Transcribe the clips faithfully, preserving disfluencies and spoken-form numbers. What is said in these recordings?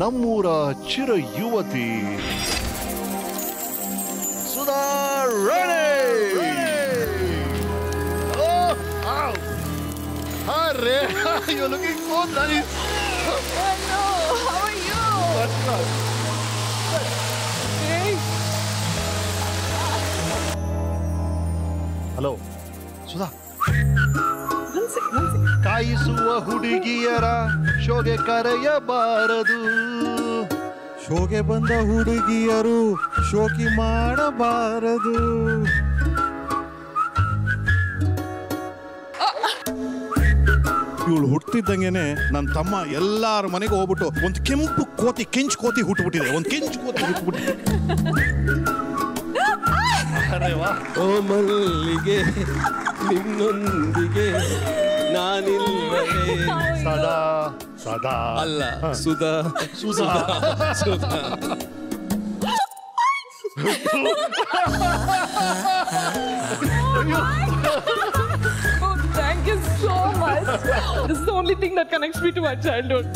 ನಮ್ಮೂರ ಚಿರ ಯುವತಿ ಸುಧಾರಣೆ. Oh, ow. Arre, you're looking so nice. Oh no, how are you? That's not. Hey. Hello, Sudha. One second, one second. ಕಾಯಿಸುವ ಹುಡುಗಿಯರ ಶೋಗೆ ಕರೆಯಬಾರದು, ಶೋಗೆ ಬಂದ ಹುಡುಗಿಯರು ಶೋಕಿ ಮಾಡಬಾರದು. ಇವಳು ಹುಟ್ಟಿದಂಗೆನೆ ನನ್ನ ತಮ್ಮ ಎಲ್ಲಾರ ಮನೆಗೆ ಹೋಗ್ಬಿಟ್ಟು ಒಂದು ಕೆಂಪು ಕೋತಿ ಕೆಂಚು ಕೋತಿ ಹುಟ್ಟುಬಿಟ್ಟಿದೆ. ಒಂದು ಕೆಂಚು ಕೋತಿ ಹುಟ್ಟುಬಿಟ್ಟಿದೆ. ಓ ಮಲ್ಲಿಗೆ ನಿನ್ನೊಂದಿಗೆ ನಾನಿಲ್ಲವೇ ಸದಾ ಸದಾ. ಅಲ್ಲ Sudha Sudha Sudha. Thank you so much. This is the only thing that connects me to my childhood.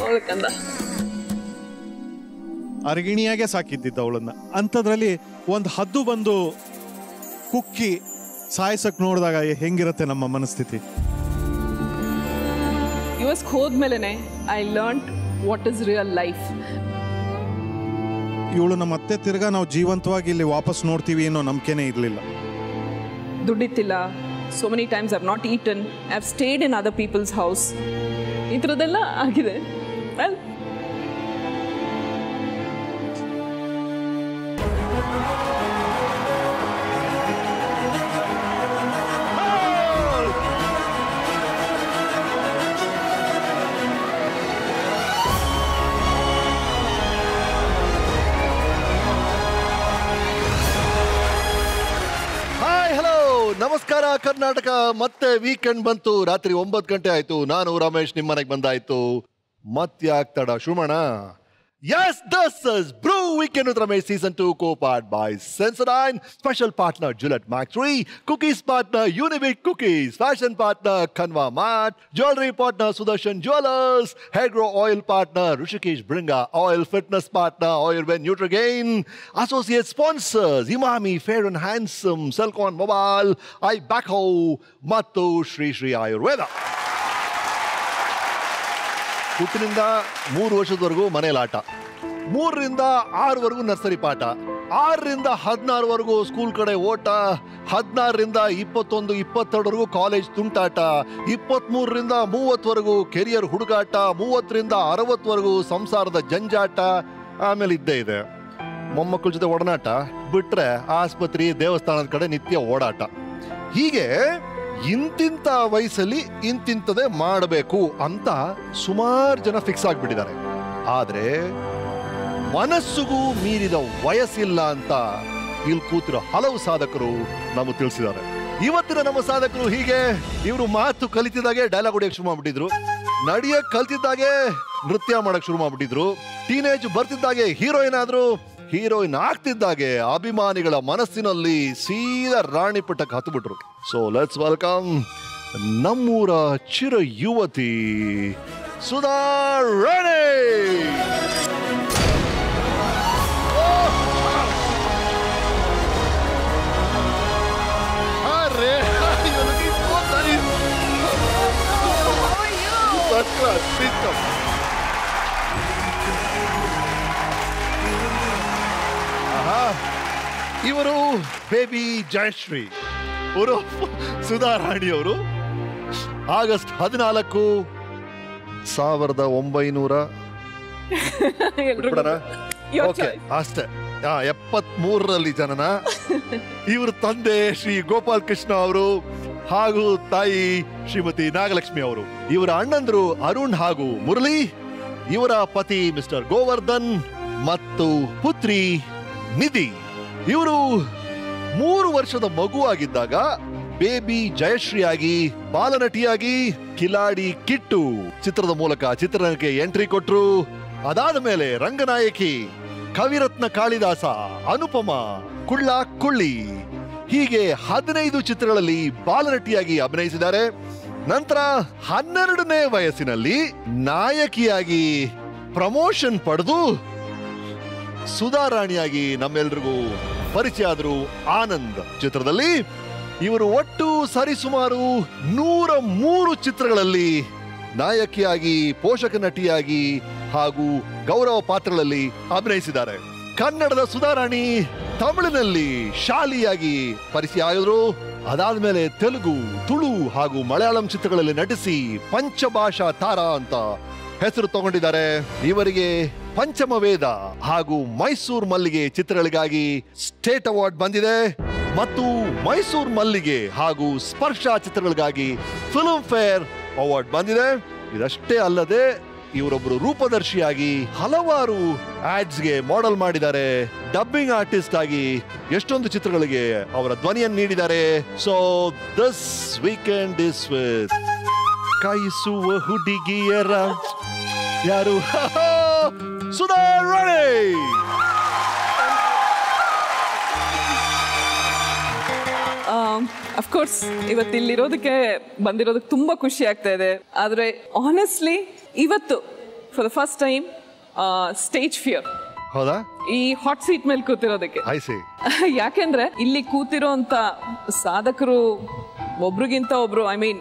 Oh kanda. ಅರಗಿಣಿಯಾಗೆ ಸಾಕಿದ್ದಿದ್ದ ಅವಳನ್ನ. ಅಂಥದ್ರಲ್ಲಿ ಒಂದು ಹದ್ದು ಬಂದು ಕುಕ್ಕಿ ಸಾಯಿಸಕ್ ನೋಡಿದಾಗ ಹೆಂಗಿರತ್ತೆ ನಮ್ಮ ಮನಸ್ಥಿತಿ. ಯುಎಸ್ಗೆ ಹೋದ್ಮೇಲೆ I learned what is real life. ಇವಳು ನಮ್ಮ ಅತ್ತೆ ತಿರ್ಗಾ ನಾವು ಜೀವಂತವಾಗಿ ಇಲ್ಲಿ ವಾಪಸ್ ನೋಡ್ತೀವಿ ಅನ್ನೋ ನಂಬಿಕೆನೇ ಇರಲಿಲ್ಲ. ದುಡ್ಡಿತ್ತಿಲ್ಲ. So many times I have not eaten, I have stayed in other people's house. ಈ ಥರದ್ದೆಲ್ಲ ಆಗಿದೆ. ವೆಲ್ ನಮಸ್ಕಾರ ಕರ್ನಾಟಕ. ಮತ್ತೆ ವೀಕೆಂಡ್ ಬಂತು, ರಾತ್ರಿ ಒಂಬತ್ತು ಗಂಟೆ ಆಯ್ತು. ನಾನು ರಮೇಶ್ ನಿಮ್ಮ ಮನೆಗೆ ಬಂದಾಯ್ತು. ಮತ್ತೆ ಆಗ್ತಾಡ ಶುಮಣ. Yes, this is Brew Weekend with Ramesh Season two, co-powered by Sensodyne. Special partner Gillette Max three, Cookies partner Univik Cookies, Fashion partner Kanwa Mart, Jewelry partner Sudarshan Jewelers, Hair Grow Oil partner Rishikesh Bringa Oil, Fitness partner Ayurved Nutrigain, Associate sponsors Imami Fair and Handsome, Celcon Mobile, iBackhoe, Mattu Shri Shri Ayurveda. ಹುಟ್ಟಿನಿಂದ ಮೂರು ವರ್ಷದವರೆಗೂ ಮನೇಲಾಟ, ಮೂರರಿಂದ ಆರವರೆಗೂ nursery ಪಾಠ, ಆರರಿಂದ ಹದಿನಾರವರೆಗೂ school ಕಡೆ ಓಟ, ಹದಿನಾರರಿಂದ ಇಪ್ಪತ್ತೊಂದು ಇಪ್ಪತ್ತೆರಡವರೆಗೂ ಕಾಲೇಜ್ ತುಂಟಾಟ, ಇಪ್ಪತ್ತ್ಮೂರರಿಂದ ಮೂವತ್ತವರೆಗೂ ಕೆರಿಯರ್ ಹುಡುಗಾಟ, ಮೂವತ್ತರಿಂದ ಅರವತ್ತವರೆಗೂ ಸಂಸಾರದ ಜಂಜಾಟ. ಆಮೇಲೆ ಇದ್ದೇ ಇದೆ ಮೊಮ್ಮಕ್ಕಳ ಜೊತೆ ಒಡನಾಟ, ಬಿಟ್ಟರೆ ಆಸ್ಪತ್ರೆ ದೇವಸ್ಥಾನದ ಕಡೆ ನಿತ್ಯ ಓಡಾಟ. ಹೀಗೆ ಇಂತಿಂಥ ವಯಸ್ಸಲ್ಲಿ ಇಂತಿಂಥದೇ ಮಾಡಬೇಕು ಅಂತ ಸುಮಾರು ಜನ ಫಿಕ್ಸ್ ಆಗಿಬಿಟ್ಟಿದ್ದಾರೆ. ಆದರೆ ಮನಸ್ಸಿಗೂ ಮೀರಿದ ವಯಸ್ಸಿಲ್ಲ ಅಂತ ಇಲ್ಲಿ ಕೂತಿರೋ ಹಲವು ಸಾಧಕರು ನಮಗೆ ತಿಳಿಸಿದ್ದಾರೆ. ಇವತ್ತಿನ ನಮ್ಮ ಸಾಧಕರು ಹೀಗೆ. ಇವರು ಮಾತು ಕಲಿತಿದ್ದಾಗೆ ಡೈಲಾಗ್ ಹೊಡಿಯೋಕ್ಕೆ ಶುರು ಮಾಡಿಬಿಟ್ಟಿದ್ರು, ನಡೆಯೋಕ್ಕೆ ಕಲಿತಿದ್ದಾಗೆ ನೃತ್ಯ ಮಾಡೋಕ್ಕೆ ಶುರು ಮಾಡಿಬಿಟ್ಟಿದ್ರು, ಟೀನೇಜ್ ಬರ್ತಿದ್ದಾಗೆ ಹೀರೋಯಿನ್ ಆದರು, ಹೀರೋಯಿನ್ ಆಗ್ತಿದ್ದಾಗೆ ಅಭಿಮಾನಿಗಳ ಮನಸ್ಸಿನಲ್ಲಿ ಸೀದಾ ರಾಣಿ ಪಟ್ಟಕ್ಕೆ ಹತ್ತುಬಿಟ್ರು. ಸೊ ಲೆಟ್ಸ್ ವೆಲ್ಕಮ್ ನಮ್ಮೂರ ಚಿರ ಯುವತಿ ಸುಧಾರಣೆ. ಇವರು ಬೇಬಿ ಜಯಶ್ರೀ ಅವರು, ಸುಧಾರಾಣಿಯವರು. ಆಗಸ್ಟ್ ಹದಿನಾಲ್ಕು ಸಾವಿರದ ಒಂಬೈನೂರ ಅಷ್ಟೇ ಎಪ್ಪತ್ ಮೂರರಲ್ಲಿ ಜನನ. ಇವ್ರ ತಂದೆ ಶ್ರೀ ಗೋಪಾಲ್ ಕೃಷ್ಣ ಅವರು ಹಾಗೂ ತಾಯಿ ಶ್ರೀಮತಿ ನಾಗಲಕ್ಷ್ಮಿ ಅವರು. ಇವರ ಅಣ್ಣಂದ್ರು ಅರುಣ್ ಹಾಗೂ ಮುರಳಿ. ಇವರ ಪತಿ ಮಿಸ್ಟರ್ ಗೋವರ್ಧನ್ ಮತ್ತು ಪುತ್ರಿ ನಿಧಿ. ಇವರು ಮೂರು ವರ್ಷದ ಮಗುವಾಗಿದ್ದಾಗ ಬೇಬಿ ಜಯಶ್ರೀಯಾಗಿ ಬಾಲನಟಿಯಾಗಿ ಕಿಲಾಡಿ ಕಿಟ್ಟು ಚಿತ್ರದ ಮೂಲಕ ಚಿತ್ರರಂಗಕ್ಕೆ ಎಂಟ್ರಿ ಕೊಟ್ಟರು. ಅದಾದ ಮೇಲೆ ರಂಗನಾಯಕಿ, ಕವಿರತ್ನ ಕಾಳಿದಾಸ, ಅನುಪಮ, ಕುಳ್ಳ ಕುಳ್ಳಿ, ಹೀಗೆ ಹದಿನೈದು ಚಿತ್ರಗಳಲ್ಲಿ ಬಾಲನಟಿಯಾಗಿ ಅಭಿನಯಿಸಿದ್ದಾರೆ. ನಂತರ ಹನ್ನೆರಡನೇ ವಯಸ್ಸಿನಲ್ಲಿ ನಾಯಕಿಯಾಗಿ ಪ್ರಮೋಷನ್ ಪಡೆದು ಸುಧಾರಾಣಿಯಾಗಿ ನಮ್ಮೆಲ್ರಿಗೂ ಪರಿಚಯ ಆದರು. ಆನಂದ್ ಚಿತ್ರದಲ್ಲಿ ಇವರು ಒಟ್ಟು ಸರಿಸುಮಾರು ನೂರ ಮೂರು ಚಿತ್ರಗಳಲ್ಲಿ ನಾಯಕಿಯಾಗಿ, ಪೋಷಕ ನಟಿಯಾಗಿ ಹಾಗೂ ಗೌರವ ಪಾತ್ರಗಳಲ್ಲಿ ಅಭಿನಯಿಸಿದ್ದಾರೆ. ಕನ್ನಡದ ಸುಧಾರಾಣಿ ತಮಿಳಿನಲ್ಲಿ ಶಾಲಿಯಾಗಿ ಪರಿಚಯ ಆಗಿದ್ರು. ಅದಾದ ಮೇಲೆ ತೆಲುಗು, ತುಳು ಹಾಗೂ ಮಲಯಾಳಂ ಚಿತ್ರಗಳಲ್ಲಿ ನಟಿಸಿ ಪಂಚಭಾಷಾ ತಾರಾ ಅಂತ ಹೆಸರು ತಗೊಂಡಿದ್ದಾರೆ. ಇವರಿಗೆ ಪಂಚಮವೇದ ಹಾಗೂ ಮೈಸೂರು ಮಲ್ಲಿಗೆ ಚಿತ್ರಗಳಿಗಾಗಿ ಸ್ಟೇಟ್ ಅವಾರ್ಡ್ ಬಂದಿದೆ ಮತ್ತು ಮೈಸೂರು ಮಲ್ಲಿಗೆ ಹಾಗೂ ಸ್ಪರ್ಶ ಚಿತ್ರಗಳಿಗಾಗಿ ಫಿಲ್ಮ್ ಫೇರ್ ಅವಾರ್ಡ್ ಬಂದಿದೆ. ಇದಷ್ಟೇ ಅಲ್ಲದೆ ಇವರೊಬ್ಬರು ರೂಪದರ್ಶಿಯಾಗಿ ಹಲವಾರು ಆಡ್ಸ್ಗೆ ಮಾಡೆಲ್ ಮಾಡಿದ್ದಾರೆ. ಡಬ್ಬಿಂಗ್ ಆರ್ಟಿಸ್ಟ್ ಆಗಿ ಎಷ್ಟೊಂದು ಚಿತ್ರಗಳಿಗೆ ಅವರ ಧ್ವನಿಯನ್ನು ನೀಡಿದ್ದಾರೆ. So this weekend is with ಕಾಯಿಸುವ ಹುಡುಗಿಯರ ಯಾರು ಸುಧಾರಾಣಿ. ಅಫ್ಕೋರ್ಸ್ ಇವತ್ತಿಲ್ಲಿರೋದಕ್ಕೆ ಬಂದಿರೋದಕ್ಕೆ ತುಂಬ ಖುಷಿ ಆಗ್ತಾ ಇದೆ. ಆದರೆ ಆನೆಸ್ಟ್ಲಿ ಇವತ್ತು for the first time stage fear, ಹೌದಾ, ಈ ಹಾಟ್ ಸೀಟ್ ಮೇಲೆ ಕೂತಿರೋದಕ್ಕೆ. ಯಾಕೆಂದ್ರೆ ಇಲ್ಲಿ ಕೂತಿರೋ ಅಂತ ಸಾಧಕರು ಒಬ್ರಿಗಿಂತ ಒಬ್ರು, ಐ ಮೀನ್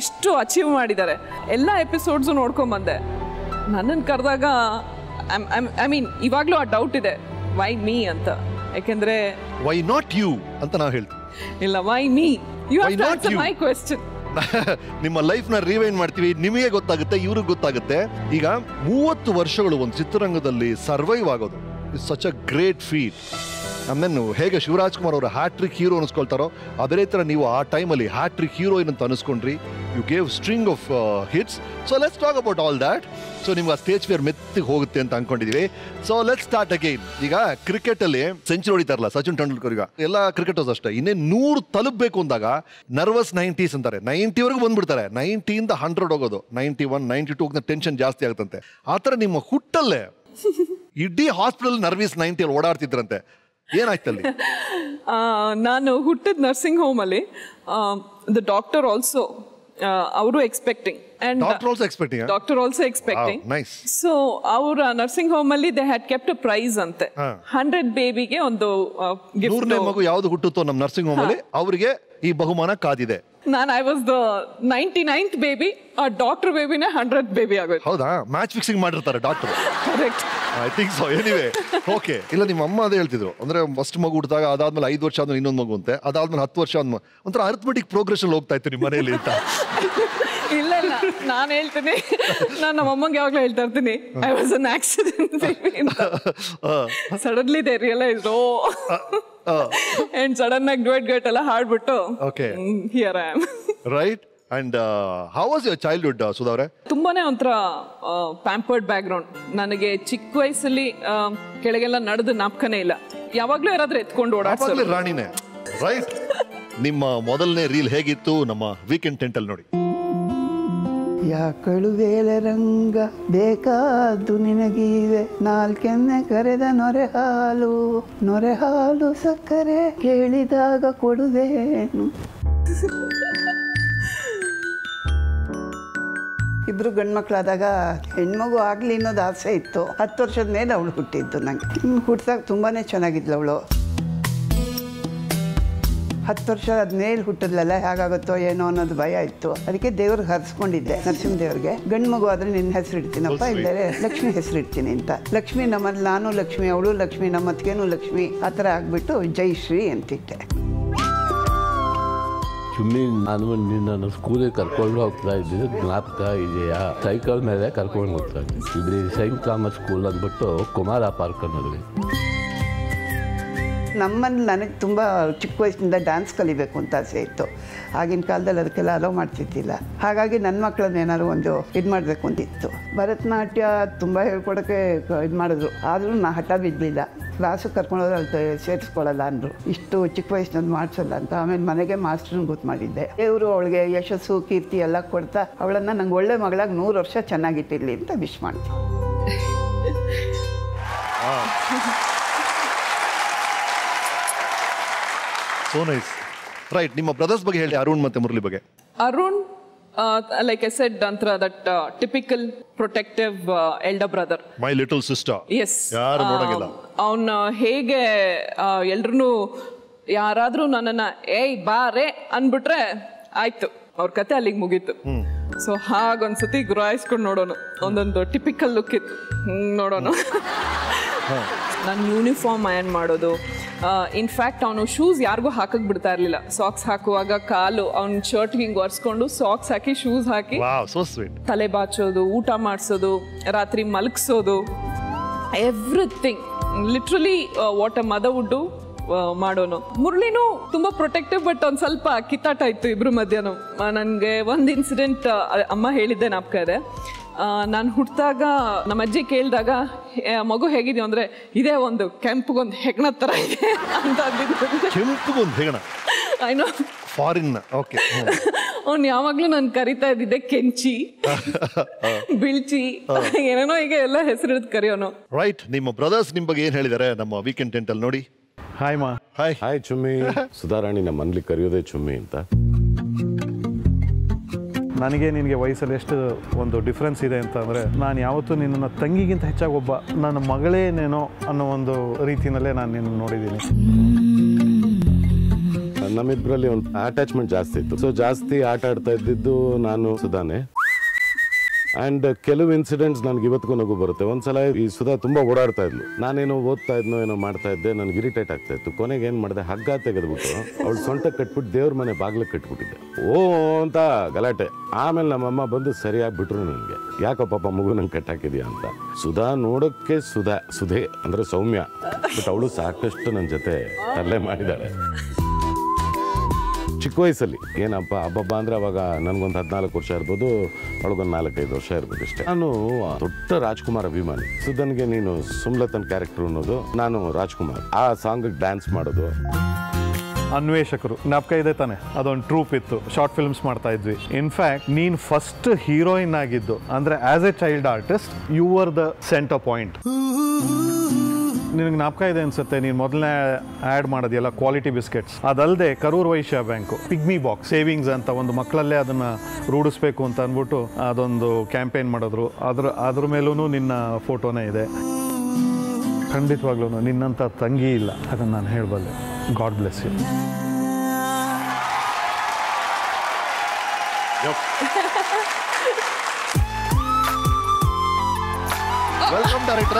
ಎಷ್ಟು ಅಚೀವ್ ಮಾಡಿದ್ದಾರೆ. ಎಲ್ಲ ಎಪಿಸೋಡ್ಸು ನೋಡ್ಕೊಂಡ್ ಬಂದೆ. ನನ್ನನ್ನು ಕರೆದಾಗ ಐ ಮೀನ್ ಇವಾಗ್ಲೂ ಆ ಡೌಟ್ ಇದೆ, ವೈ ಮೀ ಅಂತ. ಯಾಕೆಂದ್ರೆ ವೈ ನಾಟ್ ಯು ಅಂತ ನಾವು ಹೇಳ್ತೀವಿ. ಇಲ್ಲ, why me, you have to answer my question. ನಿಮ್ಮ ಲೈಫ್ ನ ರಿವೈಂಡ್ ಮಾಡ್ತೀವಿ, ನಿಮಗೆ ಗೊತ್ತಾಗುತ್ತೆ, ಇವ್ರಿಗೆ ಗೊತ್ತಾಗುತ್ತೆ. ಈಗ ಮೂವತ್ತು ವರ್ಷಗಳು ಒಂದು ಚಿತ್ರರಂಗದಲ್ಲಿ ಸರ್ವೈವ್ ಆಗೋದು is such a great feat. ನಮ್ಮನ್ನು ಹೇಗೆ ಶಿವರಾಜ್ ಕುಮಾರ್ ಅವರು ಹ್ಯಾಟ್ರಿಕ್ ಹೀರೋ ಅನಿಸ್ಕೊಳ್ತಾರೋ ಅದೇ ಥರ ನೀವು ಆ ಟೈಮಲ್ಲಿ ಹ್ಯಾಟ್ರಿಕ್ ಹೀರೋಯಿನ್ ಅಂತ ಅನಿಸ್ಕೊಂಡ್ರಿ. You gave string of hits. So let's talk about all that. So ನಿಮ್ಗೆ ಆ ಸ್ಟೇಜ್ ಫೇರ್ ಮೆತ್ತಿಗೆ ಹೋಗುತ್ತೆ ಅಂತ ಅಂದ್ಕೊಂಡಿದ್ದೀವಿ. So let's start again. ಈಗ ಕ್ರಿಕೆಟಲ್ಲಿ ಸೆಂಚುರಿ ಹೊಡಿತಾರಲ್ಲ ಸಚಿನ್ ತೆಂಡೂಲ್ಕರ್, ಈಗ ಎಲ್ಲ ಕ್ರಿಕೆಟರ್ಸ್ ಅಷ್ಟೇ. ಇನ್ನೇ ನೂರು ತಲುಪಬೇಕು ಅಂದಾಗ ನರ್ವಸ್ ನೈಂಟೀಸ್ ಅಂತಾರೆ. ನೈಂಟಿವರೆಗೂ ಬಂದ್ಬಿಡ್ತಾರೆ, ನೈಂಟಿಯಿಂದ ಹಂಡ್ರೆಡ್ ಹೋಗೋದು, ninety one ninety two tension ಜಾಸ್ತಿ ಆಗುತ್ತಂತೆ. ಆ ಥರ ನಿಮ್ಮ ಹುಟ್ಟಲ್ಲೇ ಇಡೀ ಹಾಸ್ಪಿಟಲ್ ನರ್ವೀಸ್ ನೈಂಟಿಯಲ್ಲಿ ಓಡಾಡ್ತಿದ್ರಂತೆ. ಏನಾಯ್ತಲ್ಲಿ? ನಾನು ಹುಟ್ಟಿದ ನರ್ಸಿಂಗ್ ಹೋಮ್ ಅಲ್ಲಿ. ದ ಡಾಕ್ಟರ್ ಆಲ್ಸೋ ಅವರು expecting and doctor also expecting. So ಅವರ ನರ್ಸಿಂಗ್ ಹೋಮ್ ಅಲ್ಲಿ they had kept a prize ಅಂತೆ, ಹಂಡ್ರೆಡ್ ಬೇಬಿಗೆ ಒಂದು ಗಿಫ್ಟ್. ಮಗು ಯಾವ್ದು ಹುಟ್ಟುತ್ತೋ ನಮ್ಮ ನರ್ಸಿಂಗ್ ಹೋಮ್ ಅಲ್ಲಿ ಅವರಿಗೆ ಈ ಬಹುಮಾನ ಕಾದಿದೆ. ನಾನು I was the ninety ninth baby. ಆ ಡಾಕ್ಟರ್ ಬೇಬಿನೇ ಹಂಡ್ರೆಡ್ ಬೇಬಿ ಆಗೋದು. ಹೌದಾ, ಮ್ಯಾಚ್ ಫಿಕ್ಸಿಂಗ್ ಮಾಡಿರ್ತಾರೆ doctor. Correct, I think so. Anyway, okay. ಇಲ್ಲ, ನಿಮ್ಮ ಅಮ್ಮ ಅದೇ ಹೇಳ್ತಿದ್ರು ಅಂದ್ರೆ ಫಸ್ಟ್ ಮಗು ಹುಟ್ಟಿದಾಗ ಅದಾದ್ಮೇಲೆ ಐದು ವರ್ಷ ಆದ್ಮೇಲೆ ಇನ್ನೊಂದು ಮಗು ಅಂತೆ, ಅದಾದ್ಮೇಲೆ ಹತ್ತು ವರ್ಷ ಆದ್ಮೇಲೆ ಒಂಥರ ಅರಿಥ್ಮೆಟಿಕ್ ಪ್ರೋಗ್ರೆಷನ್ ಹೋಗ್ತಾ ಇತ್ತು ನಿಮ್ಮ ಮನೆಯಲ್ಲಿ ಅಂತ. ಇಲ್ಲ ಇಲ್ಲ, ನಾನು ಹೇಳ್ತೀನಿ, ನಾನು ನಮ್ಮ ಅಮ್ಮಂಗೆ ಯಾವಾಗಲೂ ಹೇಳ್ತಾ ಇರ್ತೀನಿ, I was an accident baby ಅಂತ. Suddenly they realise oh and sudden ಆಗಿ ಡ್ವೇಟ್ ಗೇಟ್ ಎಲ್ಲ ಹಾಡ್ಬಿಟ್ಟು here I am, right. And uh, how was your childhood, uh, Sudha? ತುಂಬಾನೇ ಒಂಥರ ಪ್ಯಾಂಪರ್ಡ್ ಬ್ಯಾಕ್ಗ್ರೌಂಡ್. ನನಗೆ ಚಿಕ್ಕ ವಯಸ್ಸಲ್ಲಿ ಕೆಳಗೆಲ್ಲ ನಡೆದು ನಾಪ್ಕನೇ ಇಲ್ಲ, ಯಾವಾಗ್ಲೂ ಯಾರಾದ್ರೂ ಎತ್ಕೊಂಡು ಓಡಾಡ್ತಾರೆ, ರಾಣಿನೇ, ರೈಟ್. ನಿಮ್ಮ ಮೊದಲನೇ ರೀಲ್ ಹೇಗಿತ್ತು ನಮ್ಮ ವೀಕೆಂಡ್ ಟೆಂಟಲ್ ನೋಡಿ. ಯಾಕಳು ವೇಳೆ ರಂಗ ಬೇಕಾದ್ದು ನಿನಗೀವೆ, ನಾಲ್ಕೆನ್ನೆ ಕರೆದ ನೊರೆ ಹಾಲು, ನೊರೆ ಹಾಲು ಸಕ್ಕರೆ ಕೇಳಿದಾಗ ಕೊಡುವೇನು. ಇಬ್ರು ಗಂಡು ಮಕ್ಕಳಾದಾಗ ಹೆಣ್ಮಗು ಆಗಲಿ ಅನ್ನೋದು ಆಸೆ ಇತ್ತು. ಹತ್ತು ವರ್ಷದ ಮೇಲೆ ಅವಳು ಹುಟ್ಟಿದ್ದು. ನನಗೆ ಹುಟ್ಟಿದಾಗ ತುಂಬಾ ಚೆನ್ನಾಗಿದ್ಲು ಅವಳು. ಹತ್ತು ವರ್ಷ ಆದ್ಮೇಲೆ ಹುಟ್ಟಿದ್ಲಲ್ಲ, ಹೇಗಾಗುತ್ತೋ ಏನೋ ಅನ್ನೋದು ಭಯ ಇತ್ತು. ಅದಕ್ಕೆ ದೇವ್ರಿಗೆ ಹರಿಸ್ಕೊಂಡಿದ್ದೆ, ನರಸಿಂಹ ದೇವ್ರಿಗೆ, ಗಂಡು ಮಗು ಆದರೆ ನಿನ್ನ ಹೆಸರಿಡ್ತೀನಪ್ಪ, ಇಲ್ಲದೆ ಲಕ್ಷ್ಮಿ ಹೆಸರಿಡ್ತೀನಿ ಅಂತ. ಲಕ್ಷ್ಮಿ ನಮ್ಮಲ್ಲಿ ನಾನು ಲಕ್ಷ್ಮಿ, ಅವಳು ಲಕ್ಷ್ಮಿ, ನಮ್ಮತ್ಗೇನು ಲಕ್ಷ್ಮಿ, ಆ ಥರ ಆಗಿಬಿಟ್ಟು ಜೈಶ್ರೀ ಅಂತಿದ್ದೆ. ಸುಮ್ಮನೆ ನಾನು ನಿನ್ನನ್ನು ಸ್ಕೂಲಿಗೆ ಕರ್ಕೊಂಡು ಹೋಗ್ತಾ ಇದ್ದೀನಿ, ಜ್ಞಾಪಕ ಇದೆಯಾ? ಸೈಕಲ್ ಮೇಲೆ ಕರ್ಕೊಂಡು ಹೋಗ್ತಾ ಇದ್ದೀನಿ. ಇಲ್ಲಿ ಸೈಂಟ್ ಥಾಮಸ್ ಸ್ಕೂಲ್ ಅಂದ್ಬಿಟ್ಟು ಕುಮಾರ ಪಾರ್ಕ್ ಅನ್ನೋದು. ನಮ್ಮಲ್ಲಿ ನನಗೆ ತುಂಬ ಚಿಕ್ಕ ವಯಸ್ಸಿನಿಂದ ಡ್ಯಾನ್ಸ್ ಕಲಿಬೇಕು ಅಂತ ಆಸೆ ಇತ್ತು. ಆಗಿನ ಕಾಲದಲ್ಲಿ ಅದಕ್ಕೆಲ್ಲ ಅಲೋ ಮಾಡ್ತಿದ್ದಿಲ್ಲ. ಹಾಗಾಗಿ ನನ್ನ ಮಕ್ಕಳನ್ನ ಏನಾದ್ರು ಒಂದು ಇದು ಮಾಡಬೇಕು ಅಂತಿತ್ತು. ಭರತನಾಟ್ಯ ತುಂಬ ಹೇಳ್ಕೊಡೋಕ್ಕೆ ಇದು ಮಾಡಿದ್ರು, ಆದರೂ ನಾ ಹಠ ಬಿದ್ದಿಲ್ಲ. ಕ್ಲಾಸಿಗೆ ಕರ್ಕೊಂಡೋದ್ರೆ ಅದು ಸೇರಿಸ್ಕೊಳ್ಳಲ್ಲ ಅಂದರು. ಇಷ್ಟು ಚಿಕ್ಕ ವಯಸ್ಸಿನಲ್ಲಿ ಮಾಡಿಸಲ್ಲ ಅಂತ ಆಮೇಲೆ ಮನೆಗೆ ಮಾಸ್ಟರ್ನ ಗೊತ್ತು ಮಾಡಿದ್ದೆ. ಇವರು ಅವಳಿಗೆ ಯಶಸ್ಸು ಕೀರ್ತಿ ಎಲ್ಲ ಕೊಡ್ತಾ ಅವಳನ್ನು ನಂಗೆ ಒಳ್ಳೆ ಮಗಳಾಗಿ ನೂರು ವರ್ಷ ಚೆನ್ನಾಗಿಟ್ಟಿರಲಿ ಅಂತ ವಿಶ್ ಮಾಡ್ತೀನಿ. So nice. Right, Nima brothers bage heli Arun matte Murali bage. Arun, uh, like I said, Dantra, that uh, typical protective uh, elder brother. My little sister. Yes. Yaar nodagilla. Avun hege eldrunu yaradru nananna hey bare anbitre aaytu. Aur kathe alig mugittu. So hagon sati guraiskon nodonu. Ondondo typical look ittu. Nodonu. ನಾನು uniform iron ಮಾಡೋದು, in fact ಅವನು shoes ಯಾರಿಗೂ ಹಾಕಕ್ಕೆ ಬಿಡ್ತಾ ಇರಲಿಲ್ಲ. Socks ಹಾಕುವಾಗ ಕಾಲು ಅವ್ನ shirt ಹಿಂಗೆ ಒರೆಸ್ಕೊಂಡು ಸಾಕ್ಸ್ ಹಾಕಿ ಶೂಸ್ ಹಾಕಿ ತಲೆ ಬಾಚೋದು, ಊಟ ಮಾಡಿಸೋದು, ರಾತ್ರಿ ಮಲಗಿಸೋದು, everything literally what a mother would do ಮಾಡೋನು. ಮುರಳಿನೂ ತುಂಬ ಪ್ರೊಟೆಕ್ಟಿವ್, ಬಟ್ ಒಂದು ಸ್ವಲ್ಪ ಕಿತ್ತಾಟ ಇತ್ತು ಇಬ್ಬರು ಮಧ್ಯಾಹ್ನ. ನನಗೆ ಒಂದು ಇನ್ಸಿಡೆಂಟ್ ಅಮ್ಮ ಹೇಳಿದ್ದೆ ಜ್ಞಾಪಕ ಇದೆ. ನಾನು ಹುಟ್ಟಿದಾಗ ನಮ್ಮ ಅಜ್ಜಿ ಕೇಳಿದಾಗ ಮಗು ಹೇಗಿದೆಯೋ ಅಂದರೆ ಇದೇ ಒಂದು ಕೆಂಪುಗೊಂದು ಹೆಗ್ಣ ಥರ ಇದೆ ಅಂತ ಅಂದಿದ್ದು. I know foreign. ಓಕೆ, ಅವ್ನು ಯಾವಾಗಲೂ ನಾನು ಕರಿತಾ ಇದ್ದಿದ್ದೆ ಕೆಂಚಿ, ಬಿಳ್ಚಿ, ಏನೇನೋ ಈಗ ಎಲ್ಲ ಹೆಸರಿಡ್ ಕರೆಯೋನು. ರೈಟ್, ನಿಮ್ಮ ಬ್ರದರ್ಸ್ ನಿಮ್ಮ ಬಗ್ಗೆ ಏನು ಹೇಳಿದ್ದಾರೆ ನಮ್ಮ ವೀಕೆಂಡ್ ಟೆಂಟಲ್ಲಿ ನೋಡಿ. ಹಾಯ್ ಮಾ. Hi hi ಚುಮ್ಮಿ. ಸುಧಾರಾಣಿ ನಮ್ಮ ಮನೇಲಿ ಕರೆಯೋದೇ ಚುಮ್ಮಿ ಅಂತ. ನನಗೆ ನಿನಗೆ ವಯಸ್ಸಲ್ಲಿ ಎಷ್ಟು ಒಂದು ಡಿಫ್ರೆನ್ಸ್ ಇದೆ ಅಂತ ಅಂದರೆ, ನಾನು ಯಾವತ್ತೂ ನಿನ್ನ ತಂಗಿಗಿಂತ ಹೆಚ್ಚಾಗಿ ಒಬ್ಬ ನನ್ನ ಮಗಳೇನೇನೋ ಅನ್ನೋ ಒಂದು ರೀತಿಯಲ್ಲೇ ನಾನು ನಿನ್ನ ನೋಡಿದ್ದೀನಿ. ನಮ್ಮಿಬ್ಬರಲ್ಲಿ ಒಂದು ಅಟ್ಯಾಚ್ಮೆಂಟ್ ಜಾಸ್ತಿ ಇತ್ತು. ಸೊ ಜಾಸ್ತಿ ಆಟ ಆಡ್ತಾ ಇದ್ದಿದ್ದು ನಾನು ಸುಧಾನೆ. ಆ್ಯಂಡ್ ಕೆಲವು ಇನ್ಸಿಡೆಂಟ್ಸ್ ನನಗೆ ಇವತ್ತಿಗೂ ನಗು ಬರುತ್ತೆ. ಒಂದು ಸಲ ಈ ಸುಧಾ ತುಂಬ ಓಡಾಡ್ತಾ ಇದ್ಲು, ನಾನೇನೋ ಓದ್ತಾ ಇದ್ನೋ ಏನೋ ಮಾಡ್ತಾ ಇದ್ದೆ, ನನಗೆ ಇರಿಟೇಟ್ ಆಗ್ತಾ ಇತ್ತು. ಕೊನೆಗೆ ಏನು ಮಾಡಿದೆ, ಹಗ್ಗ ತೆಗೆದ್ಬಿಟ್ಟು ಅವಳು ಸೊಂಟ ಕಟ್ಬಿಟ್ಟು ದೇವ್ರ ಮನೆ ಬಾಗ್ಲಿಗೆ ಕಟ್ಬಿಟ್ಟಿದ್ದೆ. ಓ ಅಂತ ಗಲಾಟೆ. ಆಮೇಲೆ ನಮ್ಮಮ್ಮ ಬಂದು ಸರಿಯಾಗಿ ಬಿಟ್ರು ನನಗೆ, ಯಾಕೋ ಪಾಪ ಮಗು ನಂಗೆ ಕಟ್ಟಾಕಿದ್ಯಾ ಅಂತ. ಸುಧಾ ನೋಡೋಕ್ಕೆ ಸುಧಾ ಸುಧೆ ಅಂದರೆ ಸೌಮ್ಯ, ಬಟ್ ಅವಳು ಸಾಕಷ್ಟು ನನ್ನ ಜೊತೆ ತರಲೆ ಮಾಡಿದ್ದಾಳೆ ಚಿಕ್ಕ ವಯಸ್ಸಲ್ಲಿ. ಏನಪ್ಪ ಹಬ್ಬಬ್ಬ ಅಂದರೆ ಅವಾಗ ನನಗೊಂದು ಹದಿನಾಲ್ಕು ವರ್ಷ ಇರ್ಬೋದು, ಅವಳಗೊಂದು ನಾಲ್ಕೈದು ವರ್ಷ ಇರ್ಬೋದು ಇಷ್ಟೇ. ನಾನು ದೊಡ್ಡ ರಾಜ್ಕುಮಾರ್ ಅಭಿಮಾನಿ. ಸುಧನ್ಗೆ ನೀನು ಸುಮ್ಲತನ್ ಕ್ಯಾರೆಕ್ಟರ್ ಅನ್ನೋದು, ನಾನು ರಾಜ್ಕುಮಾರ್, ಆ ಸಾಂಗಿಗೆ ಡ್ಯಾನ್ಸ್ ಮಾಡೋದು. ಅನ್ವೇಷಕರು ಜ್ಞಾಪಕ ಇದೆ ತಾನೆ, ಅದೊಂದು ಟ್ರೂಪ್ ಇತ್ತು, ಶಾರ್ಟ್ ಫಿಲ್ಮ್ಸ್ ಮಾಡ್ತಾ ಇದ್ವಿ. ಇನ್ಫ್ಯಾಕ್ಟ್ ನೀನು ಫಸ್ಟ್ ಹೀರೋಯಿನ್ ಆಗಿದ್ದು ಅಂದರೆ as a child artist you are the centre point. ನಿನಗೆ ಜ್ಞಾಪಕ ಇದೆ ಅನಿಸುತ್ತೆ, ನೀನು ಮೊದಲನೇ ಆ್ಯಡ್ ಮಾಡೋದಿಲ್ಲ ಕ್ವಾಲಿಟಿ ಬಿಸ್ಕೆಟ್ಸ್, ಅದಲ್ಲದೆ Karur Vysya bank pigmy box savings ಅಂತ ಒಂದು ಮಕ್ಕಳಲ್ಲೇ ಅದನ್ನು ರೂಢಿಸ್ಬೇಕು ಅಂತ ಅಂದ್ಬಿಟ್ಟು ಅದೊಂದು ಕ್ಯಾಂಪೇನ್ ಮಾಡಿದ್ರು. ಅದ್ರ ಅದ್ರ ಮೇಲೂ ನಿನ್ನ ಫೋಟೋನೇ ಇದೆ. ಖಂಡಿತವಾಗ್ಲೂ ನಿನ್ನಂಥ ತಂಗಿ ಇಲ್ಲ, ಅದನ್ನು ನಾನು ಹೇಳಬಲ್ಲೆ. God bless you. Welcome director.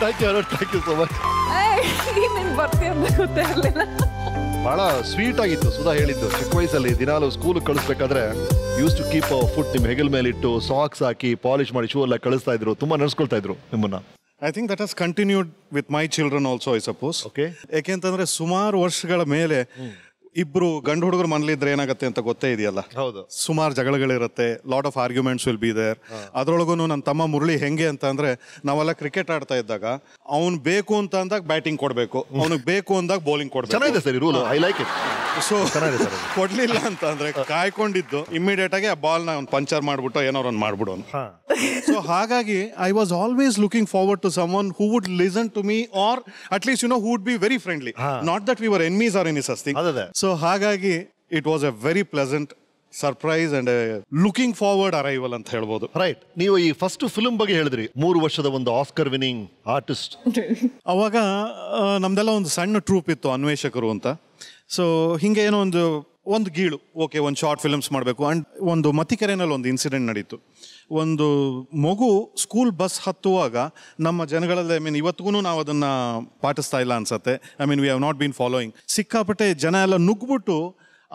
Thank you Arun, thank you so much. ನೀನು ಬರ್ತೀಯ ಅಂತ ಗೊತ್ತೇ ಇರಲಿಲ್ಲ. ಭಾಳ ಸ್ವೀಟ್ ಆಗಿತ್ತು ಸುಧಾ ಹೇಳಿದ್ದು. ಚಿಕ್ಕ ವಯಸ್ಸಲ್ಲಿ ದಿನಾಲು ಸ್ಕೂಲಿಗೆ ಕಳಿಸ್ಬೇಕಾದ್ರೆ use to keep hour foot ನಿಮ್ಮ ಹೆಗಲ್ ಮೇಲೆ ಇಟ್ಟು ಸಾಕ್ಸ್ ಹಾಕಿ ಪಾಲಿಶ್ ಮಾಡಿ ಶೂ ಎಲ್ಲ ಕಳಿಸ್ತಾ ಇದ್ರು. ತುಂಬ ನೆನೆಸ್ಕೊಳ್ತಾ ಇದ್ರು ನಿಮ್ಮನ್ನು. I think that has continued with my children also I suppose. Okay, ಯಾಕೆಂತಂದರೆ ಸುಮಾರು ವರ್ಷಗಳ ಮೇಲೆ ಇಬ್ರು ಗಂಡು ಹುಡುಗರು ಮನೇಲಿದ್ರೆ ಏನಾಗುತ್ತೆ ಅಂತ ಗೊತ್ತೇ ಇದೆಯಲ್ಲ. ಹೌದು, ಸುಮಾರು ಜಗಳಗಳಿರುತ್ತೆ. Lot of arguments will be there. ಅದರೊಳಗೂ ನನ್ನ ತಮ್ಮ ಮುರಳಿ ಹೆಂಗೆ ಅಂತ ಅಂದರೆ, ನಾವೆಲ್ಲ ಕ್ರಿಕೆಟ್ ಆಡ್ತಾ ಇದ್ದಾಗ ಅವ್ನು ಬೇಕು ಅಂತ ಅಂದಾಗ ಬ್ಯಾಟಿಂಗ್ ಕೊಡಬೇಕು, ಅವ್ನಿಗೆ ಬೇಕು ಅಂದಾಗ ಬೌಲಿಂಗ್ ಕೊಡಬೇಕು. I like it. ಸೊ ಕೊಡ್ಲಿಲ್ಲ ಅಂತ ಅಂದರೆ ಕಾಯ್ಕೊಂಡಿದ್ದು ಇಮ್ಮಿಡಿಯೇಟ್ ಆಗಿ ಆ ಬಾಲ್ನ ಅವ್ನು ಪಂಚರ್ ಮಾಡಿಬಿಟ್ಟು ಏನೋ ಅವ್ರನ್ನ ಮಾಡ್ಬಿಡೋನು. ಸೊ ಹಾಗಾಗಿ I was always looking forward to someone who would listen to me, or at least you know who would be very friendly, not that we were enemies or any such thing. So ಹಾಗಾಗಿ it was a very pleasant surprise and looking forward arrival ಅಂತ ಹೇಳ್ಬೋದು. Right, ನೀವು ಈ first film ಬಗ್ಗೆ ಹೇಳಿದ್ರಿ, ಮೂರು ವರ್ಷದ ಒಂದು ಆಸ್ಕರ್ ವಿನಿಂಗ್ ಆರ್ಟಿಸ್ಟ್. ಅವಾಗ ನಮ್ದೆಲ್ಲ ಒಂದು ಸಣ್ಣ ಟ್ರೂಪ್ ಇತ್ತು ಅನ್ವೇಷಕರು ಅಂತ. ಸೊ ಹಿಂಗೆ ಏನೋ ಒಂದು ಒಂದು ಗೀಳು, ಓಕೆ ಒಂದು ಶಾರ್ಟ್ ಫಿಲ್ಮ್ಸ್ ಮಾಡಬೇಕು. ಅಂಡ್ ಒಂದು ಮತ್ತಿಕೆರೆನಲ್ಲಿ ಒಂದು ಇನ್ಸಿಡೆಂಟ್ ನಡೀತು. ಒಂದು ಮಗು ಸ್ಕೂಲ್ ಬಸ್ ಹತ್ತುವಾಗ ನಮ್ಮ ಜನಗಳಲ್ಲಿ, ಐ ಮೀನ್ ಇವತ್ತಿಗೂ ನಾವು ಅದನ್ನು ಪಾಟಿಸ್ತಾ ಇಲ್ಲ ಅನ್ಸತ್ತೆ. I mean we have not been following. ಸಿಕ್ಕಾಪಟ್ಟೆ ಜನ ಎಲ್ಲ ನುಗ್ಬಿಟ್ಟು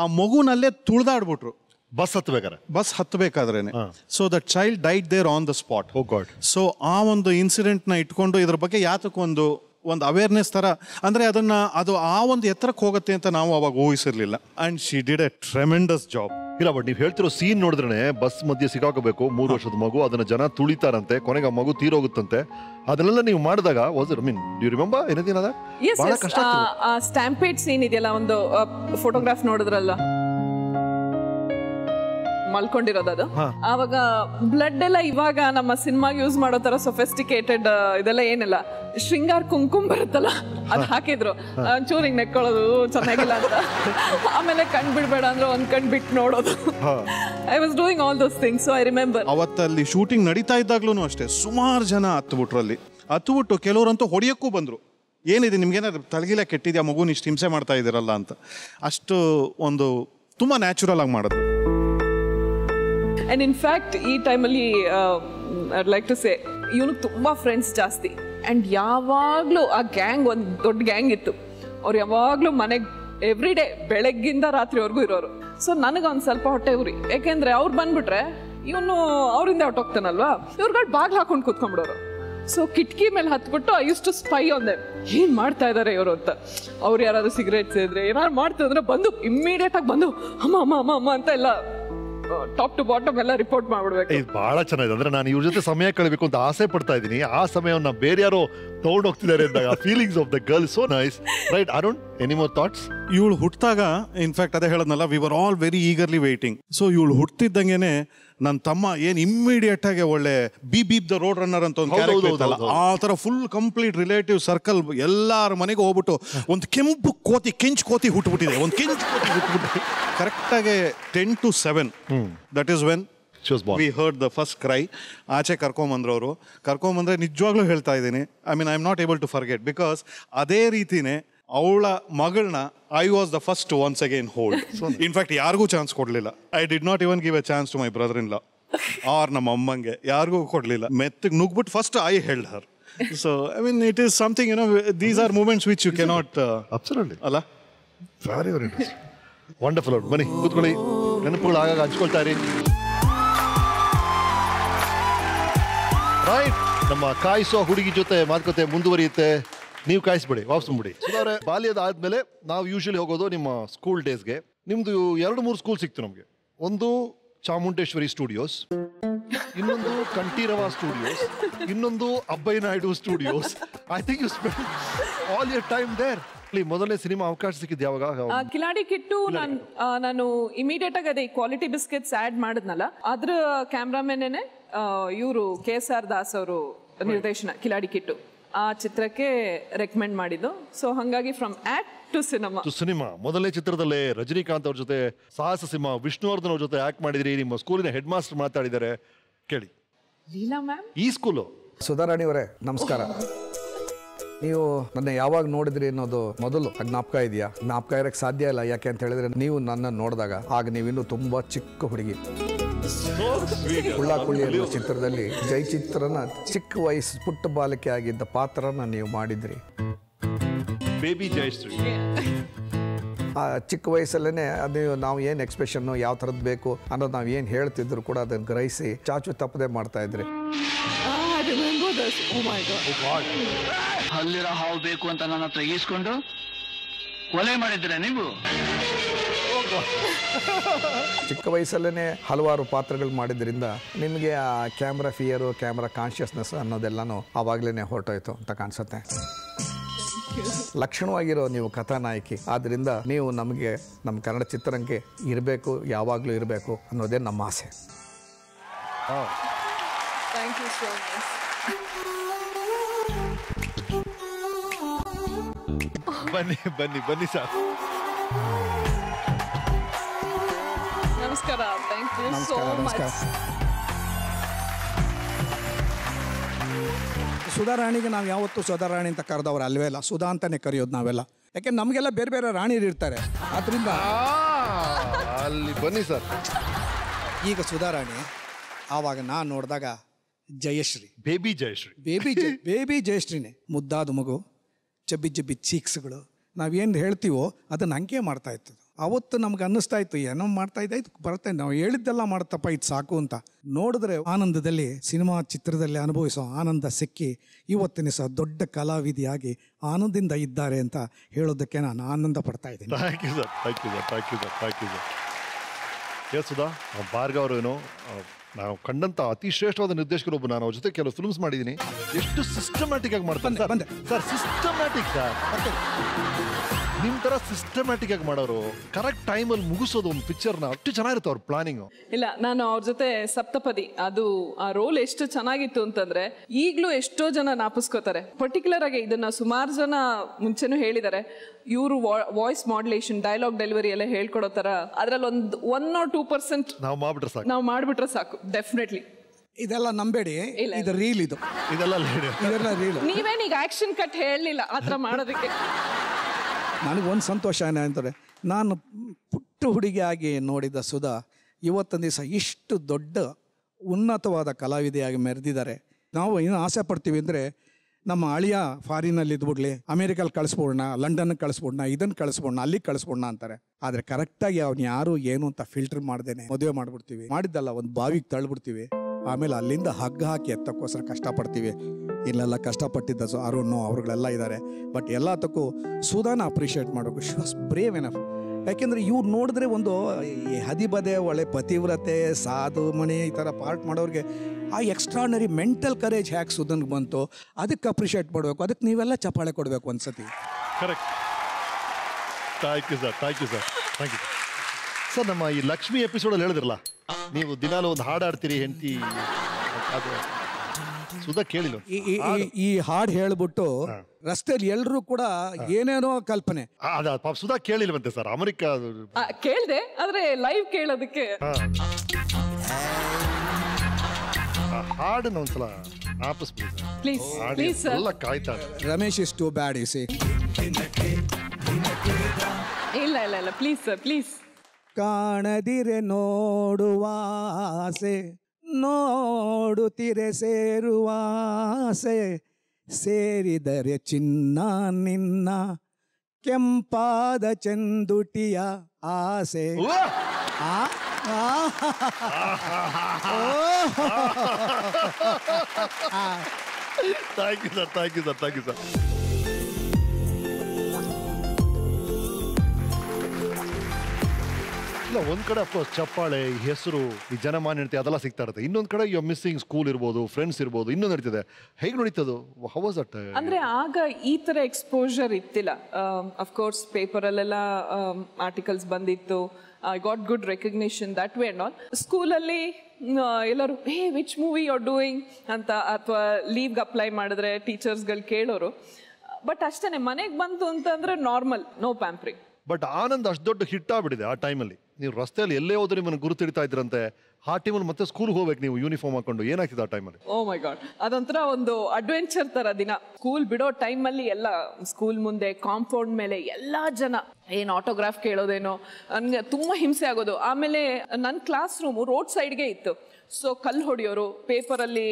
ಆ ಮಗುನಲ್ಲೇ ತುಳಿದಾಡ್ಬಿಟ್ರು ಬಸ್ ಹತ್ತಬೇಕಾದ್ರೆ ಬಸ್ ಹತ್ತಬೇಕಾದ್ರೇನೆ. So that child died there on the spot. Oh God. So ಆ ಒಂದು ಇನ್ಸಿಡೆಂಟ್ನ ಇಟ್ಕೊಂಡು ಇದ್ರ ಬಗ್ಗೆ ಯಾತಕ್ಕೊಂದು ಒಂದು ಅವೇರ್ನೆಸ್ ಥರ, ಅಂದರೆ ಅದನ್ನು ಅದು ಆ ಒಂದು ಎತ್ತರಕ್ಕೆ ಹೋಗುತ್ತೆ ಅಂತ ನಾವು ಅವಾಗ ಊಹಿಸಿರಲಿಲ್ಲ. And she did a tremendous job. ಇಲ್ಲ, ಬಟ್ ನೀವು ಹೇಳ್ತಿರೋ ಸೀನ್ ನೋಡಿದ್ರೆ ಬಸ್ ಮಧ್ಯೆ ಸಿಗಾಕಬೇಕು ಮೂರು ವರ್ಷದ ಮಗು, ಅದನ್ನು ಜನ ತುಳಿತಾರಂತೆ, ಕೊನೆಗೆ ಆ ಮಗು ತೀರೋಗುತ್ತಂತೆ. ಅದನ್ನೆಲ್ಲ ನೀವು ಮಾಡಿದಾಗ was it, I mean do you remember anything on that? ಬಹಳ ಕಷ್ಟ ಆ ಸ್ಟ್ಯಾಂಪೇಡ್ ಸೀನ್ ಇದೆಯಲ್ಲ, ಒಂದು ಫೋಟೋಗ್ರಾಫ್ ನೋಡಿದ್ರಲ್ಲ, ಮಲ್ಕೊಂಡಿರೋದು. ಆವಾಗ ಬ್ಲಡ್ ಎಲ್ಲ ಇವಾಗ ನಮ್ಮ ಸಿನಿಮಾಗೆ ಯೂಸ್ ಮಾಡೋ ತರ ಸೊಫಿಸ್ಟಿಕೇಟೆಡ್ ಇದೆಲ್ಲ ಏನಿಲ್ಲ, ಶೃಂಗಾರ ಕುಂಕುಮ್ ಬರುತ್ತಲ್ಲ ಅದು ಹಾಕಿದ್ರು. ಒಂಚೂರು ಹಿಂಗ್ ನೆಕ್ಕೊಳ್ಳೋದು ಚೆನ್ನಾಗಿಲ್ಲ ಅಂತ, ಆಮೇಲೆ ಕಣ್ ಬಿಡ್ಬೇಡ ಅಂದ್ರೆ ಒಂದ್ ಕಣ್ ಬಿಟ್ಟು ನೋಡೋದು. I was doing all those things. So I remember ಅವತ್ತಲ್ಲಿ ಶೂಟಿಂಗ್ ನಡೀತಾ ಇದ್ದಾಗ್ಲೂ ಅಷ್ಟೇ ಸುಮಾರು ಜನ ಹತ್ತು ಬಿಟ್ರು, ಅಲ್ಲಿ ಹತ್ತು ಬಿಟ್ಟು ಕೆಲವರಂತೂ ಹೊಡೆಯಕ್ಕೂ ಬಂದ್ರು. ಏನಿದೆ ನಿಮ್ಗೇನಾದ್ರು ತಲಗಿಲ ಕೆಟ್ಟಿದ್ಯಾ, ಮಗುನ ಇಷ್ಟು ಹಿಂಸೆ ಮಾಡ್ತಾ ಇದ್ದೀರಲ್ಲ ಅಂತ. ಅಷ್ಟು ಒಂದು ತುಂಬ ನ್ಯಾಚುರಲ್ ಆಗಿ ಮಾಡೋದು. ಆ್ಯಂಡ್ ಇನ್ಫ್ಯಾಕ್ಟ್ ಈ ಟೈಮಲ್ಲಿ ಐ ಲೈಕ್ ಟು ಸೇ ಇವನಿಗೆ ತುಂಬ ಫ್ರೆಂಡ್ಸ್ ಜಾಸ್ತಿ. ಆ್ಯಂಡ್ ಯಾವಾಗಲೂ ಆ ಗ್ಯಾಂಗ್ ಒಂದು ದೊಡ್ಡ ಗ್ಯಾಂಗ್ ಇತ್ತು. ಅವ್ರು ಯಾವಾಗಲೂ ಮನೆಗೆ ಎವ್ರಿ ಡೇ ಬೆಳಗ್ಗಿಂದ ರಾತ್ರಿವರೆಗೂ ಇರೋರು. ಸೊ ನನಗೆ ಒಂದು ಸ್ವಲ್ಪ ಹೊಟ್ಟೆ ಉರಿ, ಏಕೆಂದರೆ ಅವ್ರು ಬಂದುಬಿಟ್ರೆ ಇವನು ಅವರಿಂದ ಹೊಟ್ಟೋಗ್ತಾನಲ್ವಾ, ಇವ್ರುಗಳು ಬಾಗಿಲು ಹಾಕೊಂಡು ಕೂತ್ಕೊಂಡ್ಬಿಡೋರು. ಸೊ ಕಿಟಕಿ ಮೇಲೆ ಹತ್ಬಿಟ್ಟು I use to spy on them. ಏನು ಮಾಡ್ತಾ ಇದ್ದಾರೆ ಇವರು ಅಂತ. ಅವ್ರು ಯಾರಾದರೂ ಸಿಗರೇಟ್ ಸೇದ್ರೆ ಏನಾದ್ರು ಮಾಡ್ತಿದ್ರೆ ಬಂದು ಇಮ್ಮಿಡಿಯೇಟಾಗಿ ಬಂದು ಅಮ್ಮ ಅಮ್ಮ ಅಮ್ಮ ಅಮ್ಮ ಅಂತ ಎಲ್ಲ ಟಾಪ್ ಟು ಬಾಟಮ್ ಎಲ್ಲ ರಿಪೋರ್ಟ್ ಮಾಡ್ಬಿಡ್ಬೇಕು. ಇದು ಬಹಳ ಚೆನ್ನಾಗಿದೆ. ಅಂದ್ರೆ ನಾನು ಇವ್ರ ಜೊತೆ ಸಮಯ ಕಳಬೇಕು ಅಂತ ಆಸೆ ಪಡ್ತಾ ಇದ್ದೀನಿ, ಆ ಸಮಯವನ್ನು ಬೇರೆ ಯಾರೋ ತಗೊಂಡು ಹೋಗ್ತಿದ್ದಾರೆ ಅಂದಾಗ feelings of the girl so nice, right Arun? Any more thoughts? ಇವಳು ಹುಟ್ಟಾಗ ಇನ್ಫ್ಯಾಕ್ಟ್ ಅದೇ ಹೇಳೋದ್ನಲ್ಲ, we were all very eagerly waiting. So ಇವಳು ಹುಟ್ಟಿದ್ದಂಗೆನೆ ನನ್ನ ತಮ್ಮ ಏನು ಇಮ್ಮಿಡಿಯೇಟ್ ಆಗಿ ಒಳ್ಳೆ B beep the road runner ಅಂತ ಒಂದು ಕ್ಯಾರೆಕ್ಟರ್ ಇತ್ತಲ್ಲ, ಆ ಥರ ಫುಲ್ ಕಂಪ್ಲೀಟ್ ರಿಲೇಟಿವ್ ಸರ್ಕಲ್ ಎಲ್ಲರ ಮನೆಗೆ ಹೋಗ್ಬಿಟ್ಟು ಒಂದು ಕೆಂಪು ಕೋತಿ ಕೆಂಚ್ ಕೋತಿ ಹುಟ್ಟುಬಿಟ್ಟಿದೆ, ಒಂದು ಕೆಂಚ್ ಕೋತಿ ಹುಟ್ಟುಬಿಟ್ಟಿದೆ. ಕರೆಕ್ಟಾಗಿ ten to seven that is when we heard the first cry. ಆಚೆ ಕರ್ಕೊಂಬಂದ್ರು ಅವರು. ಕರ್ಕೊಂಬಂದ್ರೆ ನಿಜವಾಗ್ಲೂ ಹೇಳ್ತಾ ಇದ್ದೀನಿ, I mean I am not able to forget, because ಅದೇ ರೀತಿನೇ ಅವಳ ಮಗಳನ್ನ I was the first once again hold. In fact ಯಾರಿಗೂ ಚಾನ್ಸ್ ಕೊಡಲಿಲ್ಲ. I did not even give a chance to my brother in law or ನಮ್ಮ ಅಮ್ಮಂಗೆ, ಯಾರಿಗೂ ಕೊಡಲಿಲ್ಲ. ಮೆತ್ತಗೆ ನುಗ್ಬಿಟ್ಟು first I held her. So I mean it is something, you know, these are moments which you cannot. Absolutely ಅಲ್ಲ, very very wonderful. ಬನ್ನಿ ಕೂತ್ಕೊಳ್ಳಿ, ನೆನಪುಗಳು ಆಗಾಗ ಹಂಚ್ಕೊಳ್ತಾ ಇರಿ. ರೈಟ್, ನಮ್ಮ ಕಾಯಿಸೋ ಹುಡುಗಿ ಜೊತೆ ಮಾತುಕತೆ ಮುಂದುವರಿಯುತ್ತೆ. ನೀವು ಕಾಯಿಸ್ಬಿಡಿ, ವಾಪಸ್ ಬಿಡಿ. ಸುಧಾರೆ, ಬಾಲ್ಯದ ಆದಮೇಲೆ ನಾವು ಯೂಶಲಿ ಹೋಗೋದು ನಿಮ್ಮ ಸ್ಕೂಲ್ ಡೇಸ್ಗೆ. ನಿಮ್ಮದು ಎರಡು ಮೂರು ಸ್ಕೂಲ್ ಸಿಕ್ತು ನಮಗೆ. ಒಂದು ಚಾಮುಂಡೇಶ್ವರಿ ಸ್ಟುಡಿಯೋಸ್, ಇನ್ನೊಂದು ಕಂಠೀರವ ಸ್ಟುಡಿಯೋಸ್, ಇನ್ನೊಂದು Abbaiah Naidu studios. I think you spend all your time there. ಮೊದಲನೇ ಸಿನಿಮಾ ಅವಕಾಶ ಸಿಕ್ಕಿದ್ದು ಯಾವಾಗ? ಕಿಲಾಡಿ ಕಿಟ್ಟು. ನಾನು ನಾನು ಇಮಿಡಿಯೇಟ್ ಆಗಿ ಅದೇ ಕ್ವಾಲಿಟಿ ಬಿಸ್ಕೆಟ್ಸ್ ಆ್ಯಡ್ ಮಾಡಿದ್ನಲ್ಲ, ಅದ್ರ ಕ್ಯಾಮ್ರಾಮನ್ನೇ ಇವರು ಕೆ ಎಸ್ ಆರ್ ದಾಸ್ ಅವರು ನಿರ್ದೇಶನ ಕಿಲಾಡಿ ಕಿಟ್ಟು ಆ ಚಿತ್ರಕ್ಕೆ ರೆಕಮೆಂಡ್ ಮಾಡಿದ್ದು. ಸೊ ಹಾಗಾಗಿ from act to cinema to cinema. ಮೊದಲನೇ ಚಿತ್ರದಲ್ಲೇ ರಜನಿಕಾಂತ್ ಅವ್ರ ಜೊತೆ, ಸಾಹಸ ಸಿಂಹ ವಿಷ್ಣುವರ್ಧನ್ ಅವ್ರ ಜೊತೆ ಆಕ್ಟ್ ಮಾಡಿದ್ರಿ. ನಿಮ್ಮ ಸ್ಕೂಲಿನ ಹೆಡ್ ಮಾಸ್ಟರ್ ಮಾತಾಡಿದ್ದಾರೆ, ಕೇಳಿ. ಲೀಲಾ ಮ್ಯಾಮ್, ಈ ಸ್ಕೂಲು. ಸುಧಾರಾಣಿ ಅವರೇ ನಮಸ್ಕಾರ. ನೀವು ನನ್ನ ಯಾವಾಗ ನೋಡಿದ್ರಿ ಅನ್ನೋದು ಮೊದಲು ಜ್ಞಾಪಕ ಇದೆಯಾ? ಜ್ಞಾಪಕ ಇರೋಕ್ಕೆ ಸಾಧ್ಯ ಇಲ್ಲ, ಯಾಕೆ ಅಂತ ಹೇಳಿದ್ರೆ ನೀವು ನನ್ನ ನೋಡಿದಾಗ ಆಗ ನೀವಿನ್ನೂ ತುಂಬಾ ಚಿಕ್ಕ ಹುಡುಗಿ. ಕುಳ್ಳಾಕುಳ್ಳಿ ಅನ್ನೋ ಚಿತ್ರದಲ್ಲಿ ಜಯಚಿತ್ರನ ಚಿಕ್ಕ ವಯಸ್ಸು ಪುಟ್ಟ ಬಾಲಕಿ ಆಗಿದ್ದ ಪಾತ್ರನ ನೀವು ಮಾಡಿದ್ರಿ. ಬೇಬಿ ಜಯಶ್ರೀ. ಆ ಚಿಕ್ಕ ವಯಸ್ಸಲ್ಲೇ ಅದು ನಾವು ಏನು ಎಕ್ಸ್ಪ್ರೆಷನ್ನು ಯಾವ ಥರದ್ದು ಬೇಕು ಅನ್ನೋದು ನಾವು ಏನು ಹೇಳ್ತಿದ್ರು ಕೂಡ ಅದನ್ನು ಗ್ರಹಿಸಿ ಚಾಚು ತಪ್ಪದೆ ಮಾಡ್ತಾ ಇದ್ರಿ. ಹಲ್ಲಿರೋ ಹಾವು ಬೇಕು ಅಂತ ನನ್ನ ಹತ್ರ ಈಸ್ಕೊಂಡು ಕೊಲೆ ಮಾಡಿದ್ರೆ ನೀವು. ಚಿಕ್ಕ ವಯಸ್ಸಲ್ಲೇ ಹಲವಾರು ಪಾತ್ರಗಳು ಮಾಡಿದ್ರಿಂದ ನಿಮಗೆ ಆ ಕ್ಯಾಮ್ರಾ ಫಿಯರು, ಕ್ಯಾಮ್ರಾ ಕಾನ್ಷಿಯಸ್ನೆಸ್ ಅನ್ನೋದೆಲ್ಲನೂ ಆವಾಗಲೇ ಹೊರಟೋಯ್ತು ಅಂತ ಕಾಣಿಸುತ್ತೆ. ಲಕ್ಷಣವಾಗಿರೋ ನೀವು ಕಥಾನಾಯಕಿ, ಆದ್ದರಿಂದ ನೀವು ನಮಗೆ ನಮ್ಮ ಕನ್ನಡ ಚಿತ್ರರಂಗಕ್ಕೆ ಇರಬೇಕು, ಯಾವಾಗಲೂ ಇರಬೇಕು ಅನ್ನೋದೇ ನಮ್ಮ ಆಸೆ. ಬನ್ನಿ ಬನ್ನಿ ಬನ್ನಿ ಸರ್. ನಮಸ್ಕಾರ. Thank you so much. ಸುಧಾರಾಣಿಗೆ ನಾವು ಯಾವತ್ತೂ ಸುಧಾರಾಣಿ ಅಂತ ಕರೆದವ್ರು ಅಲ್ವೇ ಇಲ್ಲ, ಸುಧಾ ಅಂತಾನೆ ಕರೆಯೋದು ನಾವೆಲ್ಲ. ಯಾಕೆ ನಮಗೆಲ್ಲ ಬೇರೆ ಬೇರೆ ರಾಣಿಯರು ಇರ್ತಾರೆ, ಆದ್ರಿಂದ ಅಲ್ಲಿ ಬನ್ನಿ ಸರ್. ಈಗ ಸುಧಾರಾಣಿ, ಆವಾಗ ನಾನು ನೋಡಿದಾಗ Jayashree, baby Jayashree, baby Jaya baby ಜಯಶ್ರೀನೇ. ಮುದ್ದಾದ ಮಗು, ಜಬ್ಬಿ ಜಬ್ಬಿ ಚೀಕ್ಸ್ಗಳು, ನಾವೇನು ಹೇಳ್ತೀವೋ ಅದನ್ನು ಹಂಗೆ ಮಾಡ್ತಾ ಇತ್ತು. ಅವತ್ತು ನಮ್ಗೆ ಅನ್ನಿಸ್ತಾ ಇತ್ತು ಏನೋ ಮಾಡ್ತಾ ಇದೆ, ಇದು ಬರುತ್ತೆ, ನಾವು ಹೇಳಿದ್ದೆಲ್ಲ ಮಾಡ್ತಪ್ಪ, ಇದು ಸಾಕು ಅಂತ. ನೋಡಿದ್ರೆ ಆನಂದದಲ್ಲಿ, ಸಿನಿಮಾ ಚಿತ್ರದಲ್ಲಿ ಅನುಭವಿಸೋ ಆನಂದ ಸಿಕ್ಕಿ ಇವತ್ತಿನ ಸಹ ದೊಡ್ಡ ಕಲಾವಿದೆಯಾಗಿ ಆನಂದದಿಂದ ಇದ್ದಾರೆ ಅಂತ ಹೇಳೋದಕ್ಕೆ ನಾನು ಆನಂದ ಪಡ್ತಾ ಇದ್ದೀನಿ. Thank you sir, thank you sir, thank you sir, thank you sir. S Sudha Bhargava ಅವರೇನು ನಾನು ಕಂಡಂಥ ಅತಿ ಶ್ರೇಷ್ಠವಾದ ನಿರ್ದೇಶಕರೊಬ್ಬರು. ನಾನು ಅವ್ರ ಜೊತೆ ಕೆಲವು ಫಿಲ್ಮ್ಸ್ ಮಾಡಿದ್ದೀನಿ. ಎಷ್ಟು ಸಿಸ್ಟಮ್ಯಾಟಿಕ್ ಆಗಿ ಮಾಡ್ತಾರೆ ಸರ್, ಸಿಸ್ಟಮ್ಯಾಟಿಕ್ ಸರ್. ನಿಮ್ಮ ತರ ಸಿಸ್ಟಮ್ಯಾಟಿಕ್ ಆಗಿ ಮಾಡೋರು ಕರೆಕ್ಟ್ ಟೈಮ್ ಅಲ್ಲಿ ಮುಗಿಸೋದು ಒಂದು ಪಿಕ್ಚರ್ನ ಅಷ್ಟು ಚೆನ್ನಾಗಿರುತ್ತೆ ಅವ್ರ ಪ್ಲಾನಿಂಗ್. ಇಲ್ಲ, ನಾನು ಅವ್ರ ಜೊತೆ ಸಪ್ತಪದಿ ಅದು ಆ ರೋಲ್ ಎಷ್ಟು ಚೆನ್ನಾಗಿತ್ತು ಅಂತಂದ್ರೆ ಈಗಲೂ ಎಷ್ಟೋ ಜನ ನಾಪಿಸ್ಕೋತಾರೆ. ಪರ್ಟಿಕ್ಯುಲರ್ ಆಗಿ ಇದನ್ನ ಸುಮಾರು ಜನ ಮುಂಚೆನೂ ಹೇಳಿದ್ದಾರೆ. ಇವರು ವಾಯ್ಸ್ ಮಾಡ್ಯುಲೇಷನ್, ಡೈಲಾಗ್ ಡೆಲಿವರಿ ಎಲ್ಲ ಹೇಳ್ಕೊಡೋ ತರ ಅದ್ರಲ್ಲಿ ಒಂದು ಒನ್ ಆರ್ ಟೂ ಪರ್ಸೆಂಟ್ ನಾವು ಮಾಡ್ಬಿಟ್ರೆ ಸಾಕು ನಾವು ಮಾಡ್ಬಿಟ್ರೆ ಸಾಕು ಡೆಫಿನೆಟ್ಲಿ. ಇದೆಲ್ಲ ನಂಬೇಡಿ, ಇದು ರೀಲ್, ಇದು ಇದೆಲ್ಲ ರೀಲ್. ನೀವೇನೀಗ ಆಕ್ಷನ್ ಕಟ್ ಹೇಳಲಿಲ್ಲ ಆ ಥರ ಮಾಡೋದಕ್ಕೆ. ನನಗೊಂದು ಸಂತೋಷ ಏನಂತಾರೆ, ನಾನು ಪುಟ್ಟ ಹುಡುಗಿಯಾಗಿ ನೋಡಿದ ಸುಧಾ ಇವತ್ತಿನ ದಿವಸ ಇಷ್ಟು ದೊಡ್ಡ ಉನ್ನತವಾದ ಕಲಾವಿದೆಯಾಗಿ ಮೆರೆದಿದ್ದಾರೆ. ನಾವು ಏನು ಆಸೆ ಪಡ್ತೀವಿ ಅಂದರೆ ನಮ್ಮ ಅಳಿಯ ಫಾರಿನಲ್ಲಿ ಇದ್ಬಿಡ್ಲಿ, ಅಮೇರಿಕಲ್ಲಿ ಕಳಿಸ್ಬೋಣ, ಲಂಡನ್ಗೆ ಕಳಿಸ್ಬೋಣ, ಇದನ್ನು ಕಳಿಸ್ಬೋಣ, ಅಲ್ಲಿಗೆ ಕಳಿಸ್ಬೋಣ ಅಂತಾರೆ. ಆದರೆ ಕರೆಕ್ಟಾಗಿ ಅವ್ನು ಯಾರು ಏನು ಅಂತ ಫಿಲ್ಟರ್ ಮಾಡ್ದೇನೆ ಮದುವೆ ಮಾಡಿಬಿಡ್ತೀವಿ, ಮಾಡಿದ್ದಲ್ಲ ಒಂದು ಬಾವಿಗೆ ತಳ್ಳಿಬಿಡ್ತೀವಿ. ಆಮೇಲೆ ಅಲ್ಲಿಂದ ಹಗ್ಗ ಹಾಕಿ ಎತ್ತಕ್ಕೋಸ್ಕರ ಕಷ್ಟಪಡ್ತೀವಿ. ಇಲ್ಲೆಲ್ಲ ಕಷ್ಟಪಟ್ಟಿದ್ದ ಸೊ ಅರುಣ್ ಅವ್ರುಗಳೆಲ್ಲ ಇದ್ದಾರೆ. ಬಟ್ ಎಲ್ಲ ತಕ್ಕೂ ಸುಧಾನ ಅಪ್ರಿಷಿಯೇಟ್ ಮಾಡಬೇಕು. She was brave enough. ಯಾಕೆಂದರೆ ಇವ್ರು ನೋಡಿದ್ರೆ ಒಂದು ಹದಿಬದೆ ಒಳ್ಳೆ ಪತಿವ್ರತೆ ಸಾಧು ಮನೆ ಈ ಥರ ಪಾರ್ಟ್ ಮಾಡೋರಿಗೆ ಆ ಎಕ್ಸ್ಟ್ರಾರ್ಡ್ನರಿ ಮೆಂಟಲ್ ಕರೇಜ್ ಹ್ಯಾಕ್ ಸುಧನ್ಗೆ ಬಂತು, ಅದಕ್ಕೆ ಅಪ್ರಿಷಿಯೇಟ್ ಮಾಡಬೇಕು. ಅದಕ್ಕೆ ನೀವೆಲ್ಲ ಚಪ್ಪಾಳೆ ಕೊಡಬೇಕು ಒಂದು ಸತಿ. Correct. Thank you sir, thank you sir, thank you sir. ನಮ್ಮ ಈ ಲಕ್ಷ್ಮಿ ಎಪಿಸೋಡಲ್ಲಿ ಹೇಳಿದ್ರಲ್ಲ ನೀವು ದಿನಾಲೂ ಒಂದು ಹಾಡಾಡ್ತೀರಿ ಹೆಂಡತಿ, ಸುಧಾ ಕೇಳಿಲ್ಲ ಈ ಹಾಡು ಹೇಳ್ಬಿಟ್ಟು ರಸ್ತೆಯಲ್ಲಿ ಎಲ್ಲರೂ ಕೂಡ ಏನೇನೋ ಕಲ್ಪನೆ. ಸುಧಾ ಕೇಳಿಲ್ವಂತೆ ಸರ್, ಅಮೆರಿಕಾ ಕೇಳಿದೆ ಆದ್ರೆ ಲೈವ್ ಕೇಳೋದಕ್ಕೆ. ಹಾಡನ್ನ ಒಂದ್ಸಲ ಕಾಯ್ತಾ Ramesh is too bad you see. ಇಲ್ಲ ಇಲ್ಲ ಇಲ್ಲ, ಪ್ಲೀಸ್ ಸರ್ ಪ್ಲೀಸ್. ಕಾಣದಿರೆ ನೋಡುವ ಆಸೆ, ನೋಡುತ್ತಿರೆ ಸೇರುವ ಆಸೆ, ಸೇರಿದರೆ ಚಿನ್ನ ನಿನ್ನ ಕೆಂಪಾದ ಚಂದುಟಿಯ ಆಸೆ. Thank you sir, thank you sir, thank you sir. ಒಂದ್ ಕಡೆ ಅಫ್ಕೋರ್ಸ್ ಚಪ್ಪಾಳೆ, ಹೆಸರು, ಈ ಜನಮಾನ್ಯತೆ ಅದೆಲ್ಲ ಸಿಗ್ತಾ ಇರುತ್ತೆ. ಇನ್ನೊಂದ್ ಕಡೆ ಯು ಮಿಸ್ಸಿಂಗ್ ಸ್ಕೂಲ್ ಇರ್ಬೋದು, ಫ್ರೆಂಡ್ಸ್ ಇರ್ಬೋದು, ಇನ್ನೊಂದು ನಡೀತದೆ. ಹೇಗೆ ನಡೀತದೆ? How was that? ಅಂದ್ರೆ ಆಗ ಈ ತರ ಎಕ್ಸ್ಪೋಜರ್ ಇತ್ತಿಲ್ಲ. ಅಫ್ಕೋರ್ಸ್ ಪೇಪರಲ್ಲೆಲ್ಲ ಆರ್ಟಿಕಲ್ಸ್ ಬಂದಿತ್ತು. I got good recognition that way and all. ಸ್ಕೂಲಲ್ಲಿ ಎಲ್ಲರೂ hey which movie you are doing ಅಂತ ಅಥವಾ ಲೀವ್ಗೆ ಅಪ್ಲೈ ಮಾಡಿದ್ರೆ ಟೀಚರ್ಸ್ಗಳು ಕೇಳೋರು. ಬಟ್ ಅಷ್ಟೇ ಮನೆಗೆ ಬಂತು ಅಂತಂದ್ರೆ normal, no pampering. But Anand ಅಷ್ಟು ದೊಡ್ಡ ಹಿಟ್ ಆಗ್ಬಿಟ್ಟಿದೆ ಆ ಟೈಮಲ್ಲಿ. ನೀವು ರಸ್ತೆಯಲ್ಲಿ ಎಲ್ಲೇ ಹೋದ್ರೆ ನಿಮ್ಮನ್ನು ಗುರುತಿಡ್ತಾ ಇದ್ರಂತೆ. ಆ ಟೈಮಲ್ಲಿ ಮತ್ತೆ ಸ್ಕೂಲ್ಗೆ ಹೋಗ್ಬೇಕು ನೀವು ಯೂನಿಫಾರ್ಮ್ ಹಾಕೊಂಡು. ಏನಾಗ್ತಿದೆ ಆ ಟೈಮಲ್ಲಿ? ಓ ಮೈ ಗಾಡ್, ಅದೊಂಥರ ಒಂದು ಅಡ್ವೆಂಚರ್ ತರ ದಿನ. ಸ್ಕೂಲ್ ಬಿಡೋ ಟೈಮಲ್ಲಿ ಎಲ್ಲ ಸ್ಕೂಲ್ ಮುಂದೆ ಕಾಂಪೌಂಡ್ ಮೇಲೆ ಎಲ್ಲ ಜನ ಏನು ಆಟೋಗ್ರಾಫ್ ಕೇಳೋದೇನೋ, ನನಗೆ ತುಂಬ ಹಿಂಸೆ ಆಗೋದು. ಆಮೇಲೆ ನನ್ನ ಕ್ಲಾಸ್ ರೂಮು ರೋಡ್ ಸೈಡ್ಗೆ ಇತ್ತು. ಸೊ ಕಲ್ಲು ಹೊಡೆಯೋರು, ಪೇಪರಲ್ಲಿ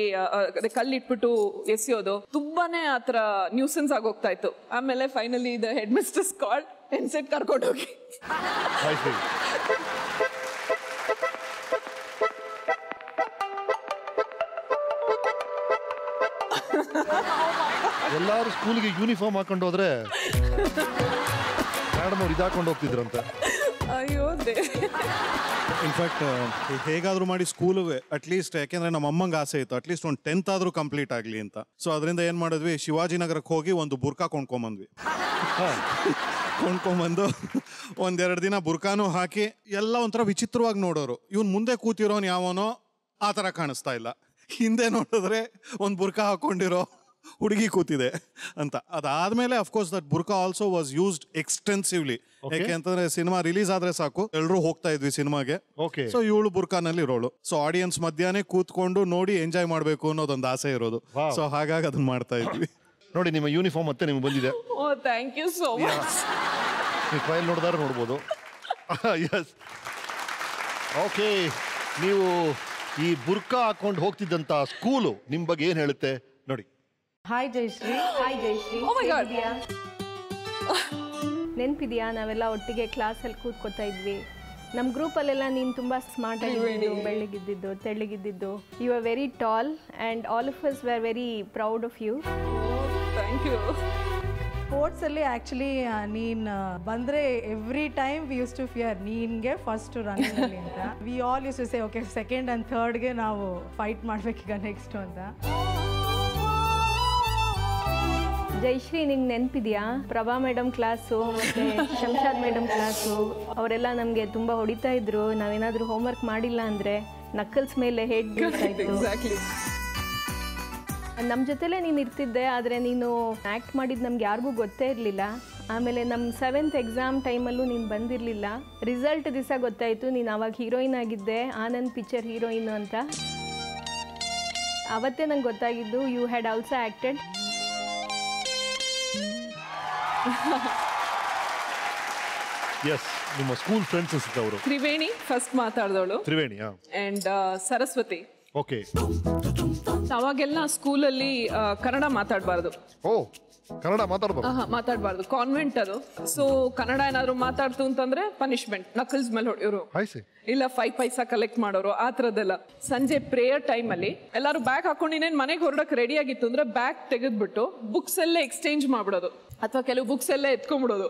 ಅದೇ ಕಲ್ಲು ಇಟ್ಬಿಟ್ಟು ಎಸೆಯೋದು, ತುಂಬಾನೇ ಆ ಥರ ನ್ಯೂಸೆನ್ಸ್ ಆಗೋಗ್ತಾ ಇತ್ತು. ಆಮೇಲೆ finally the head mistress called, ಹೆನ್ಸೆಟ್ ಕರ್ಕೊಂಡೋಗಿ. ಎಲ್ಲರೂ ಸ್ಕೂಲ್ಗೆ ಯೂನಿಫಾರ್ಮ್ ಹಾಕೊಂಡು ಹೋದ್ರೆ ಮೇಡಮ್ ಅವ್ರು ಇದಾಕೊಂಡು ಹೋಗ್ತಿದ್ರಂತೆ. ಅಯ್ಯೋ ಇನ್ಫ್ಯಾಕ್ಟ್ ಹೇಗಾದರೂ ಮಾಡಿ ಸ್ಕೂಲ್ ಅಟ್ಲೀಸ್ಟ್, ಯಾಕೆಂದ್ರೆ ನಮ್ಮ ಅಮ್ಮಂಗೆ ಆಸೆ ಇತ್ತು ಅಟ್ಲೀಸ್ಟ್ ಒಂದು ಟೆಂತ್ ಆದರೂ ಕಂಪ್ಲೀಟ್ ಆಗಲಿ ಅಂತ. ಸೊ ಅದರಿಂದ ಏನು ಮಾಡಿದ್ವಿ, ಶಿವಾಜಿನಗರಕ್ಕೆ ಹೋಗಿ ಒಂದು ಬುರ್ಕಾ ಕೊಂಡ್ಕೊಂಬಂದ್ವಿ. ಕೊಂಡ್ಕೊಂಬಂದು ಒಂದೆರಡು ದಿನ ಬುರ್ಕಾನೂ ಹಾಕಿ ಎಲ್ಲ ಒಂಥರ ವಿಚಿತ್ರವಾಗಿ ನೋಡೋರು. ಇವನು ಮುಂದೆ ಕೂತಿರೋನು ಯಾವನೋ ಆ ಥರ ಕಾಣಿಸ್ತಾ ಇಲ್ಲ, ಹಿಂದೆ ನೋಡಿದ್ರೆ ಒಂದು ಬುರ್ಕಾ ಹಾಕ್ಕೊಂಡಿರೋ ಹುಡುಗಿ ಕೂತಿದೆ ಅಂತ. ಅದಾದ್ಮೇಲೆ of course that burqa also was used extensively. ಯಾಕೆಂತಂದ್ರೆ ಸಿನಿಮಾ ರಿಲೀಸ್ ಆದ್ರೆ ಸಾಕು ಎಲ್ಲರೂ ಹೋಗ್ತಾ ಇದ್ವಿ ಸಿನಿಮಾಗೆ. ಸೊ ಇವಳು ಬುರ್ಕಾನಲ್ಲಿ ರೋಳು. ಸೊ ಆಡಿಯನ್ಸ್ ಮಧ್ಯಾಹ್ನ ಕೂತ್ಕೊಂಡು ನೋಡಿ ಎಂಜಾಯ್ ಮಾಡಬೇಕು ಅನ್ನೋದೊಂದು ಆಸೆ ಇರೋದು. ಸೊ ಹಾಗಾಗಿ ಅದನ್ನ ಮಾಡ್ತಾ ಇದ್ವಿ. ನೋಡಿ ನಿಮ್ಮ ಯೂನಿಫಾರ್ಮ್ ಮತ್ತೆ ನಿಮ್ಗೆ ಬಂದಿದೆ. Oh thank you so much. ನೀವು ಫೈಲ್ ನೋಡಿದಾರೆ ನೋಡ್ಬೋದು. ಎಸ್ ಓಕೆ, ನೀವು ಈ ಬುರ್ಕಾ ಹಾಕೊಂಡು ಹೋಗ್ತಿದ್ದಂತ ಸ್ಕೂಲು ನಿಮ್ಮ ಬಗ್ಗೆ ಏನು ಹೇಳುತ್ತೆ ನೋಡಿ. Hi Jayashree. Hi Jayashree. Oh my god, ನೆನಪಿದೆಯಾ ನಾವೆಲ್ಲ ಒಟ್ಟಿಗೆ ಕ್ಲಾಸಲ್ಲಿ ಕೂತ್ಕೊತಾ ಇದ್ವಿ. ನಮ್ಮ ಗ್ರೂಪಲ್ಲೆಲ್ಲ ನೀನು ತುಂಬ ಸ್ಮಾರ್ಟ್ ಆಗಿದ್ದು, ಬೆಳ್ಳಗಿದ್ದಿದ್ದು, ತೆಳ್ಳಗಿದ್ದಿದ್ದು. You are very tall and all of us we are very proud of you. Thank you. ಸ್ಪೋರ್ಟ್ಸಲ್ಲಿ ಆ್ಯಕ್ಚುಲಿ ನೀನು ಬಂದರೆ every time we use to fear ನೀನಿಗೆ ಫಸ್ಟು ರನ್ನಿಂಗಲ್ಲಿ ಅಂತ. We all use to say okay second and ಥರ್ಡ್ಗೆ ನಾವು fight ಮಾಡಬೇಕೀಗ next ಅಂತ. ಜೈಶ್ರೀ ನಿಂಗೆ ನೆನಪಿದೆಯಾ ಪ್ರಭಾ ಮೇಡಮ್ ಕ್ಲಾಸು ಮತ್ತು ಶಂಶಾದ್ ಮೇಡಮ್ ಕ್ಲಾಸು ಅವರೆಲ್ಲ ನಮಗೆ ತುಂಬ ಹೊಡಿತಾ ಇದ್ರು, ನಾವೇನಾದರೂ ಹೋಮ್ವರ್ಕ್ ಮಾಡಿಲ್ಲ ಅಂದರೆ ನಕ್ಕಲ್ಸ್ ಮೇಲೆ ಹೇಟ್ ಬೀಳ್ತಾಯಿತ್ತು. ನಮ್ಮ ಜೊತೆಲೇ ನೀನು ಇರ್ತಿದ್ದೆ, ಆದರೆ ನೀನು ಆ್ಯಕ್ಟ್ ಮಾಡಿದ್ದು ನಮ್ಗೆ ಯಾರಿಗೂ ಗೊತ್ತೇ ಇರಲಿಲ್ಲ. ಆಮೇಲೆ ನಮ್ಮ ಸೆವೆಂತ್ ಎಕ್ಸಾಮ್ ಟೈಮಲ್ಲೂ ನೀನು ಬಂದಿರಲಿಲ್ಲ. ರಿಸಲ್ಟ್ ದಿವಸ ಗೊತ್ತಾಯಿತು ನೀನು ಆವಾಗ ಹೀರೋಯಿನ್ ಆಗಿದ್ದೆ, ಆನಂದ್ ಪಿಕ್ಚರ್ ಹೀರೋಯಿನು ಅಂತ. ಅವತ್ತೇ ನಂಗೆ ಗೊತ್ತಾಗಿದ್ದು you had also acted. Yes, ನಿಮ್ಮ ಸ್ಕೂಲ್ ಫ್ರೆಂಡ್ಸ್ ಅನ್ಸುತ್ತೆ ಅವರು. ತ್ರಿವೇಣಿ ಫಸ್ಟ್ ಮಾತಾಡಿದವಳು, ತ್ರಿವೇಣಿ ಆ್ಯಂಡ್ ಸರಸ್ವತಿ. ಓಕೆ, ಅವಾಗೆಲ್ಲ ಸ್ಕೂಲಲ್ಲಿ ಕನ್ನಡ ಮಾತಾಡಬಾರ್ದು. ಓ, ಕನ್ನಡ ಮಾತಾಡಬಾರ್ದು ಮಾತಾಡಬಾರ್ದು ಕಾನ್ವೆಂಟ್ ಅದು. ಸೊ ಕನ್ನಡ ಏನಾದರೂ ಮಾತಾಡ್ತು ಅಂತಂದ್ರೆ ಪನಿಷ್ಮೆಂಟ್, ನಕಲ್ಸ್ ಮೇಲೆ ಹೊಡೆಯೋರು, ಇಲ್ಲ ಫೈವ್ ಪೈಸಾ ಕಲೆಕ್ಟ್ ಮಾಡೋರು, ಆ ಥರದ್ದೆಲ್ಲ. ಸಂಜೆ ಪ್ರೇಯರ್ ಟೈಮಲ್ಲಿ ಎಲ್ಲರೂ ಬ್ಯಾಗ್ ಹಾಕೊಂಡು ಇನ್ನೇನು ಮನೆಗೆ ಹೊರಡಕ್ಕೆ ರೆಡಿ ಆಗಿತ್ತು ಅಂದ್ರೆ ಬ್ಯಾಗ್ ತೆಗೆದ್ಬಿಟ್ಟು ಬುಕ್ಸ್ ಎಲ್ಲ ಎಕ್ಸ್ಚೇಂಜ್ ಮಾಡ್ಬಿಡೋದು, ಅಥವಾ ಕೆಲವು ಬುಕ್ಸ್ ಎಲ್ಲ ಎತ್ಕೊಂಡ್ಬಿಡೋದು.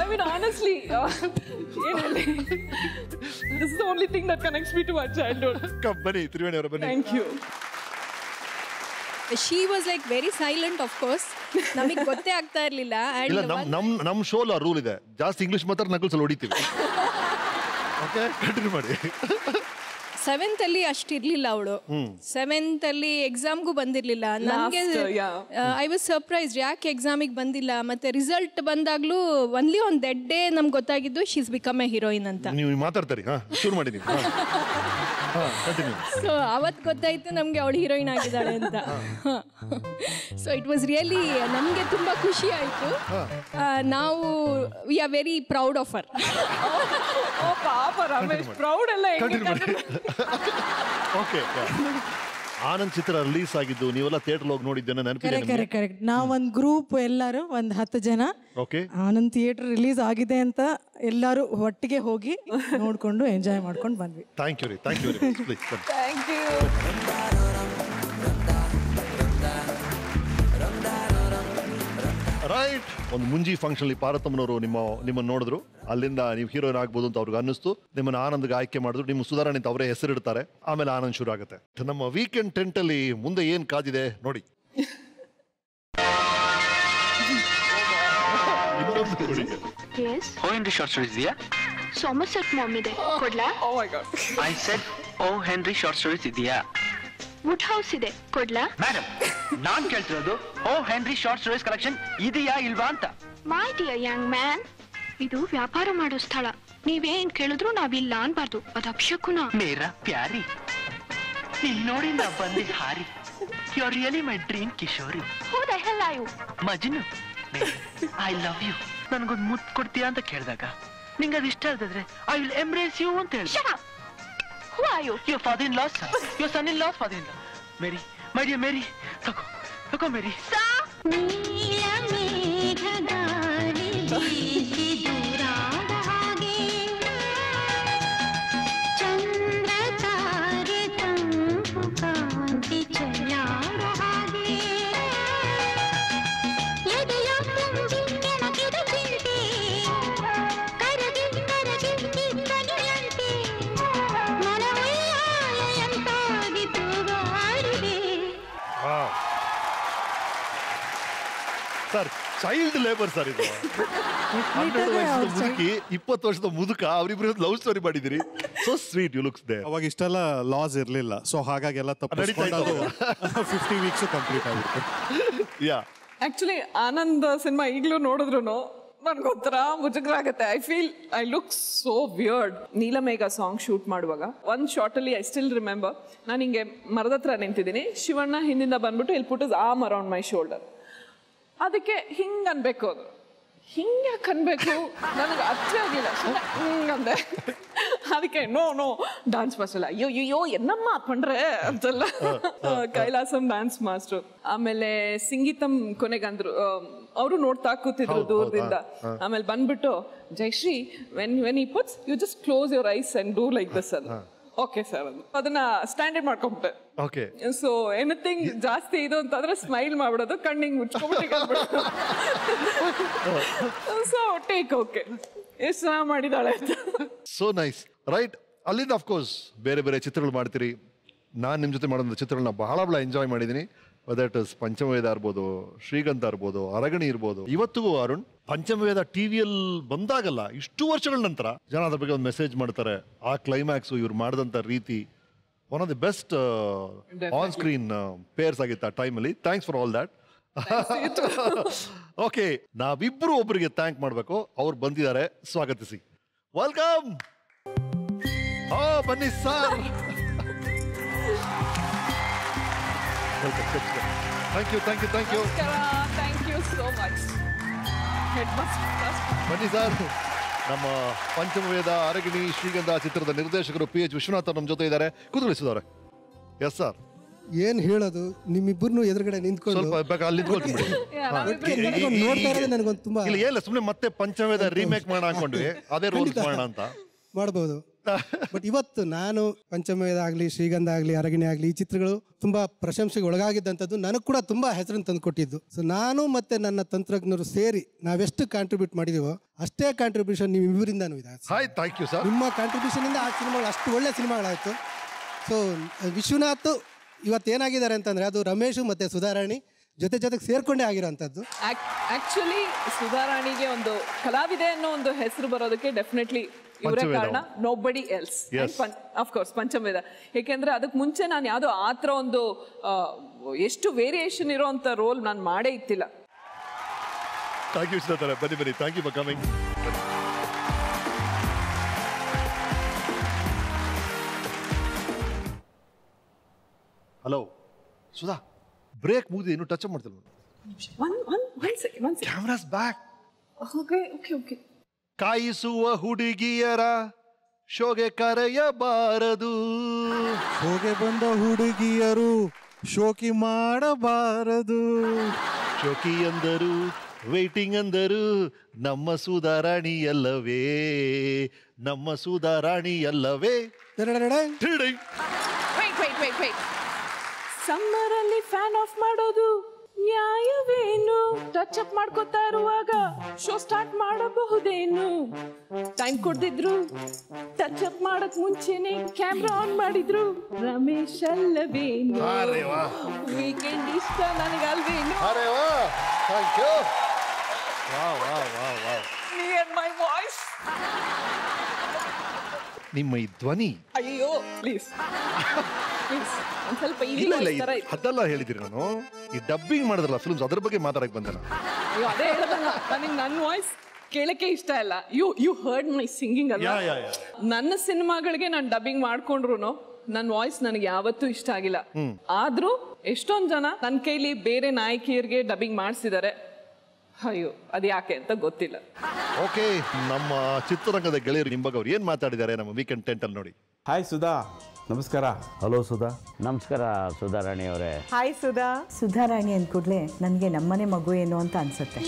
I mean, honestly, this is the only thing that connects me to my childhood. Come, Bani, Triveni or Bani. Thank you. She was like very silent, of course. Namige gotte aagta irlilla. Illa nam nam show la rule ide. Just English matar knuckles loditive. Okay, continue mari. Seventh ಅಲ್ಲಿ ಅಷ್ಟಿರ್ಲಿಲ್ಲ ಅವಳು. Seventh ಅಲ್ಲಿ ಎಕ್ಸಾಮ್ಗೂ ಬಂದಿರ್ಲಿಲ್ಲ. ನನಗೆ I was surprise, ಯಾಕೆ ಎಕ್ಸಾಮಿಗೆ ಬಂದಿಲ್ಲ. ಮತ್ತೆ result ಬಂದಾಗ್ಲೂ ಒನ್ಲಿ ಆನ್ ದಟ್ ಡೇ ನಮ್ಗೆ ಗೊತ್ತಾಗಿದ್ದು she is become a heroine ಅಂತ. ನೀವು ಮಾತಾಡ್ತೀರಿ, ಶುರು ಮಾಡಿ ನೀವು. ಸೊ ಅವತ್ತು ಗೊತ್ತಾಯ್ತು ನಮಗೆ ಅವಳು ಹೀರೋಯಿನ್ ಆಗಿದ್ದಾಳೆ ಅಂತ. ಸೊ ಇಟ್ ವಾಸ್ ರಿಯಲಿ ನಮಗೆ ತುಂಬ ಖುಷಿ ಆಯಿತು. ನಾವು we are very proud of her. Anand ಚಿತ್ರ ರಿಲೀಸ್ ಆಗಿದ್ದು ನೀವೆಲ್ಲ ಥಿಯೇಟರ್ ಹೋಗಿ ನೋಡಿದ್ದೇನೆ ನೆನಪಿದೆ. ಕರೆಕ್ಟ್ ಕರೆಕ್ಟ್ ನಾವೊಂದು ಗ್ರೂಪ್ ಎಲ್ಲರೂ ಒಂದು ಹತ್ತು ಜನ ಆನಂದ್ ಥಿಯೇಟರ್ ರಿಲೀಸ್ ಆಗಿದೆ ಅಂತ ಎಲ್ಲರೂ ಒಟ್ಟಿಗೆ ಹೋಗಿ ನೋಡಿಕೊಂಡು ಎಂಜಾಯ್ ಮಾಡ್ಕೊಂಡು ಬಂದ್ವಿ. ಥ್ಯಾಂಕ್ ಯು ರೀ, ಥ್ಯಾಂಕ್ ಯು ರೀ, ಥ್ಯಾಂಕ್ ಯು. ರೈಟ್, ಒಂದು ಮುಂಜಿ ಫಂಕ್ಷನ್ಲಿ ಪಾರ್ವತಮ್ಮನವರು ನಿಮ್ಮ ನಿಮ್ಮನ್ನು ನೋಡಿದ್ರು, ಅಲ್ಲಿಂದ ನೀವು ಹೀರೋಯಿನ್ ಆಗ್ಬೋದು ಅಂತ ಅವ್ರಿಗೆ ಅನ್ನಿಸ್ತು, ನಿಮ್ಮನ್ನು ಆನಂದ್ಗೆ ಆಯ್ಕೆ ಮಾಡಿದ್ರು, ನಿಮ್ಮ ಸುಧಾರಣೆ ಅಂತ ಅವರೇ ಹೆಸರಿಡ್ತಾರೆ, ಆಮೇಲೆ ಆನಂದ್ ಶುರು ಆಗುತ್ತೆ. ನಮ್ಮ ವೀಕೆಂಡ್ ಟೆಂಟಲ್ಲಿ ಮುಂದೆ ಏನು ಕಾದಿದೆ ನೋಡಿ. ವುಡ್ ಹೌಸ್ ಇದೆ ಕೊಡ್ಲಾ ಮೇಡಮ್? ನಾನ್ ಕೇಳ್ತಿರೋದು O Henry short stories collection ಇದೆಯಾ ಇಲ್ವಾ ಅಂತ. ಮೈ ಡಿಯರ್ ಯಂಗ್ ಮ್ಯಾನ್, ಇದು ವ್ಯಾಪಾರ ಮಾಡೋ ಸ್ಥಳ, ನೀವೇನ್ ಕೇಳಿದ್ರು ನಾವಿಲ್ಲ ಅನ್ಬಾರ್ದು, ಅದು ಅಪಶಕುನ. ಮೇರಾ ಪ್ಯಾರಿ, ನೀನ್ ನೋಡಿ ನಾ ಬಂದೆ ಹಾರಿ, you are really my dream Kishori. Who the hell are you? Majnu. I love you, ನನಗೊಂದು ಮುತ್ತು ಕೊಡ್ತೀಯಾ ಅಂತ ಕೇಳಿದಾಗ ನಿಂಗೆ ಅದು ಇಷ್ಟ ಆದ್ರೆ ಐ ವಿಲ್ ಎಂಬ್ರೇಸ್ ಯು ಅಂತ ಹೇಳಿ. Who are you? Your father-in-law, sir. Your son-in-law, father-in-law. Mary, my dear Mary, look, look, Mary. Sir. Neela megha gaari bisi durada hage chandra taare tampu kaanti chala rahage yadiya punji ke nakida chinte karagin karagin ki tagiyante. Sir, child labour sir ಇದು. ಹನ್ನೆರಡು ವರ್ಷದ ಮುದುಕಿ ಇಪ್ಪತ್ತು ವರ್ಷದ ಮುದುಕ, ಅವರಿಬ್ರು love story ಮಾಡಿದಿರಿ. So sweet you looks they. ಅವಾಗ ಇಷ್ಟೆಲ್ಲ ಲಾಸ್ ಇರಲಿಲ್ಲ, ಸೊ ಹಾಗಾಗಿ ಎಲ್ಲ ತಪ್ಪಿಸ್ಕೊಂಡು ಫಿಫ್ಟಿ ವೀಕ್ಸ್ ಕಂಪ್ಲೀಟ್ ಆಗಿತ್ತು. ಯಾ, ಆಕ್ಚುಲಿ ಆನಂದ್ ಸಿನಿಮಾ ಈಗಲೂ ನೋಡಿದ್ರು ನನ್ಗೊತ್ತರ ಮುಜುಗರ ಆಗುತ್ತೆ. I feel I look so weird. Neelamegha song shoot ಮಾಡುವಾಗ ಒಂದು ಶಾರ್ಟಲ್ಲಿ ಐ ಸ್ಟಿಲ್ ರಿಮೆಂಬರ್, ನಾನು ಹಿಂಗೆ ಮರದ ಹತ್ರ ನಿಂತಿದ್ದೀನಿ, ಶಿವಣ್ಣ ಹಿಂದಿಂದ ಬಂದ್ಬಿಟ್ಟು ಇಲ್ಲಿ put his arm around my shoulder. ಅದಕ್ಕೆ ಹಿಂಗೆ ಅನ್ಬೇಕು, ಅದು ಹಿಂಗೆ ಅನ್ಬೇಕು, ನನಗೆ ಅಚ್ಚ ಆಗಿಲ್ಲ, ಹಿಂಗಂದೆ. ಅದಕ್ಕೆ ನೋ ನೋ ಡ್ಯಾನ್ಸ್ ಮಾಸ್ಟರ್ ಅಯ್ಯೋ ಅಯ್ಯೋ ಎನ್ನಮ್ಮ ಹಾಕೊಂಡ್ರೆ ಅಂತಲ್ಲ. Kailasam dance master. ಆಮೇಲೆ ಸಿಂಗೀತಂ ಕೊನೆಗಂದ್ರು, ಅವರು ನೋಡ್ತಾ ಕೂತಿದ್ರು ದೂರದಿಂದ. ಆಮೇಲೆ ಬಂದ್ಬಿಟ್ಟು Jaishree, when when he puts you just close your eyes and do like this. ಅದು Okay, sir. ಅದನ್ನ ಸ್ಟ್ಯಾಂಡರ್ಡ್ ಮಾಡ್ಕೊಂಡ್ಬಿಟ್ಟೆ. Okay. So anything ಜಾಸ್ತಿ ಇದು ಅಂತಂದ್ರೆ ಸ್ಮೈಲ್ ಮಾಡ್ಬಿಡೋದು, ಕಣ್ಣಿಗೆ ಮುಚ್ಕೊಂಡ್ಬಿಟ್ಟು. So take okay. ಎಷ್ಟು ಚೆನ್ನಾಗಿ ಮಾಡಿದಾಳೆ ಅಂತ. So nice. Right. ಅಲ್ಲಿಂದ ಆಫ್ ಕೋರ್ಸ್ ಬೇರೆ ಬೇರೆ ಚಿತ್ರಗಳು ಮಾಡ್ತೀರಿ. ನಾನು ನಿಮ್ಮ ಜೊತೆ ಮಾಡೋದು ಚಿತ್ರಗಳನ್ನ ಬಹಳ ಬಹಳ ಎಂಜಾಯ್ ಮಾಡಿದ್ದೀನಿ. whether it is ಪಂಚಮವೇದ ಇರ್ಬೋದು, ಶ್ರೀಗಂಧ ಇರ್ಬೋದು, ಅರಗಣಿ ಇರ್ಬೋದು. ಇವತ್ತಿಗೂ ಅರುಣ್, ಪಂಚಮವೇದ ಟಿವಿಯಲ್ಲಿ ಬಂದಾಗಲ್ಲ ಇಷ್ಟು ವರ್ಷಗಳ ನಂತರ ಜನ ಅದ್ರ ಬಗ್ಗೆ ಒಂದು ಮೆಸೇಜ್ ಮಾಡ್ತಾರೆ. ಆ ಕ್ಲೈಮ್ಯಾಕ್ಸು ಇವ್ರು ಮಾಡಿದಂಥ ರೀತಿ one of the best on screen pairs ಆಗಿತ್ತು ಆ ಟೈಮಲ್ಲಿ. Thanks for all that. Okay, ನಾವಿಬ್ರು ಒಬ್ಬರಿಗೆ ಥ್ಯಾಂಕ್ ಮಾಡಬೇಕು. ಅವ್ರು ಬಂದಿದ್ದಾರೆ, ಸ್ವಾಗತಿಸಿ. ವೆಲ್ಕಮ್. ಓ ಬನ್ನಿ sir. Thank you thank you thank you thank you so much. ಬನ್ನಿ ಸರ್. ನಮ್ಮ ಪಂಚಮವೇದ, ಅರಗಿಣಿ, ಶ್ರೀಗಂಧ ಚಿತ್ರದ ನಿರ್ದೇಶಕರು ಪಿ ಎಚ್ ವಿಶ್ವನಾಥ್ ನಮ್ಮ ಜೊತೆ ಇದ್ದಾರೆ. ಕುದುರಿಸಿದವರೇ. Yes sir. ಏನ್ ಹೇಳೋದು, ನಿಮ್ಮಿಬ್ಬರನ್ನು ಎದುರುಗಡೆ ನಿಂತ್ಕೊಂಡು ಸುಮ್ಮನೆ ಮತ್ತೆ ಪಂಚಮವೇದ ರೀಮೇಕ್ ಮಾಡ ಹಾಕೊಂಡ್ವಿ, ಅದೇ ರೋಲ್ ಮಾಡೋಣ ಅಂತ ಮಾಡಬಹುದು. ಬಟ್ ಇವತ್ತು ನಾನು ಪಂಚಮವೇದ ಆಗಲಿ, ಶ್ರೀಗಂಧ ಆಗಲಿ, ಅರಗಿಣಿ ಆಗಲಿ, ಈ ಚಿತ್ರಗಳು ತುಂಬಾ ಪ್ರಶಂಸೆಗೆ ಒಳಗಾಗಿದ್ದಂಥದ್ದು. ನನಗೆ ಕೂಡ ತುಂಬಾ ಹೆಸರನ್ನು ತಂದುಕೊಟ್ಟಿದ್ದು. ಸೊ ನಾನು ಮತ್ತೆ ನನ್ನ ತಂತ್ರಜ್ಞರು ಸೇರಿ ನಾವೆಷ್ಟು ಕಾಂಟ್ರಿಬ್ಯೂಟ್ ಮಾಡಿದೀವೋ ಅಷ್ಟೇ ಕಾಂಟ್ರಿಬ್ಯೂಷನ್ ನೀವು ಇವರಿಂದಾನು ಇದೆ. ನಿಮ್ಮ ಕಾಂಟ್ರಿಬ್ಯೂಷನ್ ಇಂದ ಆ ಸಿನಿಮಾಗಳು ಅಷ್ಟು ಒಳ್ಳೆ ಸಿನಿಮಾಗಳಾಯಿತು. ಸೊ ವಿಶ್ವನಾಥ್ ಇವತ್ತೇನಾಗಿದ್ದಾರೆ ಅಂತಂದ್ರೆ ಅದು ರಮೇಶು ಮತ್ತೆ ಸುಧಾರಾಣಿ ಜೊತೆ ಜೊತೆಗೆ ಸೇರ್ಕೊಂಡೇ ಆಗಿರೋಂಥದ್ದು. ಆಕ್ಚುಲಿ ಸುಧಾರಾಣಿಗೆ ಒಂದು ಕಲಾವಿದೆ ಅನ್ನೋ ಒಂದು ಹೆಸರು ಬರೋದಕ್ಕೆ ಡೆಫಿನೆಟ್ಲಿ ಇವರೇ ಕಾರಣ. Nobody else. ಅಫ್ಕೋರ್ಸ್ ಪಂಚಮವೇದ. ಏಕೆಂದ್ರೆ ಅದಕ್ಕೆ ಮುಂಚೆ ನಾನು ಯಾವುದೋ ಆ ಥರ ಒಂದು ಎಷ್ಟು ವೇರಿಯೇಷನ್ ಇರೋಂಥ ರೋಲ್ ನಾನು ಮಾಡೇ ಇತ್ತಿಲ್ಲ. Thank you sir. ಬನ್ನಿ ಬನ್ನಿ. Thank you for coming. Hello Sudha, break ಮುಗಿದು ಇನ್ನು ಟಚ್ ಅಪ್ ಮಾಡ್ತಿಲ್ಲ. Cameras back. Okay okay okay. ಕಾಯಿಸುವ ಹುಡುಗಿಯರ ಶೋಗೆ ಕರೆಯಬಾರದು, ಹೋಗೆ ಬಂದ ಹುಡುಗಿಯರು ಶೋಕಿ ಮಾಡಬಾರದು. ಶೋಕಿ ಅಂದರು, ವೇಟಿಂಗ್ ಅಂದರು, ನಮ್ಮ ಸುಧಾರಾಣಿಯಲ್ಲವೇ, ನಮ್ಮ ಸುಧಾರಾಣಿಯಲ್ಲವೇ. ಸಮ್ಮರಲ್ಲಿ ಫ್ಯಾನ್ ಆಫ್ ಮಾಡೋದು ನ್ಯಾಯವೇನು? ಟಚ್ ಅಪ್ ಮಾಡ್ಕೋತಾ ಇರುವಾಗ ಶೋ ಸ್ಟಾರ್ಟ್ ಮಾಡಬಹುದೇನು? ಟೈಮ್ ಕೊಡ್ದಿದ್ರು, ಟಚ್ ಅಪ್ ಮಾಡಕ್ ಮುಂಚೆನೆ ಕ್ಯಾಮ್ರಾ ಆನ್ ಮಾಡಿದ್ರು. ರಮೇಶ್ ಅಲ್ಲವೇನು? ವೀಕೆಂಡ್ ಇಷ್ಟ ನನಗಲ್ವೇನು? ನಿಮ್ಮ ಈ ಧ್ವನಿ, ಅಯ್ಯೋ ಪ್ಲೀಸ್ ಪ್ಲೀಸ್ ಸ್ವಲ್ಪ ಇಲ್ಲ. ಅದೆಲ್ಲ ಹೇಳಿದಿರಿ. ನಾನು ಈ ಡಬ್ಬಿಂಗ್ ಮಾಡಿದ್ರಲ್ಲ ಫಿಲ್ಮ್ಸ್, ಅದ್ರ ಬಗ್ಗೆ ಮಾತಾಡಕ್ಕೆ ಬಂದಲ್ಲ. ಅಯ್ಯೋ ಅದೇ ಹೇಳೋದಲ್ಲ, ನನಗೆ ನನ್ನ ವಾಯ್ಸ್ ಕೇಳಕ್ಕೆ ಇಷ್ಟ ಇಲ್ಲ. You you heard my singing ಅಲ್ಲ. ನನ್ನ ಸಿನಿಮಾಗಳಿಗೆ ನಾನು ಡಬ್ಬಿಂಗ್ ಮಾಡ್ಕೊಂಡ್ರು ನನ್ನ ವಾಯ್ಸ್ ನನಗೆ ಯಾವತ್ತೂ ಇಷ್ಟ ಆಗಿಲ್ಲ. ಆದ್ರೂ ಎಷ್ಟೊಂದು ಜನ ನನ್ನ ಕೈಲಿ ಬೇರೆ ನಾಯಕಿಯರಿಗೆ ಡಬ್ಬಿಂಗ್ ಮಾಡಿಸಿದ್ದಾರೆ. ಅಯ್ಯೋ ಅದು ಯಾಕೆ ಅಂತ ಗೊತ್ತಿಲ್ಲ. ಓಕೆ, ನಮ್ಮ ಚಿತ್ರರಂಗದ ಗೆಳೆಯರು ನಿಮ್ಮ ಬಗ್ಗೆ ಅವ್ರು ಏನು ಮಾತಾಡಿದ್ದಾರೆ ನಮ್ಮ ವೀಕೆಂಡ್ ಟೆಂಟ್ ಅಲ್ಲಿ ನೋಡಿ. ಹಾಯ್ ಸುಧಾ, ನಮಸ್ಕಾರ. ಹಲೋ ಸುಧಾ, ನಮಸ್ಕಾರ. ಸುಧಾರಾಣಿ ಅವರೇ, ಹಾಯ್ ಸುಧಾ. ಸುಧಾರಾಣಿ ಅಂದ ಕೂಡಲೇ ನನಗೆ ನಮ್ಮನೆ ಮಗು ಏನು ಅಂತ ಅನಿಸುತ್ತೆ.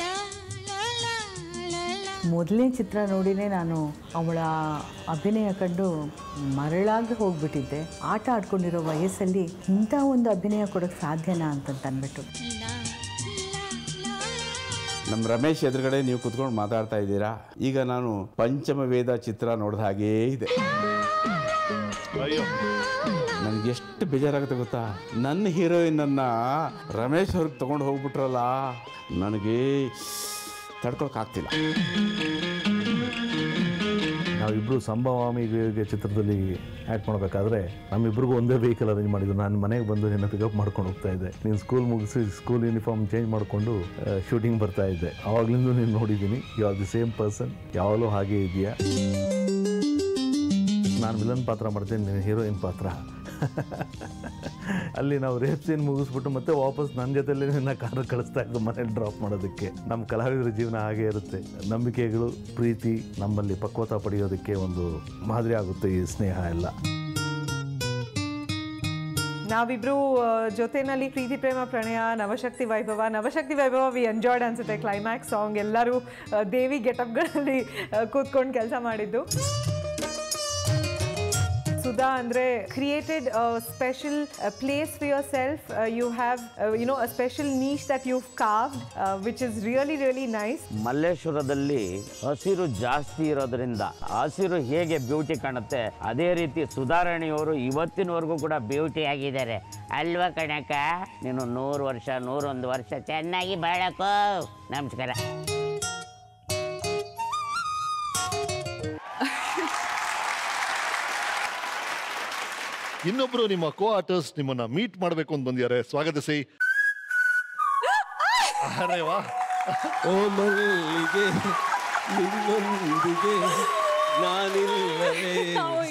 ಮೊದಲನೇ ಚಿತ್ರ ನೋಡಿನೇ ನಾನು ಅವಳ ಅಭಿನಯ ಕಂಡು ಮರಳಾಗಿ ಹೋಗ್ಬಿಟ್ಟಿದ್ದೆ. ಆಟ ಆಡ್ಕೊಂಡಿರೋ ವಯಸ್ಸಲ್ಲಿ ಇಂಥ ಒಂದು ಅಭಿನಯ ಕೊಡೋಕ್ಕೆ ಸಾಧ್ಯನಾ ಅಂತಂತ ಅಂದ್ಬಿಟ್ಟು. ನಮ್ಮ ರಮೇಶ್ ಎದುರುಗಡೆ ನೀವು ಕುತ್ಕೊಂಡು ಮಾತಾಡ್ತಾ ಇದ್ದೀರಾ. ಈಗ ನಾನು ಪಂಚಮವೇದ ಚಿತ್ರ ನೋಡಿದ ಹಾಗೇ ಇದೆ. ನನಗೆ ಎಷ್ಟು ಬೇಜಾರಾಗುತ್ತೆ ಗೊತ್ತಾ, ನನ್ನ ಹೀರೋಯಿನನ್ನು ರಮೇಶ್ ಅವ್ರಿಗೆ ತೊಗೊಂಡು ಹೋಗ್ಬಿಟ್ರಲ್ಲ, ನನಗೆ ತಡ್ಕೊಳಕ್ಕಾಗ್ತಿಲ್ಲ. ನಾವಿಬ್ಬರು ಸಂಭಾವಾಮಿ ಚಿತ್ರದಲ್ಲಿ ಆ್ಯಕ್ಟ್ ಮಾಡಬೇಕಾದ್ರೆ ನಮ್ಮಿಬ್ರಿಗೂ ಒಂದೇ ವೆಹಿಕಲ್ ಅರೇಂಜ್ ಮಾಡಿದ್ರು. ನಾನು ಮನೆಗೆ ಬಂದು ನಿನ್ನ ಪಿಕಪ್ ಮಾಡ್ಕೊಂಡು ಹೋಗ್ತಾ ಇದ್ದೆ, ನೀನು ಸ್ಕೂಲ್ ಮುಗಿಸಿ ಸ್ಕೂಲ್ ಯೂನಿಫಾರ್ಮ್ ಚೇಂಜ್ ಮಾಡಿಕೊಂಡು ಶೂಟಿಂಗ್ ಬರ್ತಾ ಇದ್ದೆ. ಆವಾಗಲಿಂದ ನೀನು ನೋಡಿದ್ದೀನಿ, you are the same person, ಯಾವಾಗಲೂ ಹಾಗೇ ಇದೆಯಾ. ನಾನು ವಿಲನ್ ಪಾತ್ರ ಮಾಡ್ತೀನಿ, ನೀನು ಹೀರೋಯಿನ್ ಪಾತ್ರ. ಅಲ್ಲಿ ನಾವು ರೇಪ್ ಸೀನ್ ಮುಗಿಸ್ಬಿಟ್ಟು ಮತ್ತೆ ವಾಪಸ್ ನನ್ನ ಜೊತೆಯಲ್ಲಿ ನನ್ನ ಕಾರು ಕಳಿಸ್ತಾ ಇದ್ದು ಮನೇಲಿ ಡ್ರಾಪ್ ಮಾಡೋದಕ್ಕೆ. ನಮ್ಮ ಕಲಾವಿದರ ಜೀವನ ಹಾಗೇ ಇರುತ್ತೆ. ನಂಬಿಕೆಗಳು, ಪ್ರೀತಿ ನಮ್ಮಲ್ಲಿ ಪಕ್ವತ ಪಡೆಯೋದಕ್ಕೆ ಒಂದು ಮಾದರಿ ಆಗುತ್ತೆ ಈ ಸ್ನೇಹ ಎಲ್ಲ. ನಾವಿಬ್ರು ಜೊತೆಯಲ್ಲಿ ಪ್ರೀತಿ, ಪ್ರೇಮ, ಪ್ರಣಯ, ನವಶಕ್ತಿ ವೈಭವ. ನವಶಕ್ತಿ ವೈಭವ ವಿ ಎಂಜಾಯ್ಡ್ ಅನ್ಸುತ್ತೆ. ಕ್ಲೈಮ್ಯಾಕ್ಸ್ ಸಾಂಗ್ ಎಲ್ಲರೂ ದೇವಿ ಗೆಟಪ್ಗಳಲ್ಲಿ ಕೂತ್ಕೊಂಡು ಕೆಲಸ ಮಾಡಿದ್ದು. Sudha Andre created a special place for yourself. Uh, you have, uh, you know, a special niche that you've carved, uh, which is really, really nice. ಮಲ್ಲೇಶ್ವರದಲ್ಲಿ ಹಸಿರು ಜಾಸ್ತಿ ಇರೋದ್ರಿಂದ ಹಸಿರು ಹೇಗೆ ಬ್ಯೂಟಿ ಕಾಣುತ್ತೆ ಅದೇ ರೀತಿ ಸುಧಾರಾಣಿಯವರು ಇವತ್ತಿನವರೆಗೂ ಕೂಡ ಬ್ಯೂಟಿ ಆಗಿದ್ದಾರೆ ಅಲ್ವಾ ಕಣಕ? ನೀನು ನೂರು ವರ್ಷ ನೂರೊಂದು ವರ್ಷ ಚೆನ್ನಾಗಿ ಬಾಳಕೋ. ನಮಸ್ಕಾರ. ಇನ್ನೊಬ್ರು ನಿಮ್ಮ ಕೋ ಆರ್ಟಿಸ್ಟ್ ನಿಮ್ಮನ್ನ ಮೀಟ್ ಮಾಡಬೇಕು ಅಂತ ಬಂದಿದ್ದಾರೆ. ಸ್ವಾಗತಿಸಿ.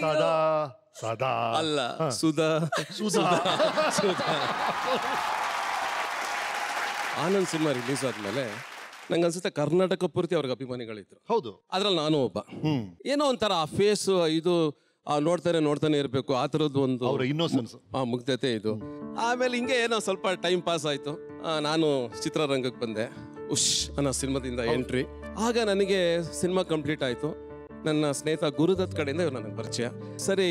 ಸದಾ ಸದಾ ಅಲ್ಲ ಸುಧಾ ಸುಧಾ ಸುಧಾ. ಆನಂದ್ ಸಿನಿಮಾ ರಿಲೀಸ್ ಆದ್ಮೇಲೆ ನಂಗೆ ಅನ್ಸುತ್ತೆ ಕರ್ನಾಟಕ ಪೂರ್ತಿ ಅವ್ರಿಗೆ ಅಭಿಮಾನಿಗಳಿದ್ರು. ಹೌದು, ಅದ್ರಲ್ಲಿ ನಾನು ಒಬ್ಬ. ಏನೋ ಒಂಥರ ಆ ಫೇಸ್ ಇದು ನೋಡ್ತಾನೆ ನೋಡ್ತಾನೆ ಇರಬೇಕು ಆ ಥರದ್ದು ಒಂದು ಇನ್ನೋಸೆನ್ಸ್, ಆ ಮುಗ್ಧತೆ ಇದು. ಆಮೇಲೆ ಹಿಂಗೆ ಏನೋ ಸ್ವಲ್ಪ ಟೈಮ್ ಪಾಸ್ ಆಯಿತು. ನಾನು ಚಿತ್ರರಂಗಕ್ಕೆ ಬಂದೆ. ಉಶ್ ಅನ್ನೋ ಸಿನಿಮಾದಿಂದ ಎಂಟ್ರಿ. ಆಗ ನನಗೆ ಸಿನಿಮಾ ಕಂಪ್ಲೀಟ್ ಆಯಿತು. ನನ್ನ ಸ್ನೇಹಿತ ಗುರುದತ್ ಕಡೆಯಿಂದ ಇವ್ರು ನನಗೆ ಪರಿಚಯ. ಸರಿ,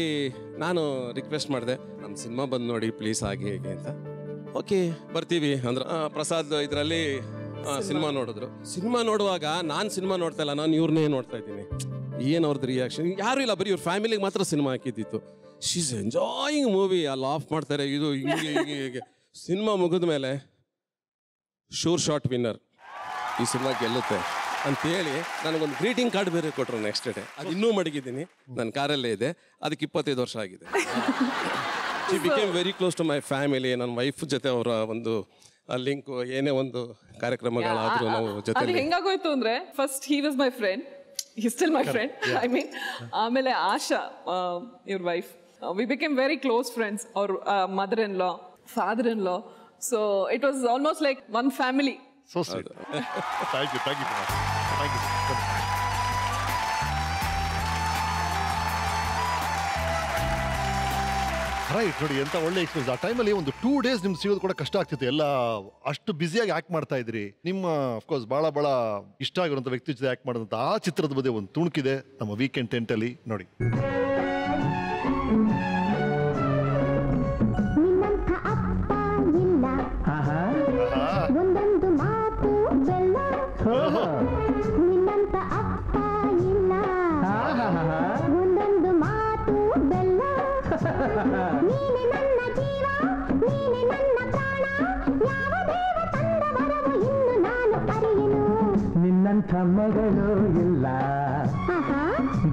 ನಾನು ರಿಕ್ವೆಸ್ಟ್ ಮಾಡಿದೆ, ನಮ್ಮ ಸಿನಿಮಾ ಬಂದು ನೋಡಿ ಪ್ಲೀಸ್ ಹಾಗೆ ಹೇಗೆ ಅಂತ. ಓಕೆ ಬರ್ತೀವಿ ಅಂದ್ರೆ ಪ್ರಸಾದ್ ಇದರಲ್ಲಿ ಸಿನಿಮಾ ನೋಡಿದ್ರು. ಸಿನಿಮಾ ನೋಡುವಾಗ ನಾನು ಸಿನಿಮಾ ನೋಡ್ತಾ ಇಲ್ಲ, ನಾನು ಇವ್ರನ್ನೇ ನೋಡ್ತಾ ಇದ್ದೀನಿ. ಏನು ಅವ್ರದ್ದು ರಿಯಾಕ್ಷನ್? ಯಾರೂ ಇಲ್ಲ, ಬರೀ ಇವ್ರ ಫ್ಯಾಮಿಲಿಗೆ ಮಾತ್ರ ಸಿನಿಮಾ ಹಾಕಿದ್ದಿತ್ತು. She is enjoying movie. ಅಲ್ಲಿ ಆಫ್ ಮಾಡ್ತಾರೆ, ಇದು ಹೀಗೆ ಹೀಗೆ ಹೀಗೆ. ಸಿನಿಮಾ ಮುಗಿದ ಮೇಲೆ ಶೂರ್ ಶಾಟ್ ವಿನ್ನರ್, ಈ ಸಿನಿಮಾ ಗೆಲ್ಲುತ್ತೆ ಅಂತೇಳಿ ನನಗೊಂದು ಗ್ರೀಟಿಂಗ್ ಕಾರ್ಡ್ ಬೇರೆ ಕೊಟ್ಟರು ನೆಕ್ಸ್ಟ್ ಡೇ. ಅದು ಇನ್ನೂ ಮಡಗಿದ್ದೀನಿ, ನನ್ನ ಕಾರಲ್ಲೇ ಇದೆ. ಅದಕ್ಕೆ ಇಪ್ಪತ್ತೈದು ವರ್ಷ ಆಗಿದೆ. She became very close to my family. ನನ್ನ ವೈಫ್ ಜೊತೆ ಅವರ ಒಂದು ಲಿಂಕು, ಏನೇ ಒಂದು ಕಾರ್ಯಕ್ರಮಗಳಾದರೂ ನಾವು ಜೊತೆ. ಹೆಂಗಾಗೋಯ್ತು ಅಂದರೆ, first he was my friend. He's still my Correct. friend. Yeah. I mean, ಆಮೇಲೆ Asha, your wife, uh, we became very close friends. Our uh, mother-in-law, father-in-law. So it was almost like one family. So sweet. Thank you, thank you, thank you. Right ನೋಡಿ, ಎಂತ ಒಳ್ಳೆ experience. ಆ ಟೈಮಲ್ಲಿ ಒಂದು two days ನಿಮ್ಗೆ ಸಿಗೋದು ಕೂಡ ಕಷ್ಟ ಆಗ್ತಿತ್ತು. ಎಲ್ಲ ಅಷ್ಟು ಬಿಸಿಯಾಗಿ ಆಕ್ಟ್ ಮಾಡ್ತಾ ಇದ್ರಿ. ನಿಮ್ಮ ಅಫ್ಕೋರ್ಸ್ ಭಾಳ ಭಾಳ ಇಷ್ಟ ಆಗಿರುವಂಥ ವ್ಯಕ್ತಿ ಜೊತೆ ಆಕ್ಟ್ ಮಾಡಿದಂಥ ಆ ಚಿತ್ರದ ಬಗ್ಗೆ ಒಂದು ತುಣುಕಿದೆ ನಮ್ಮ ವೀಕೆಂಡ್ ಟೆಂಟಲ್ಲಿ ನೋಡಿ. ನಿನ್ನಂಥ ಮಗಳು ಇಲ್ಲ,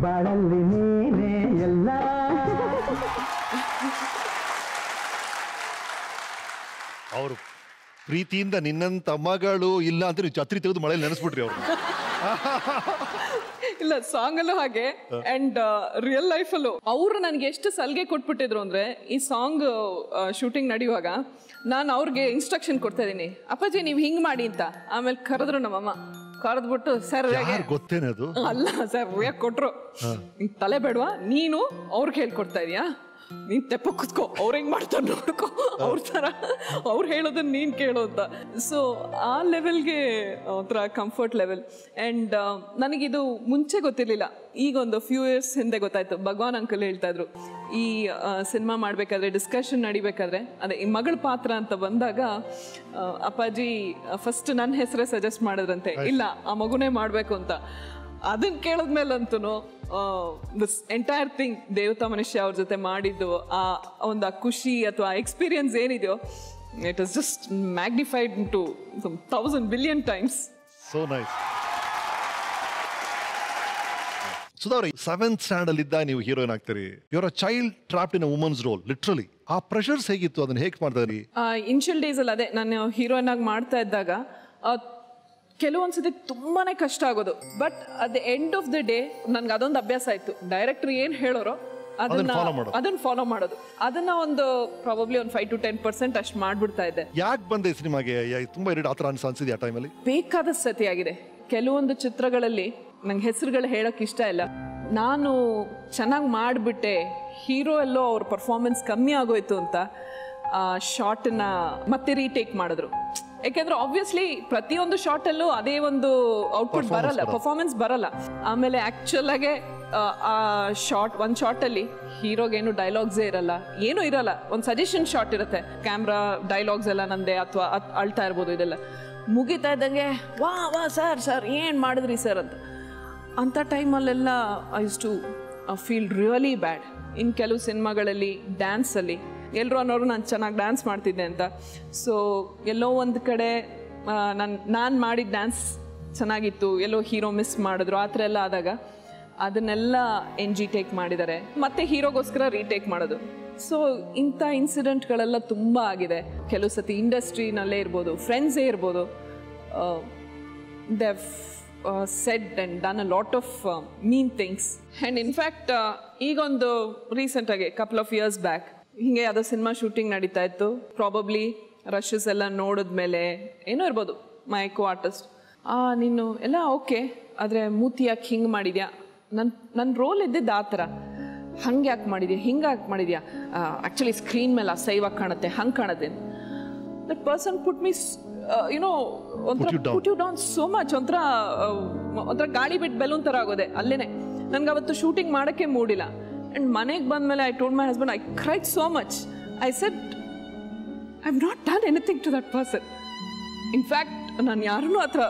ಬಾಳಲ್ಲಿ ನೀನೇ ಎಲ್ಲ. ಅವರು ಪ್ರೀತಿಯಿಂದ ನಿನ್ನಂಥ ಮಗಳು ಇಲ್ಲ ಅಂತ ನೀವು ಛತ್ರಿ ತೆಗೆದು ಮಳೆಯಲ್ಲಿ ನೆನೆಸ್ಬಿಟ್ರಿ ಅವ್ರು. ಇಲ್ಲ, ಸಾಂಗ್ ಅಲ್ಲೂ ಹಾಗೆ ಅಂಡ್ ರಿಯಲ್ ಲೈಫ್ ಅಲ್ಲೂ ಅವರು ನನಗೆ ಎಷ್ಟು ಸಲಿಗೆ ಕೊಟ್ಬಿಟ್ಟಿದ್ರು ಅಂದ್ರೆ, ಈ ಸಾಂಗ್ ಶೂಟಿಂಗ್ ನಡೆಯುವಾಗ ನಾನು ಅವ್ರಿಗೆ ಇನ್ಸ್ಟ್ರಕ್ಷನ್ ಕೊಡ್ತಾ ಇದ್ದೀನಿ, ಅಪ್ಪಾಜಿ ನೀವು ಹಿಂಗ್ ಮಾಡಿ ಅಂತ. ಆಮೇಲೆ ಕರೆದ್ರು ನಮ್ಮಮ್ಮ, ಕರೆದ್ಬಿಟ್ಟು ಸರ್ ಗೊತ್ತೇನದು ಅಲ್ಲ ಸರ್ ಯಾಕೆ ಕೊಟ್ರು, ನಿಂಗೆ ತಲೆ ಬೇಡವಾ, ನೀನು ಅವ್ರಿಗೆ ಹೇಳ್ಕೊಡ್ತಾ ಇದೀಯಾ, ನೀನ್ ತೆಪ್ಪ ಕುತ್ಕೋ, ಅವ್ರ ಹೆಂಗ್ ಮಾಡ್ತಾರ ನೋಡ್ಕೋ, ಅವ್ರ ತರ ಅವ್ರು ಹೇಳೋದನ್ನ ನೀನ್ ಕೇಳೋ ಅಂತ. ಸೊ ಆ ಲೆವೆಲ್ಗೆ ಒಂಥರ ಕಂಫರ್ಟ್ ಲೆವೆಲ್. ಅಂಡ್ ನನಗಿದು ಮುಂಚೆ ಗೊತ್ತಿರ್ಲಿಲ್ಲ, ಈಗ ಒಂದು ಫ್ಯೂ ಇಯರ್ಸ್ ಹಿಂದೆ ಗೊತ್ತಾಯ್ತು. ಭಗವಾನ್ ಅಂಕಲ್ ಹೇಳ್ತಾ ಇದ್ರು, ಈ ಸಿನಿಮಾ ಮಾಡಬೇಕಾದ್ರೆ ಡಿಸ್ಕಷನ್ ನಡಿಬೇಕಾದ್ರೆ ಅದೇ ಈ ಮಗಳ ಪಾತ್ರ ಅಂತ ಬಂದಾಗ ಅಪ್ಪಾಜಿ ಫಸ್ಟ್ ನನ್ನ ಹೆಸರೇ ಸಜೆಸ್ಟ್ ಮಾಡಿದ್ರಂತೆ, ಇಲ್ಲ ಆ ಮಗುನೇ ಮಾಡಬೇಕು ಅಂತ. ಅದನ್ನ ಕೇಳಿದ್ಮೇಲಂತೂ ದಿಸ್ ಎಂಟೈರ್ ಥಿಂಗ್ ದೇವತಾ ಮನುಷ್ಯ ಅವ್ರ ಜೊತೆ ಮಾಡಿದ್ದು ಆ ಒಂದು ಆ ಖುಷಿ ಅಥವಾ ಎಕ್ಸ್ಪೀರಿಯನ್ಸ್ ಏನಿದೆಯೋ it is just magnified to some thousand billion times. So nice. Sudha ಅವರೇ, ಸೆವೆಂತ್ ಸ್ಟ್ಯಾಂಡರ್ಡ್ ಇದ್ದ ನೀವು ಹೀರೋಯಿನ್ ಆಗ್ತೀರಿ. Your a child trapped in a woman's role literally. ಆ ಪ್ರೆಷರ್ಸ್ ಹೇಗಿತ್ತು, ಅದನ್ನ ಹೇಗೆ ಮಾಡ್ತಾ ಇದ್ರಿ? ಇನಿಷಿಯಲ್ ಡೇಸ್ ಅಲ್ಲಿ ಅದೇ ನಾನು ಹೀರೋಯಿನ್ ಆಗಿ ಮಾಡ್ತಾ ಇದ್ದಾಗ ಕೆಲವೊಂದ್ಸತಿ ತುಂಬಾ ಕಷ್ಟ ಆಗೋದು. But at the end of the day ನನ್ಗೆ ಅದೊಂದು ಅಭ್ಯಾಸ ಆಯಿತು, ಡೈರೆಕ್ಟರ್ ಏನು ಹೇಳೋರೋ ಅದನ್ನ ಅದನ್ನ ಫಾಲೋ ಮಾಡೋದು. ಅದನ್ನ ಒಂದು ಪ್ರಾಬಬ್ಲಿ ಒಂದು ಫೈವ್ ಟು ಟೆನ್ ಪರ್ಸೆಂಟ್ ಅಷ್ಟು ಮಾಡ್ಬಿಡ್ತಾ ಇದ್ದೆ. ಯಾಕೆ ಬಂದೆ ಸಿನಿಮಾಗೆ? ತುಂಬಾ ಇರಿಟೇಟ್ ಆತರ ಅನ್ಸಿದೆ ಆ ಟೈಮಲ್ಲಿ. ಬೇಕಾದ ಸತಿ ಆಗಿದೆ. ಕೆಲವೊಂದು ಚಿತ್ರಗಳಲ್ಲಿ ನಂಗೆ ಹೆಸರುಗಳು ಹೇಳೋಕೆ ಇಷ್ಟ ಇಲ್ಲ, ನಾನು ಚೆನ್ನಾಗಿ ಮಾಡಿಬಿಟ್ಟೆ, ಹೀರೋ ಎಲ್ಲೋ ಅವ್ರ ಪರ್ಫಾರ್ಮೆನ್ಸ್ ಕಮ್ಮಿ ಆಗೋಯ್ತು ಅಂತ ಆ ಶಾರ್ಟನ್ನ ಮತ್ತೆ ರೀಟೇಕ್ ಮಾಡಿದ್ರು. ಯಾಕೆಂದ್ರೆ ಆಬ್ವಿಯಸ್ಲಿ ಪ್ರತಿಯೊಂದು ಶಾರ್ಟಲ್ಲೂ ಅದೇ ಒಂದು ಔಟ್ಪುಟ್ ಬರಲ್ಲ, ಪರ್ಫಾರ್ಮೆನ್ಸ್ ಬರಲ್ಲ. ಆಮೇಲೆ ಆಕ್ಚುಲ್ ಆಗಿ ಆ ಶಾಟ್ ಒಂದು ಶಾಟಲ್ಲಿ ಹೀರೋಗೇನು ಡೈಲಾಗ್ಸೇ ಇರಲ್ಲ, ಏನೂ ಇರಲ್ಲ, ಒಂದು ಸಜೆಷನ್ ಶಾಟ್ ಇರುತ್ತೆ, ಕ್ಯಾಮ್ರಾ ಡೈಲಾಗ್ಸ್ ಎಲ್ಲ ನಂದೆ ಅಥವಾ ಅಳ್ತಾ ಇರ್ಬೋದು, ಇದೆಲ್ಲ ಮುಗಿತಾ ಇದ್ದಂಗೆ ವಾ ವಾ ಸರ್ ಸರ್ ಏನು ಮಾಡಿದ್ರಿ ಸರ್ ಅಂತ. ಅಂಥ ಟೈಮಲ್ಲೆಲ್ಲ I use to feel really bad. ಇನ್ನು ಕೆಲವು ಸಿನಿಮಾಗಳಲ್ಲಿ ಡ್ಯಾನ್ಸಲ್ಲಿ ಎಲ್ಲರೂ ಅನ್ನೋರು ನಾನು ಚೆನ್ನಾಗಿ ಡ್ಯಾನ್ಸ್ ಮಾಡ್ತಿದ್ದೆ ಅಂತ, ಸೊ ಎಲ್ಲೋ ಒಂದು ಕಡೆ ನಾನು ನಾನು ಮಾಡಿದ ಡ್ಯಾನ್ಸ್ ಚೆನ್ನಾಗಿತ್ತು, ಎಲ್ಲೋ ಹೀರೋ ಮಿಸ್ ಮಾಡಿದ್ರು, ಆ ಥರ ಎಲ್ಲ ಆದಾಗ ಅದನ್ನೆಲ್ಲ ಎನ್ ಜಿ ಟೇಕ್ ಮಾಡಿದ್ದಾರೆ, ಮತ್ತು ಹೀರೋಗೋಸ್ಕರ ರೀಟೇಕ್ ಮಾಡೋದು. ಸೊ ಇಂಥ ಇನ್ಸಿಡೆಂಟ್ಗಳೆಲ್ಲ ತುಂಬ ಆಗಿದೆ. ಕೆಲವು ಸತಿ ಇಂಡಸ್ಟ್ರಿನಲ್ಲೇ ಇರ್ಬೋದು, ಫ್ರೆಂಡ್ಸೇ ಇರ್ಬೋದು, they said and done a lot of mean things. And in fact ಈಗೊಂದು ರೀಸೆಂಟಾಗಿ ಕಪಲ್ ಆಫ್ ಇಯರ್ಸ್ ಬ್ಯಾಕ್ ಹೀಗೆ ಯಾವುದೋ ಸಿನಿಮಾ ಶೂಟಿಂಗ್ ನಡೀತಾ ಇತ್ತು, ಪ್ರಾಬಬ್ಲಿ ರಶಸ್ ಎಲ್ಲ ನೋಡಿದ್ಮೇಲೆ ಏನೋ ಇರ್ಬೋದು ಮೈ ಕೋ ಆರ್ಟಿಸ್ಟ್, ನೀನು ಎಲ್ಲ ಓಕೆ ಆದರೆ ಮೂತಿ ಯಾಕೆ ಹಿಂಗೆ ಮಾಡಿದ್ಯಾ, ನನ್ನ ನನ್ನ ರೋಲ್ ಇದ್ದಿದ್ದು ಆ ಥರ, ಹಂಗೆ ಯಾಕೆ ಮಾಡಿದ್ಯಾ, ಹಿಂಗೆ ಯಾಕೆ ಮಾಡಿದ್ಯಾ, ಆ್ಯಕ್ಚುಲಿ ಸ್ಕ್ರೀನ್ ಮೇಲೆ ಅಸೈವಾಗಿ ಕಾಣುತ್ತೆ, ಹಂಗೆ ಕಾಣುತ್ತೆ. That person put me you know ಒಂಥರ put you down so much, ಒಂಥರ ಒಂಥರ ಗಾಳಿ ಬಿಟ್ಟು ಬೆಲೂನ್ ಥರ ಆಗೋದೆ ಅಲ್ಲೇ. ನನಗೆ ಅವತ್ತು ಶೂಟಿಂಗ್ ಮಾಡೋಕ್ಕೆ ಮೂಡಿಲ್ಲ. ಆ್ಯಂಡ್ ಮನೆಗೆ ಬಂದಮೇಲೆ I told my husband, I cried so much. I said I have not done anything to that person. In fact ನಾನು ಯಾರನ್ನೂ ಆ ಥರ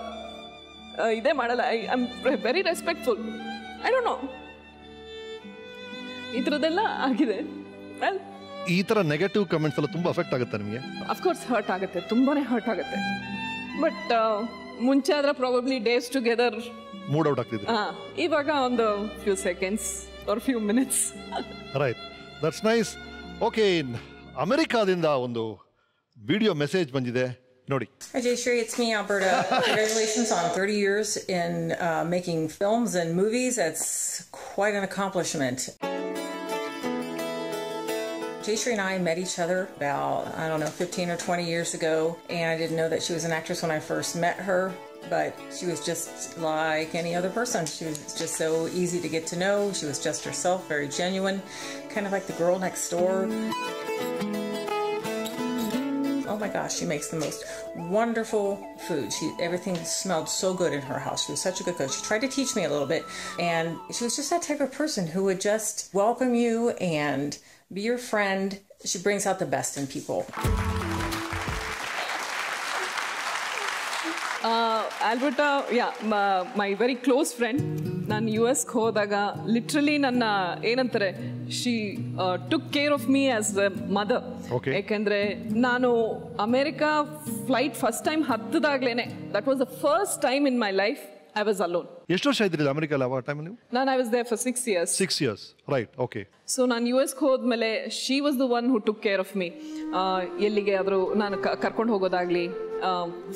ಇದೇ ಮಾಡಲ್ಲ. I am very respectful. I don't know, ಈ ಥರದ್ದೆಲ್ಲ ಆಗಿದೆ. ಈ ಥರ ನೆಗೆಟಿವ್ ಕಮೆಂಟ್ಸ್ ಎಲ್ಲ ತುಂಬ ಅಫೆಕ್ಟ್ ಆಗುತ್ತೆ ನಿಮಗೆ? ಅಫ್ಕೋರ್ಸ್ ಹರ್ಟ್ ಆಗುತ್ತೆ, ತುಂಬಾ ಹರ್ಟ್ ಆಗುತ್ತೆ. ಬಟ್ ಮುಂಚೆ ಆದರೆ probably days together mood out ಆಗ್ತಿದೆ. ಹಾಂ, ಇವಾಗ ಒಂದು few seconds or few minutes. Right, that's nice. Okay, in America dinda ondo video message bandide nodi. Hi Jayshree, it's me, Alberta. Congratulations on thirty years in uh, making films and movies. That's quite an accomplishment. Jayshree and I met each other about, I don't know, fifteen or twenty years ago, and I didn't know that she was an actress when I first met her. But she was just like any other person. She was just so easy to get to know. She was just herself, very genuine, kind of like the girl next door. Oh my gosh, she makes the most wonderful food. She, everything smelled so good in her house. She was such a good cook. She tried to teach me a little bit. And she was just that type of person who would just welcome you and be your friend. She brings out the best in people. Alberta, yeah my very close friend. ನಾನು you ಎಸ್ಗೆ ಹೋದಾಗ literally ನನ್ನ ಏನಂತಾರೆ, she took care of me as a mother. ಯಾಕೆಂದರೆ ನಾನು America flight first time ಹತ್ತದಾಗ್ಲೇನೆ, that was the first time in my life I was alone. ಎಷ್ಟು ವರ್ಷ ಇದ್ದಿರಿ ಅಮೆರಿಕಲ್ಲಿ ಆ ಟೈಮಲ್ಲಿ? ನಾನು I was there for six years. Six years, right, okay. So ನಾನು ಯು ಎಸ್ಗೆ ಹೋದ್ಮೇಲೆ she was the one who took care of me. ಎಲ್ಲಿಗೆ ಆದರೂ ನಾನು ಕರ್ಕೊಂಡು ಹೋಗೋದಾಗಲಿ,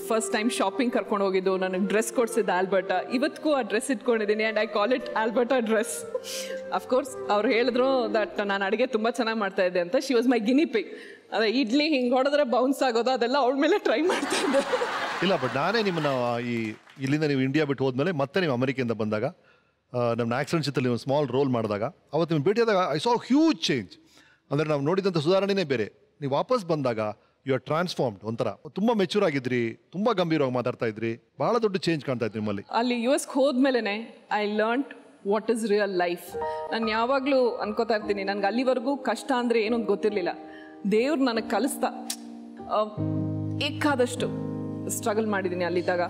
ಫಸ್ಟ್ ಟೈಮ್ ಶಾಪಿಂಗ್ ಕರ್ಕೊಂಡು ಹೋಗಿದ್ದು, ನನಗೆ ಡ್ರೆಸ್ ಕೊಡಿಸಿದ್ದು ಆಲ್ಬರ್ಟಾ. ಇವತ್ತಿಗೂ ಆ ಡ್ರೆಸ್ ಇಟ್ಕೊಂಡಿದ್ದೀನಿ and I call it Alberta dress. Of course ಅವ್ರು ಹೇಳಿದ್ರು ದಟ್ ನಾನು ಅಡುಗೆ ತುಂಬ ಚೆನ್ನಾಗಿ ಮಾಡ್ತಾ ಇದ್ದೆ ಅಂತ. She was my guinea pig. ಅದೇ ಇಡ್ಲಿ ಹಿಂಗೆ ಹೊಡೆದ್ರೆ ಬೌನ್ಸ್ ಆಗೋದು, ಅದೆಲ್ಲ ಅವ್ರ ಮೇಲೆ ಟ್ರೈ ಮಾಡ್ತಾ ಇದ್ದೆ. ಇಲ್ಲ, ಬಟ್ ನಾನೇ ನಿಮ್ಮನ್ನು ಈ ಇಲ್ಲಿಂದ ನೀವು ಇಂಡಿಯಾ ಬಿಟ್ಟು ಹೋದ್ಮೇಲೆ ಮತ್ತೆ ನೀವು ಅಮೆರಿಕೆಯಿಂದ ಬಂದಾಗ ನಮ್ಮ ಆ್ಯಕ್ಷನ್ ಚಿತ್ರದಲ್ಲಿ ಒಂದು ಸ್ಮಾಲ್ ರೋಲ್ ಮಾಡಿದಾಗ ಅವತ್ತು ನಿಮ್ಮ ಭೇಟಿಯಾದಾಗ ಐ ಸಾ ಹ್ಯೂಜ್ ಚೇಂಜ್. ಅಂದರೆ ನಾವು ನೋಡಿದಂಥ ಸುಧಾರಣೆನೇ ಬೇರೆ. ನೀವು ವಾಪಸ್ ಬಂದಾಗ ಯು ಆರ್ ಟ್ರಾನ್ಸ್ಫಾರ್ಮ್ಡ್, ಒಂಥರ ತುಂಬ ಮೆಚೂರ್ ಆಗಿದ್ರಿ, ತುಂಬ ಗಂಭೀರವಾಗಿ ಮಾತಾಡ್ತಾ ಇದ್ರಿ, ಬಹಳ ದೊಡ್ಡ ಚೇಂಜ್ ಕಾಣ್ತಾ ಇದ್ರಿ ನಿಮ್ಮಲ್ಲಿ. ಅಲ್ಲಿ ಯು ಎಸ್ಗೆ ಹೋದ್ಮೇಲೆ I learn what is real life. ನಾನು ಯಾವಾಗಲೂ ಅನ್ಕೋತಾ ಇರ್ತೀನಿ, ನನಗೆ ಅಲ್ಲಿವರೆಗೂ ಕಷ್ಟ ಅಂದರೆ ಏನೂ ಗೊತ್ತಿರಲಿಲ್ಲ. ದೇವ್ರು ನನಗೆ ಕಲಿಸ್ತಾ ಏಕಾದಷ್ಟು ಸ್ಟ್ರಗಲ್ ಮಾಡಿದ್ದೀನಿ ಅಲ್ಲಿದ್ದಾಗ.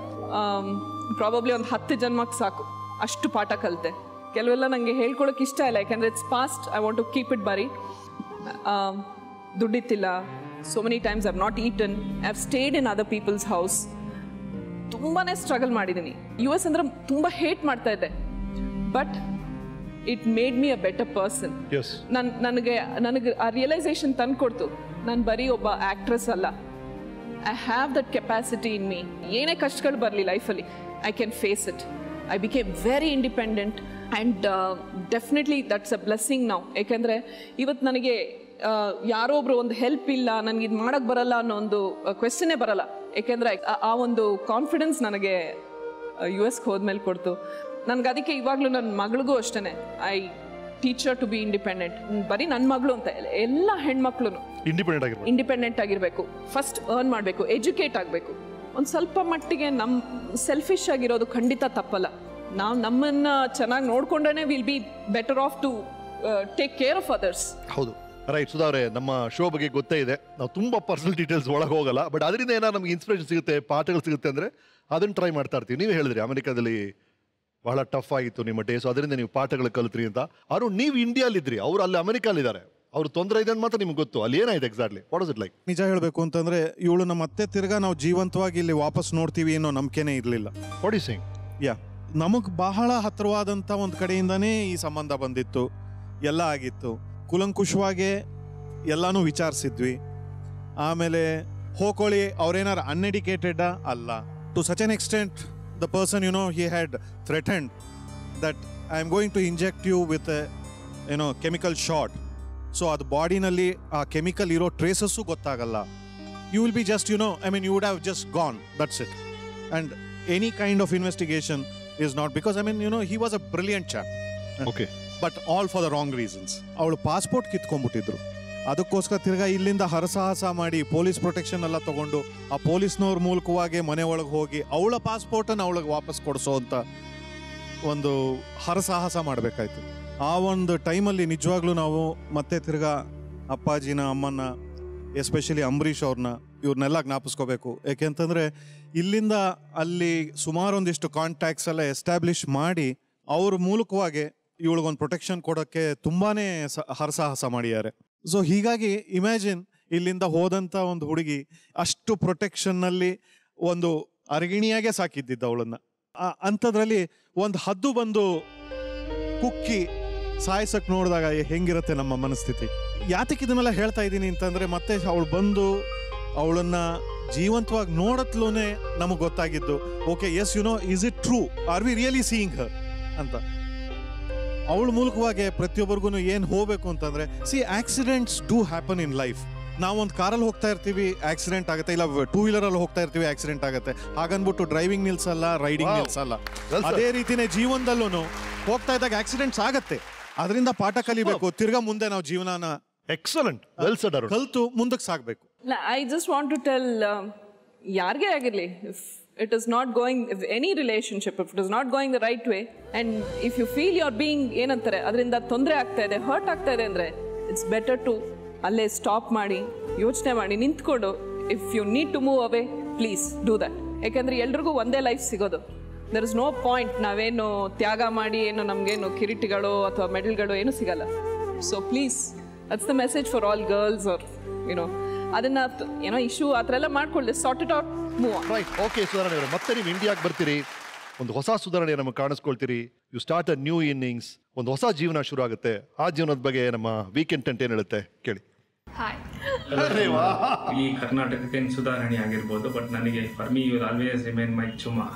ಪ್ರಾಬಬ್ಲಿ ಒಂದು ಹತ್ತು ಜನ್ಮಕ್ಕೆ ಸಾಕು ಅಷ್ಟು ಪಾಠ ಕಲಿತೆ. ಕೆಲವೆಲ್ಲ ನನಗೆ ಹೇಳ್ಕೊಳಕ್ಕೆ ಇಷ್ಟ ಇಲ್ಲ, ಯಾಕೆಂದರೆ it's past, I want to keep it ಬರೀ. ದುಡ್ಡಿತ್ತಿಲ್ಲ, so many times I've not eaten, I've stayed in other people's house. ತುಂಬಾನೇ ಸ್ಟ್ರಗಲ್ ಮಾಡಿದ್ದೀನಿ. ಯು ಎಸ್ ಅಂದ್ರೆ ತುಂಬ ಹೇಟ್ ಮಾಡ್ತಾ ಇದ್ದೆ, but it made me a better person. ನಾನು ನನಗೆ ನನಗೆ ಆ ರಿಯಲೈಸೇಷನ್ ತಂದುಕೊಡ್ತು, ನಾನು ಬರೀ ಒಬ್ಬ ಆ್ಯಕ್ಟ್ರೆಸ್ ಅಲ್ಲ, I have that capacity in me. ಏನೇ ಕಷ್ಟಗಳು ಬರಲಿ ಲೈಫಲ್ಲಿ, I can face it. I became very independent and definitely that's a blessing ನಾವು. ಏಕೆಂದರೆ ಇವತ್ತು ನನಗೆ ಯಾರೋ ಒಬ್ರು ಒಂದು ಹೆಲ್ಪ್ ಇಲ್ಲ, ನನಗೆ ಇದು ಮಾಡೋಕ್ಕೆ ಬರಲ್ಲ ಅನ್ನೋ ಒಂದು ಕ್ವೆಶ್ಚನ್ನೇ ಬರಲ್ಲ. ಏಕೆಂದರೆ ಆ ಒಂದು ಕಾನ್ಫಿಡೆನ್ಸ್ ನನಗೆ ಯು ಎಸ್ಗೆ ಹೋದ್ಮೇಲೆ ಕೊಡ್ತು. ನನಗೆ ಅದಕ್ಕೆ ಇವಾಗಲೂ ನನ್ನ ಮಗಳಿಗೂ ಅಷ್ಟೇ, I teach her to be independent. ಬರೀ ನನ್ನ ಮಗಳು ಅಂತ ಎಲ್ಲ ಹೆಣ್ಮಕ್ಳು ಇಂಡಿಪೆಂಡೆಂಟ್ ಆಗಿರ್ಬೇಕು, ಇಂಡಿಪೆಂಡೆಂಟ್ ಆಗಿರಬೇಕು, ಫಸ್ಟ್ ಅರ್ನ್ ಮಾಡಬೇಕು, ಎಜುಕೇಟ್ ಆಗಬೇಕು. ಒಂದು ಸ್ವಲ್ಪ ಮಟ್ಟಿಗೆ ನಮ್ಮ ಸೆಲ್ಫಿಶ್ ಆಗಿರೋದು ಖಂಡಿತ ತಪ್ಪಲ್ಲ. ನಾವು ನಮ್ಮನ್ನು ಚೆನ್ನಾಗಿ ನೋಡ್ಕೊಂಡೇ will be better off to take care of others. ಹೌದು ರೈಟ್ ಸುಧಾ ಅವರೇ, ನಮ್ಮ ಶೋ ಬಗ್ಗೆ ಗೊತ್ತೇ ಇದೆ, ನಾವು ತುಂಬ ಪರ್ಸನಲ್ ಡೀಟೇಲ್ಸ್ ಒಳಗೆ ಹೋಗಲ್ಲ, ಬಟ್ ಅದರಿಂದ ಏನಾದ್ರು ನಮಗೆ ಇನ್ಸ್ಪಿರೇಷನ್ ಸಿಗುತ್ತೆ, ಪಾಠಗಳು ಸಿಗುತ್ತೆ ಅಂದರೆ ಅದನ್ನು ಟ್ರೈ ಮಾಡ್ತಾ ಇರ್ತೀವಿ. ನೀವು ಹೇಳಿದ್ರಿ ಅಮೆರಿಕಾದಲ್ಲಿ ಬಹಳ ಟಫ್ ಆಗಿತ್ತು ನಿಮ್ಮ ಡೇಸು, ಅದರಿಂದ ನೀವು ಪಾಠಗಳು ಕಲಿತ್ರಿ ಅಂತ. ಅವರು ನೀವು ಇಂಡಿಯಾಲಿದ್ರಿ, ಅವರು ಅಲ್ಲಿ ಅಮೆರಿಕಾಲಿದ್ದಾರೆ, ಅವ್ರ ತೊಂದರೆ ಇದೆ ಅಂತ ಮಾತ್ರ ನಿಮ್ಗೆ ಗೊತ್ತು, ಅಲ್ಲಿ ಏನಾಯ್ತು exactly, what is it like? ನಿಜ ಹೇಳಬೇಕು ಅಂತಂದರೆ ಇವಳು ನಮ್ಮ ಅತ್ತೆ ತಿರ್ಗಾ ನಾವು ಜೀವಂತವಾಗಿ ಇಲ್ಲಿ ವಾಪಸ್ ನೋಡ್ತೀವಿ ಅನ್ನೋ ನಂಬಿಕೆನೇ ಇರಲಿಲ್ಲ. What is saying? ಯಾ, ನಮಗೆ ಬಹಳ ಹತ್ತಿರವಾದಂಥ ಒಂದು ಕಡೆಯಿಂದನೇ ಈ ಸಂಬಂಧ ಬಂದಿತ್ತು, ಎಲ್ಲ ಆಗಿತ್ತು, ಕುಲಂಕುಷವಾಗೇ ಎಲ್ಲನೂ ವಿಚಾರಿಸಿದ್ವಿ. ಆಮೇಲೆ ಹೋಕೊಳ್ಳಿ ಅವ್ರೇನಾರು ಅನ್ಎಡ್ಯುಕೇಟೆಡ್ ಅಲ್ಲ. To such an extent the person, you know, he had threatened that I am going to inject you with a, you know, chemical shot, so ad body nalli aa chemical iro traces gottagalla, you will be just, you know, I mean you would have just gone, that's it, and any kind of investigation is not, because I mean, you know, he was a brilliant chap, okay, but all for the wrong reasons. Avalu passport kitkonbutidru, ಅದಕ್ಕೋಸ್ಕರ ತಿರ್ಗಾ ಇಲ್ಲಿಂದ ಹರಸಾಹಸ ಮಾಡಿ police protection ಎಲ್ಲ ತೊಗೊಂಡು ಆ ಪೊಲೀಸ್ನವ್ರ ಮೂಲಕವಾಗಿ ಮನೆ ಒಳಗೆ ಹೋಗಿ ಅವಳ ಪಾಸ್ಪೋರ್ಟನ್ನು ಅವಳಿಗೆ ವಾಪಸ್ ಕೊಡಿಸೋ ಅಂತ ಒಂದು ಹರಸಾಹಸ ಮಾಡಬೇಕಾಯ್ತು. ಆ ಒಂದು ಟೈಮಲ್ಲಿ ನಿಜವಾಗ್ಲೂ ನಾವು ಮತ್ತೆ ತಿರ್ಗಾ ಅಪ್ಪಾಜಿನ, ಅಮ್ಮನ, ಎಸ್ಪೆಷಲಿ ಅಂಬರೀಷ್ ಅವ್ರನ್ನ, ಇವ್ರನ್ನೆಲ್ಲ ಜ್ಞಾಪಿಸ್ಕೋಬೇಕು. ಏಕೆಂತಂದರೆ ಇಲ್ಲಿಂದ ಅಲ್ಲಿ ಸುಮಾರೊಂದಿಷ್ಟು ಕಾಂಟ್ಯಾಕ್ಟ್ಸ್ ಎಲ್ಲ ಎಸ್ಟಾಬ್ಲಿಷ್ ಮಾಡಿ ಅವ್ರ ಮೂಲಕವಾಗಿ ಇವಳಿಗೊಂದು ಪ್ರೊಟೆಕ್ಷನ್ ಕೊಡೋಕ್ಕೆ ತುಂಬಾ ಸ ಹರಸಾಹಸ ಮಾಡಿದ್ದಾರೆ. ಸೊ ಹೀಗಾಗಿ ಇಮ್ಯಾಜಿನ್, ಇಲ್ಲಿಂದ ಹೋದಂಥ ಒಂದು ಹುಡುಗಿ ಅಷ್ಟು ಪ್ರೊಟೆಕ್ಷನ್ನಲ್ಲಿ ಒಂದು ಅರಗಿಣಿಯಾಗೆ ಸಾಕಿದ್ದಿದ್ದ ಅವಳನ್ನು, ಅಂಥದ್ರಲ್ಲಿ ಒಂದು ಹದ್ದು ಬಂದು ಕುಕ್ಕಿ ಸಾಯಿಸಕ್ಕೆ ನೋಡಿದಾಗ ಹೆಂಗಿರುತ್ತೆ ನಮ್ಮ ಮನಸ್ಥಿತಿ. ಯಾತಕ್ಕೆ ಇದನ್ನೆಲ್ಲ ಹೇಳ್ತಾ ಇದ್ದೀನಿ ಅಂತಂದರೆ, ಮತ್ತೆ ಅವಳು ಬಂದು ಅವಳನ್ನು ಜೀವಂತವಾಗಿ ನೋಡತ್ಲೂ ನಮಗೆ ಗೊತ್ತಾಗಿದ್ದು, okay yes you know, is it true, are we really seeing her ಅಂತ. ಅವಳ ಮೂಲಕವಾಗಿ ಪ್ರತಿಯೊಬ್ಬರಿಗೂ ಏನು ಹೋಗಬೇಕು ಅಂತಂದರೆ, see accidents do happen in life. ನಾವೊಂದು ಕಾರಲ್ಲಿ ಹೋಗ್ತಾ ಇರ್ತೀವಿ, ಆಕ್ಸಿಡೆಂಟ್ ಆಗುತ್ತೆ, ಇಲ್ಲ ಟೂ ವೀಲರಲ್ಲಿ ಹೋಗ್ತಾ ಇರ್ತೀವಿ, ಆಕ್ಸಿಡೆಂಟ್ ಆಗುತ್ತೆ, ಹಾಗನ್ಬಿಟ್ಟು ಡ್ರೈವಿಂಗ್ ನಿಲ್ಸಲ್ಲ, ರೈಡಿಂಗ್ ನಿಲ್ಸಲ್ಲ. ಅದೇ ರೀತಿಯೇ ಜೀವನದಲ್ಲೂ ಹೋಗ್ತಾ ಇದ್ದಾಗ ಆಕ್ಸಿಡೆಂಟ್ಸ್ ಆಗುತ್ತೆ, ಅದರಿಂದ ಪಾಠ ಕಲಿಬೇಕು, ತಿರ್ಗಾ ಮುಂದೆ ನಾವು ಜೀವನಾನ ಎಕ್ಸಲೆಂಟ್ ಕಲಿತು ಮುಂದಕ್ಕೆ ಸಾಗಬೇಕು. I just want to tell, ಯಾರಿಗೇ ಆಗಿರಲಿ, it is not going, if any relationship, if it is not going the right way, and if you feel you are being enantare adrinda tondre aagta ide, hurt aagta ide andre, it's better to alle stop maadi, yochne maadi, nintkodu. If you need to move away, please do that, ekandre eldrigu onde life sigodu. There is no point naveno tyaga maadi eno namge eno kiritigalu athwa medalgalu eno sigala. So please, that's the message for all girls, or you know, ಅದನ್ನ ಏನೋ issue ಆ ಥರ ಎಲ್ಲ ಮಾಡ್ಕೊಳ್ಳಿ, sort it out, move on. Right, okay Sudharani ಅವರೇ, ಮತ್ತೆ ನೀವು ಇಂಡಿಯಾಗೆ ಬರ್ತೀರಿ, ಒಂದು ಹೊಸ ಸುಧಾರಣೆ ನಮಗೆ ಕಾಣಿಸ್ಕೊಳ್ತೀರಿ, you start a new innings, ಒಂದು ಹೊಸ ಜೀವನ ಶುರು ಆಗುತ್ತೆ. ಆ ಜೀವನದ ಬಗ್ಗೆ ನಮ್ಮ ವೀಕೆಂಡ್ ಟೆಂಟ್ ಏನು ಹೇಳುತ್ತೆ ಕೇಳಿ. ಹಾಯ್, ಈ ಕರ್ನಾಟಕಕ್ಕೆ ಸುಧಾರಣೆ ಆಗಿರ್ಬೋದು, ಬಟ್ ನನಗೆ for me you will always remain my ಚುಮಾ.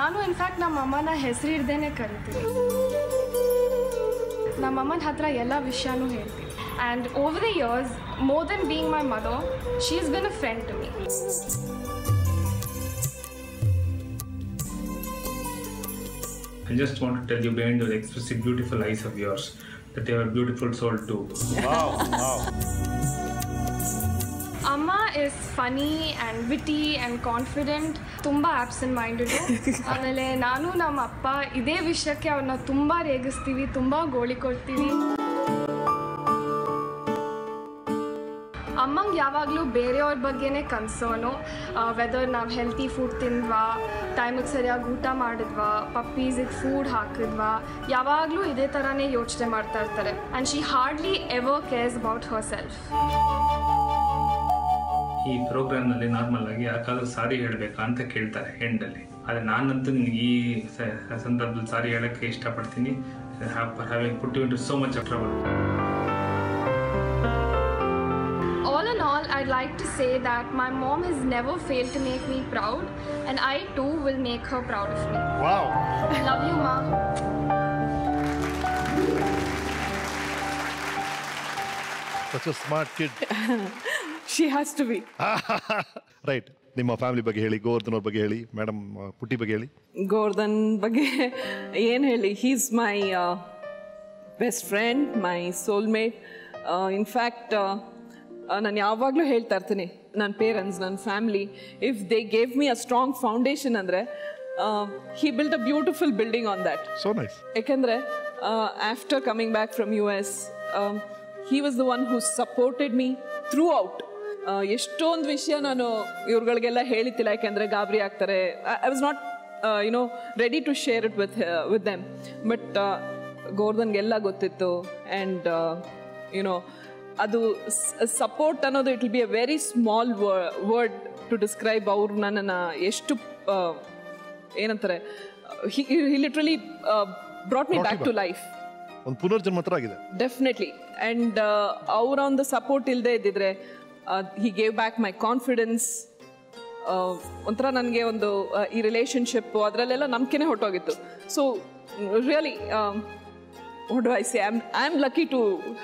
ನಾನು ಇನ್ಫ್ಯಾಕ್ಟ್ ನಮ್ಮ ಅಮ್ಮನ ಹೆಸರು ಇಡ್ದೇನೆ ಕರಿತೀನಿ, ನಮ್ಮ ಅಮ್ಮನ ಹತ್ರ ಎಲ್ಲ ವಿಷಯನೂ ಹೇಳ್ತೀನಿ. And over the years, more than being my mother, she's been a friend to me. I just want to tell you, behind those expressive, beautiful eyes of yours, that you have a beautiful soul too. Wow! Wow! Amma is funny and witty and confident. ತುಂಬಾ absent minded. ಆಮೇಲೆ ನಾನು ನಮ್ಮ ಅಪ್ಪ ಇದೇ ವಿಷಯಕ್ಕೆ ಅವ್ರನ್ನ ತುಂಬಾ ರೇಗಿಸ್ತೀವಿ, ತುಂಬಾ ಗೋಳಿ ಕೊಡ್ತೀವಿ. ಅಮ್ಮಂಗೆ ಯಾವಾಗಲೂ ಬೇರೆಯವ್ರ ಬಗ್ಗೆನೇ ಕನ್ಸರ್ನು, ವೆದರ್ ನಾವು ಹೆಲ್ತಿ ಫುಡ್ ತಿಂದ್ವಾ, ಟೈಮಿಗೆ ಸರಿಯಾಗಿ ಊಟ ಮಾಡಿದ್ವಾ, ಪಪ್ಪೀಸಿಗೆ ಫೂಡ್ ಹಾಕಿದ್ವಾ, ಯಾವಾಗಲೂ ಇದೇ ಥರನೇ ಯೋಚನೆ ಮಾಡ್ತಾ ಇರ್ತಾರೆ. And she hardly ever cares about herself. ಈ ಪ್ರೋಗ್ರಾಮ್ನಲ್ಲಿ ನಾರ್ಮಲ್ ಆಗಿ ಯಾಕಾದರೂ ಸಾರಿ ಹೇಳಬೇಕಾ ಅಂತ ಕೇಳ್ತಾರೆ ಎಂಡಲ್ಲಿ, ಆದರೆ ನಾನಂತೂ ನಿನಗೆ ಈ ಸಂದರ್ಭದಲ್ಲಿ ಸಾರಿ ಹೇಳೋಕ್ಕೆ ಇಷ್ಟಪಡ್ತೀನಿ. Having put you into so much of trouble. I'd like to say that my mom has never failed to make me proud, and I too will make her proud of me. Wow! Love you, Ma. Such a smart kid. She has to be. Right. ನಿಮ್ಮ family ಬಗ್ಗೆ ಹೇಳಿ, ಗೋರ್ಧನ್ ಅವ್ರ ಬಗ್ಗೆ ಹೇಳಿ, madam ಪುಟ್ಟಿ ಬಗ್ಗೆ ಹೇಳಿ. ಗೋರ್ಧನ್ ಬಗ್ಗೆ ಏನು ಹೇಳಿ, he is my uh, best friend, my soulmate. Uh, in fact. Uh, ನಾನು ಯಾವಾಗಲೂ ಹೇಳ್ತಾ ಇರ್ತೀನಿ, ನನ್ನ ಪೇರೆಂಟ್ಸ್, ನನ್ನ family, if they gave me a strong foundation ಅಂದರೆ he built a beautiful building on that. So nice. Ekandre uh, after coming back from U S um, he was the one who supported me throughout. Eshtond vishaya nanu ivrgaligella helitilla ekandre gabri aagtare. I was not uh, you know ready to share it with uh, with them, but uh, Gordon gella gottittu, and uh, you know adu support annodu, it will be a very small wor word to describe our nanana eshtu uh, ಏನಂತಾರೆ, he, he literally uh, brought me back to life. ಒಂದು ಪುನರ್ಜನ್ಮ ತರ ಆಗಿದೆ definitely. And ಅವರ ಒಂದು support ಇಲ್ಲದೆ ಇದ್ದಿದ್ರೆ he gave back my confidence. ಒಂಥರ ನನಗೆ ಒಂದು ಈ ರಿಲೇಶನ್ಶಿಪ್ ಅದರಲ್ಲೆಲ್ಲ ನಂಬಿಕೆನೇ ಹೊಟ್ಟೋಗಿತ್ತು. So really what do I say, i'm i'm lucky to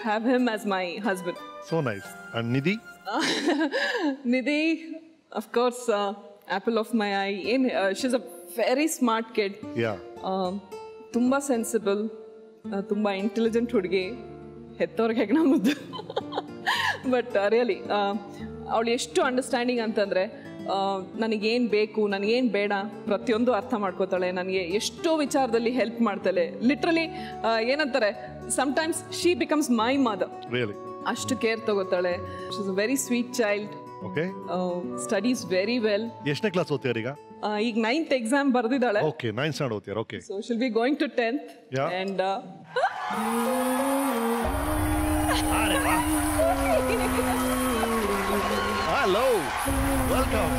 have him as my husband. So nice. And Nidhi? Nidhi, of course, uh, apple of my eye. In uh, she's a very smart kid. Yeah. Um ತುಂಬಾ sensible, ತುಂಬಾ intelligent ಹುಡುಗಿ, ಹೆತ್ತವರಿಗೆ ಹೆಗ್ನ ಮುದ್ದು. But really ಅವಳು ಎಷ್ಟು understanding ಅಂತಂದರೆ, ನನಗೇನು ಬೇಕು ನನಗೇನು ಬೇಡ ಪ್ರತಿಯೊಂದು ಅರ್ಥ ಮಾಡ್ಕೋತಾಳೆ. ನನಗೆ ಎಷ್ಟೋ ವಿಚಾರದಲ್ಲಿ ಹೆಲ್ಪ್ ಮಾಡ್ತಾಳೆ. ಲಿಟ್ರಲಿ ಏನಂತಾರೆ, sometimes she becomes my mother. Really ಅಷ್ಟು ಕೇರ್ ತಗೋತಾಳೆ. She is a very sweet child. Okay, studies very well. ಎಷ್ಟನೇ ಕ್ಲಾಸ್ ಓದ್ತೀರಾ ಈಗ? ಈಗ ninth ಎಕ್ಸಾಮ್ ಬರ್ದಿದ್ದಾಳೆ. ಓಕೆ, ninth ಸ್ಟ್ಯಾಂಡರ್ಡ್ ಓದ್ತೀರಾ. Okay, so she will be going to tenth. And ಅರೆ ವಾ, hello, welcome.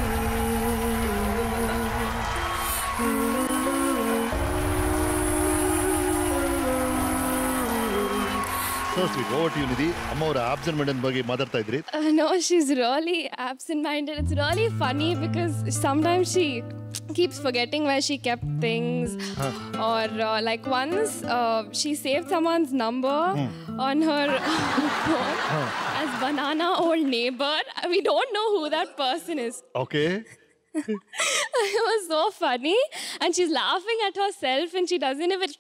So sweet. Over to you, Nidhi. Amma or absent minded ಬಗ್ಗೆ ಮಾತಾಡ್ತಾ ಇದ್ರಿ? No, she's really absent minded. It's really funny because sometimes she keeps forgetting where she kept things, huh. or uh, like once uh, she saved someone's number hmm. on her phone huh. as banana old neighbor. We don't know who that person is. Okay. It was so funny, and she's laughing at herself, and she doesn't even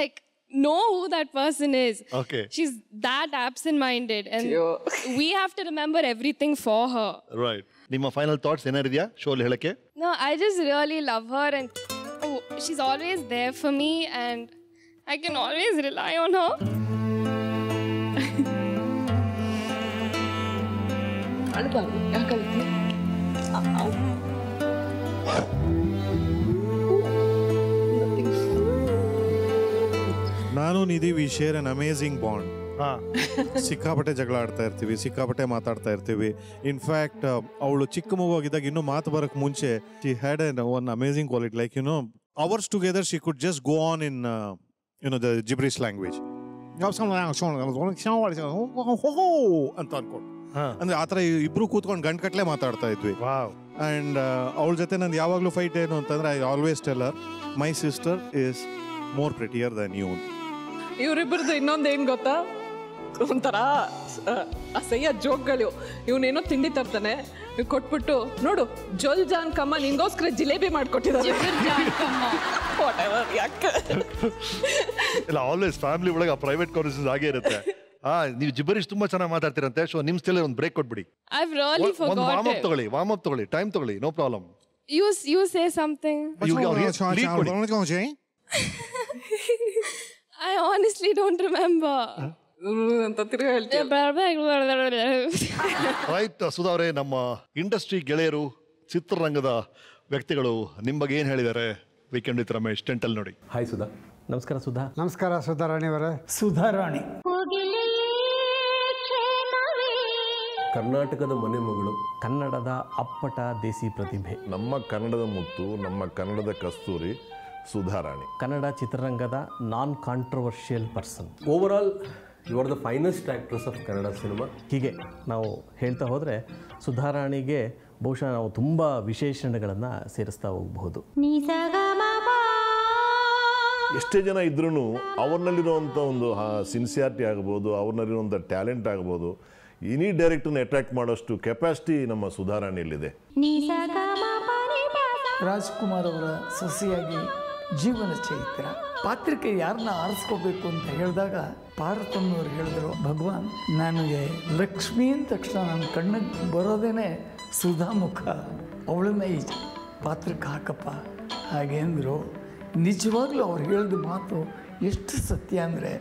like know who that person is. Okay, she's that absent minded, and we have to remember everything for her. Right. Nimma final thoughts ena idiya show le helake? No, I just really love her, and oh, she's always there for me, and I can always rely on her. Alba yakalti au ನಾನು Nidhi we share an amazing bond. ಸಿಕ್ಕಾಪಟ್ಟೆ ಜಗಳ ಆಡ್ತಾ ಇರ್ತೀವಿ, ಸಿಕ್ಕಾಪಟ್ಟೆ ಮಾತಾಡ್ತಾ ಇರ್ತೀವಿ. In fact ಅವಳು ಚಿಕ್ಕ ಮಗುವಾಗಿದ್ದಾಗ ಇನ್ನೂ ಮಾತು ಬರೋಕ್ಕೆ ಮುಂಚೆ she had an one amazing quality, like you know hours together she could just go on in you know the gibberish language ಅಂತ ಅನ್ಕೊಂಡು, ಅಂದರೆ ಆ ಥರ ಇಬ್ಬರು ಕೂತ್ಕೊಂಡು ಗಂಟುಗಟ್ಟಲೆ ಮಾತಾಡ್ತಾ ಇದ್ವಿ. ಆ್ಯಂಡ್ ಅವಳ ಜೊತೆ ನಾನು ಯಾವಾಗಲೂ ಫೈಟ್ ಏನು ಅಂತಂದರೆ, I always tell her my sister is more prettier than you. ಇವರಿಬ್ಬರದ್ದು ಇನ್ನೊಂದೇನು ಗೊತ್ತಾ, ಒಂಥರ ಅಸಹ್ಯ ಜೋಕ್ಗಳು. ಇವನೇನೋ ತಿಂಡಿ ತರ್ತಾನೆ, ಇವ್ ಕೊಟ್ಬಿಟ್ಟು ನೋಡು ಜೋಲ್ ಜಾನ್ ಕಮ್ಮ ನಿಂಗೋಸ್ಕರ ಜಿಲೇಬಿ ಮಾಡಿಕೊಟ್ಟಿದ್ದಾರೆ. ಆಲ್ವೇಸ್ ಫ್ಯಾಮಿಲಿ ಒಳಗೆ ಪ್ರೈವೇಟ್ ಕಾನ್ವರ್ಸೇಷನ್ ಆಗೇ ಇರುತ್ತೆ. ನೀವು ಜಿಬ್ಬರಿಶ್ ತುಂಬಾ ಚೆನ್ನಾಗಿ ಮಾತಾಡ್ತೀರಂತೆ, ಸೊ ನಿಮ್ಮ ಸ್ಟಿಲ್ ಒಂದು ಬ್ರೇಕ್ ಕೊಟ್ಬಿಡಿ. ವಾರ್ಮ್ ಅಪ್ ತಗೊಳ್ಳಿ, ವಾರ್ಮ್ ಅಪ್ ತಗೊಳ್ಳಿ, ಟೈಮ್ ತಗೊಳ್ಳಿ, no problem. You say something. I honestly don't remember. ಅಂತ ತಿರುಗಿ ಹೇಳ್ತೀವಿ. ರೈಟ್ ಸುಧಾ ಅವರೇ, ನಮ್ಮ ಇಂಡಸ್ಟ್ರಿ ಗೆಳೆಯರು, ಚಿತ್ರರಂಗದ ವ್ಯಕ್ತಿಗಳು ನಿಮ್ಮ ಬಗ್ಗೆ ಏನು ಹೇಳಿದ್ದಾರೆ ವೀಕೆಂಡ್ ವಿತ್ ರಮೇಶ್ ಟೆಂಟಲ್ ನೋಡಿ. ಹಾಯ್ ಸುಧಾ. ನಮಸ್ಕಾರ ಸುಧಾ. ನಮಸ್ಕಾರ ಸುಧಾರಾಣಿ ಅವರೇ. ಸುಧಾರಾಣಿ ಕರ್ನಾಟಕದ ಮನೆ ಮಗಳು, ಕನ್ನಡದ ಅಪ್ಪಟ ದೇಸಿ ಪ್ರತಿಭೆ, ನಮ್ಮ ಕನ್ನಡದ ಮುತ್ತು, ನಮ್ಮ ಕನ್ನಡದ ಕಸ್ತೂರಿ ಸುಧಾರಾಣಿ, ಕನ್ನಡ ಚಿತ್ರರಂಗದ non controversial person. Overall you are the finest actress of Kannada cinema. ಹೀಗೆ ನಾವು ಹೇಳ್ತಾ ಹೋದರೆ ಸುಧಾರಾಣಿಗೆ ಬಹುಶಃ ನಾವು ತುಂಬ ವಿಶೇಷಣಗಳನ್ನು ಸೇರಿಸ್ತಾ ಹೋಗಬಹುದು. ಎಷ್ಟೇ ಜನ ಇದ್ರೂ ಅವ್ರನ್ನಲ್ಲಿರುವಂಥ ಒಂದು ಸಿನ್ಸಿಯಾರಿಟಿ ಆಗ್ಬೋದು, ಅವ್ರನ್ನಲ್ಲಿರುವಂಥ ಟ್ಯಾಲೆಂಟ್ ಆಗ್ಬೋದು, ಎನಿ ಡೈರೆಕ್ಟರ್ನ ಅಟ್ರ್ಯಾಕ್ಟ್ ಮಾಡೋಷ್ಟು ಕೆಪಾಸಿಟಿ ನಮ್ಮ ಸುಧಾರಾಣಿಯಲ್ಲಿದೆ. ರಾಜ್ಕುಮಾರ್ ಅವರ ಸೊಸೆಯಾಗಿ ಜೀವನ ಚೈತ್ರ ಪಾತ್ರಕ್ಕೆ ಯಾರನ್ನ ಆರಿಸ್ಕೋಬೇಕು ಅಂತ ಹೇಳಿದಾಗ ಪಾರ್ವತಮ್ಮನವರು ಹೇಳಿದ್ರು, ಭಗವಾನ್ ನನಗೆ ಲಕ್ಷ್ಮಿ ಅಂದ ತಕ್ಷಣ ನನ್ನ ಕಣ್ಣಿಗೆ ಬರೋದೇನೆ ಸುಧಾಮುಖ, ಅವಳನ್ನ ಈ ಪಾತ್ರಕ್ಕೆ ಹಾಕಪ್ಪ ಹಾಗೆ ಅಂದರು. ನಿಜವಾಗ್ಲೂ ಅವ್ರು ಹೇಳಿದ ಮಾತು ಎಷ್ಟು ಸತ್ಯ ಅಂದರೆ,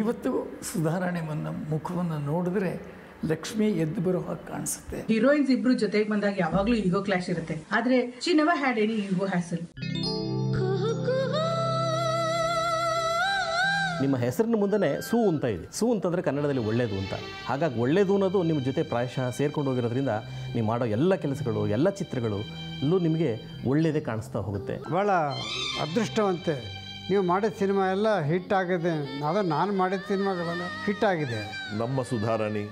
ಇವತ್ತಿಗೂ ಸುಧಾರಾಣೆ ಮನ್ನ ಮುಖವನ್ನು ನೋಡಿದ್ರೆ ಲಕ್ಷ್ಮಿ ಎದ್ದು ಬರೋ ಹಾಗೆ ಕಾಣಿಸುತ್ತೆ. ಹೀರೋಯಿನ್ಸ್ ಇಬ್ರು ಜೊತೆಗೆ ಬಂದಾಗ ಯಾವಾಗಲೂ ಈಗೋ ಕ್ಲಾಶ್ ಇರುತ್ತೆ, ಆದರೆ she never had any ego hassle. ನಿಮ್ಮ ಹೆಸರಿನ ಮುಂದೆ ಸು ಅಂತ ಇದೆ. ಸು ಅಂತಂದರೆ ಕನ್ನಡದಲ್ಲಿ ಒಳ್ಳೆಯದು ಅಂತ. ಹಾಗಾಗಿ ಒಳ್ಳೆಯದು ಅನ್ನೋದು ನಿಮ್ಮ ಜೊತೆ ಪ್ರಾಯಶಃ ಸೇರ್ಕೊಂಡು ಹೋಗಿರೋದ್ರಿಂದ ನೀವು ಮಾಡೋ ಎಲ್ಲ ಕೆಲಸಗಳು, ಎಲ್ಲ ಚಿತ್ರಗಳಲ್ಲೂ ನಿಮಗೆ ಒಳ್ಳೆಯದೇ ಕಾಣಿಸ್ತಾ ಹೋಗುತ್ತೆ. ಭಾಳ ಅದೃಷ್ಟವಂತೆ, ನೀವು ಮಾಡಿದ ಸಿನಿಮಾ ಎಲ್ಲ ಹಿಟ್ ಆಗಿದೆ. ಅದು ನಾನು ಮಾಡಿದ ಸಿನಿಮಾಗಳೆಲ್ಲ ಹಿಟ್ ಆಗಿದೆ. ನಮ್ಮ ಸುಧಾರಾಣಿ,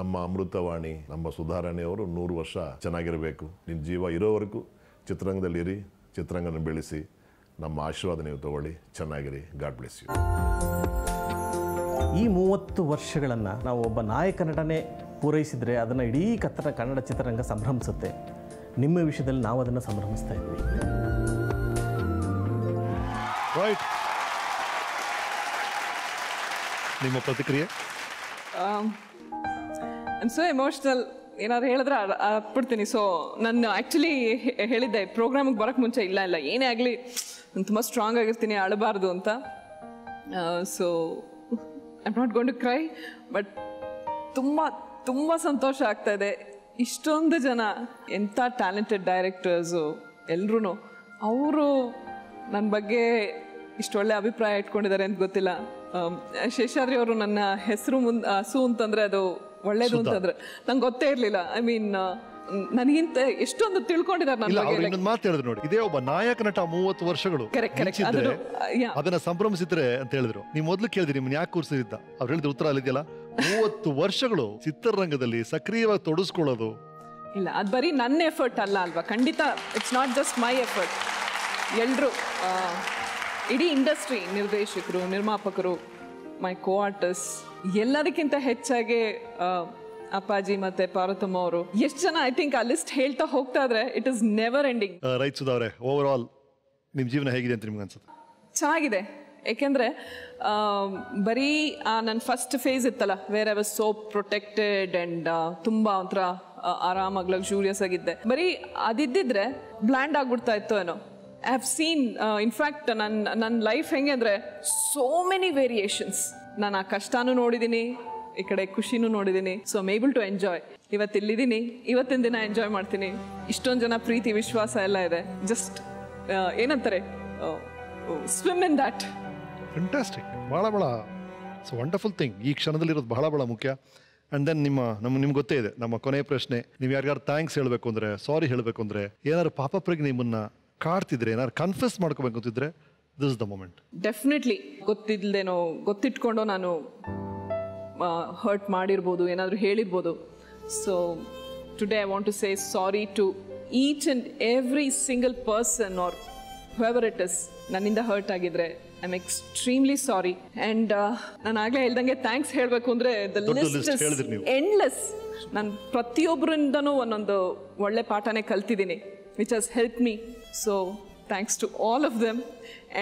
ನಮ್ಮ ಅಮೃತವಾಣಿ, ನಮ್ಮ ಸುಧಾರಾಣಿಯವರು ನೂರು ವರ್ಷ ಚೆನ್ನಾಗಿರಬೇಕು. ನಿಮ್ಮ ಜೀವ ಇರೋವರೆಗೂ ಚಿತ್ರರಂಗದಲ್ಲಿರಿ, ಚಿತ್ರರಂಗನ ಬೆಳೆಸಿ, ನಮ್ಮ ಆಶೀರ್ವಾದ ನೀವು ತಗೊಳ್ಳಿ, ಚೆನ್ನಾಗಿರಿ. God bless you. ಈ ಮೂವತ್ತು ವರ್ಷಗಳನ್ನು ನಾವು ಒಬ್ಬ ನಾಯಕ ನಟನೆ ಪೂರೈಸಿದರೆ ಅದನ್ನು ಇಡೀ ಕನ್ನಡ ಕನ್ನಡ ಚಿತ್ರರಂಗ ಸಂಭ್ರಮಿಸುತ್ತೆ. ನಿಮ್ಮ ವಿಷಯದಲ್ಲಿ ನಾವು ಅದನ್ನು ಸಂಭ್ರಮಿಸ್ತಾ ಇದ್ವಿ. ರೈಟ್, ನಿಮ್ಮ ಪ್ರತಿಕ್ರಿಯೆ? ಸೊ ಎಮೋಷ್ನಲ್, ಏನಾದ್ರು ಹೇಳಿದ್ರೆ ಅಪ್ಪಿಡ್ತೀನಿ. ಸೊ ನಾನು ಆ್ಯಕ್ಚುಲಿ ಹೇಳಿದ್ದೆ ಪ್ರೋಗ್ರಾಮಿಗೆ ಬರೋಕ್ಕೆ ಮುಂಚೆ, ಇಲ್ಲ ಇಲ್ಲ ಏನೇ ಆಗಲಿ ನಾನು ತುಂಬ ಸ್ಟ್ರಾಂಗ್ ಆಗಿರ್ತೀನಿ, ಅಳಬಾರ್ದು ಅಂತ. So I not going to cry, but ತುಂಬ ತುಂಬ ಸಂತೋಷ ಆಗ್ತಾಯಿದೆ. ಇಷ್ಟೊಂದು ಜನ ಎಂಥ ಟ್ಯಾಲೆಂಟೆಡ್ ಡೈರೆಕ್ಟರ್ಸು ಎಲ್ಲರೂ ಅವರು ನನ್ನ ಬಗ್ಗೆ ಇಷ್ಟೊಳ್ಳೆ ಅಭಿಪ್ರಾಯ ಇಟ್ಕೊಂಡಿದ್ದಾರೆ ಅಂತ ಗೊತ್ತಿಲ್ಲ. ಶೇಷಾದ್ರಿ ಅವರು ನನ್ನ ಹೆಸರು ಮುಂದೆ ಸು ಅಂತಂದರೆ ಅದು ಒಳ್ಳೇದು ಅಂತಂದ್ರೆ ನಂಗೆ ಗೊತ್ತೇ ಇರಲಿಲ್ಲ. ಐ ಮೀನ್ ನನಗಿಂತ ಎಷ್ಟೊಂದು ತಿಳ್ಕೊಂಡಿದ್ದಾರೆ ನನ್ನ ಬಗ್ಗೆ. ಮಾತಾಡಿದ್ರು ನೋಡಿ, ಇದೇ ಒಬ್ಬ ನಾಯಕ ನಟ ಮೂವತ್ತು ವರ್ಷಗಳು ಅದನ್ನ ಸಂಭ್ರಮಿಸಿದ್ರೆ ಅಂತ ಹೇಳಿದ್ರು. ನೀವು ಮೊದಲು ಕೇಳಿದ್ರಿ ಯಾಕೆ ಕೂರಿಸಿದ್ದ, ಅವ್ರು ಹೇಳಿದ್ರು ಉತ್ತರ ಅಲ್ಲಿದೆಯಲ್ಲ, ಮೂವತ್ತು ವರ್ಷಗಳು ಚಿತ್ರರಂಗದಲ್ಲಿ ಸಕ್ರಿಯವಾಗಿ ತೊಡಸ್ಕೊಳ್ಳೋದು. ಇಲ್ಲ ಅದು ಬರೀ ನನ್ನ ಎಫರ್ಟ್ ಅಲ್ಲ ಅಲ್ವಾ, ಖಂಡಿತ it's not just my effort. ಎಲ್ಲರೂ ಇಡೀ ಇಂಡಸ್ಟ್ರಿ, ನಿರ್ದೇಶಕರು, ನಿರ್ಮಾಪಕರು, ಮೈ ಕೋ ಆರ್ಟಿಸ್ಟ್, ಎಲ್ಲದಕ್ಕಿಂತ ಹೆಚ್ಚಾಗಿ ಅಪ್ಪಾಜಿ ಮತ್ತೆ ಪಾರ್ವತಮ್ಮ ಅವರು, ಎಷ್ಟು ಜನ ಐ ಥಿಂಕ್ ಆ ಲಿಸ್ಟ್ ಹೇಳ್ತಾ ಹೋಗ್ತಾ ಇದ್ರೆ it is never ending. Right Sudha ಅವರೇ, ಓವರ್ ಆಲ್ ನಿಮ್ಮ ಜೀವನ ಹೇಗಿದೆ ಅಂತ ನಿಮ್ಗೆ ಅನ್ಸುತ್ತೆ? ಚೆನ್ನಾಗಿದೆ. ಯಾಕೆಂದರೆ ಬರೀ ನನ್ನ ಫಸ್ಟ್ ಫೇಸ್ ಇತ್ತಲ್ಲ, where I was so protected and ತುಂಬ ಒಂಥರ ಆರಾಮಾಗಿ ಲಕ್ಸುರಿಯಸ್ ಆಗಿದ್ದೆ, ಬರೀ ಅದಿದ್ದಿದ್ರೆ ಬ್ಲ್ಯಾಂಡ್ ಆಗಿಬಿಡ್ತಾ ಇತ್ತು ಏನೋ. ಐ ಹ್ಯಾವ್ ಸೀನ್ ಇನ್ಫ್ಯಾಕ್ಟ್ ನನ್ನ ನನ್ನ ಲೈಫ್ ಹೆಂಗೆ ಅಂದರೆ ಸೋ ಮೆನಿ ವೇರಿಯೇಷನ್ಸ್. ನಾನು ಆ ಕಷ್ಟನೂ ನೋಡಿದ್ದೀನಿ, ಈ ಕಡೆ ಖುಷಿನೂ ನೋಡಿದ್ದೀನಿ. So I am able to enjoy. ಇವತ್ತು ಇಲ್ಲಿದ್ದೀನಿ, ಇವತ್ತಿನ ದಿನ ಎಂಜಾಯ್ ಮಾಡ್ತೀನಿ. ಇಷ್ಟೊಂದು ಜನ ಪ್ರೀತಿ, ವಿಶ್ವಾಸ ಎಲ್ಲ ಇದೆ. ಜಸ್ಟ್ ಏನಂತಾರೆ, ಸ್ವಿಮ್ ಇನ್ ದ್ಯಾಟ್. ಫ್ಯಾಂಟಾಸ್ಟಿಕ್, ಭಾಳ ಭಾಳ ವಂಡರ್ಫುಲ್ ಥಿಂಗ್. ಈ ಕ್ಷಣದಲ್ಲಿರೋದು ಬಹಳ ಭಾಳ ಮುಖ್ಯ. ಆ್ಯಂಡ್ ದೆನ್ ನಿಮ್ಮ ನಮ್ಮ ನಿಮ್ಗೆ ಗೊತ್ತೇ ಇದೆ, ನಮ್ಮ ಕೊನೆಯ ಪ್ರಶ್ನೆ, ನೀವು ಯಾರಿಗಾರು ಥ್ಯಾಂಕ್ಸ್ ಹೇಳಬೇಕು ಅಂದರೆ, ಸಾರಿ ಹೇಳಬೇಕು ಅಂದರೆ, ಏನಾದ್ರು ಪಾಪಪ್ರಿಗೆ ನಿಮ್ಮನ್ನು ಕಾಡ್ತಿದ್ರೆ, ಏನಾದ್ರು ಕನ್ಫೆಸ್ ಮಾಡ್ಕೋಬೇಕು ಅಂತಿದ್ರೆ, this is the moment. Definitely ಗೊತ್ತಿಲ್ಲದೇನೋ ಗೊತ್ತಿಟ್ಕೊಂಡು ನಾನು ಹರ್ಟ್ ಮಾಡಿರ್ಬೋದು, ಏನಾದರೂ ಹೇಳಿರ್ಬೋದು. So today I want to say sorry to each and every single person or whoever it is. ನನ್ನಿಂದ ಹರ್ಟ್ ಆಗಿದ್ರೆ I am extremely sorry. And ನಾನು ಆಗಲೇ ಹೇಳ್ದಂಗೆ ಥ್ಯಾಂಕ್ಸ್ ಹೇಳಬೇಕು ಅಂದರೆ ದ ಲಿಸ್ಟ್ ಇಸ್ ಎಂಡ್ಲೆಸ್. ನಾನು ಪ್ರತಿಯೊಬ್ಬರಿಂದನೂ ಒಂದೊಂದು ಒಳ್ಳೆ ಪಾಠನೇ ಕಲ್ತಿದ್ದೀನಿ, which has help me. So thanks to all of them,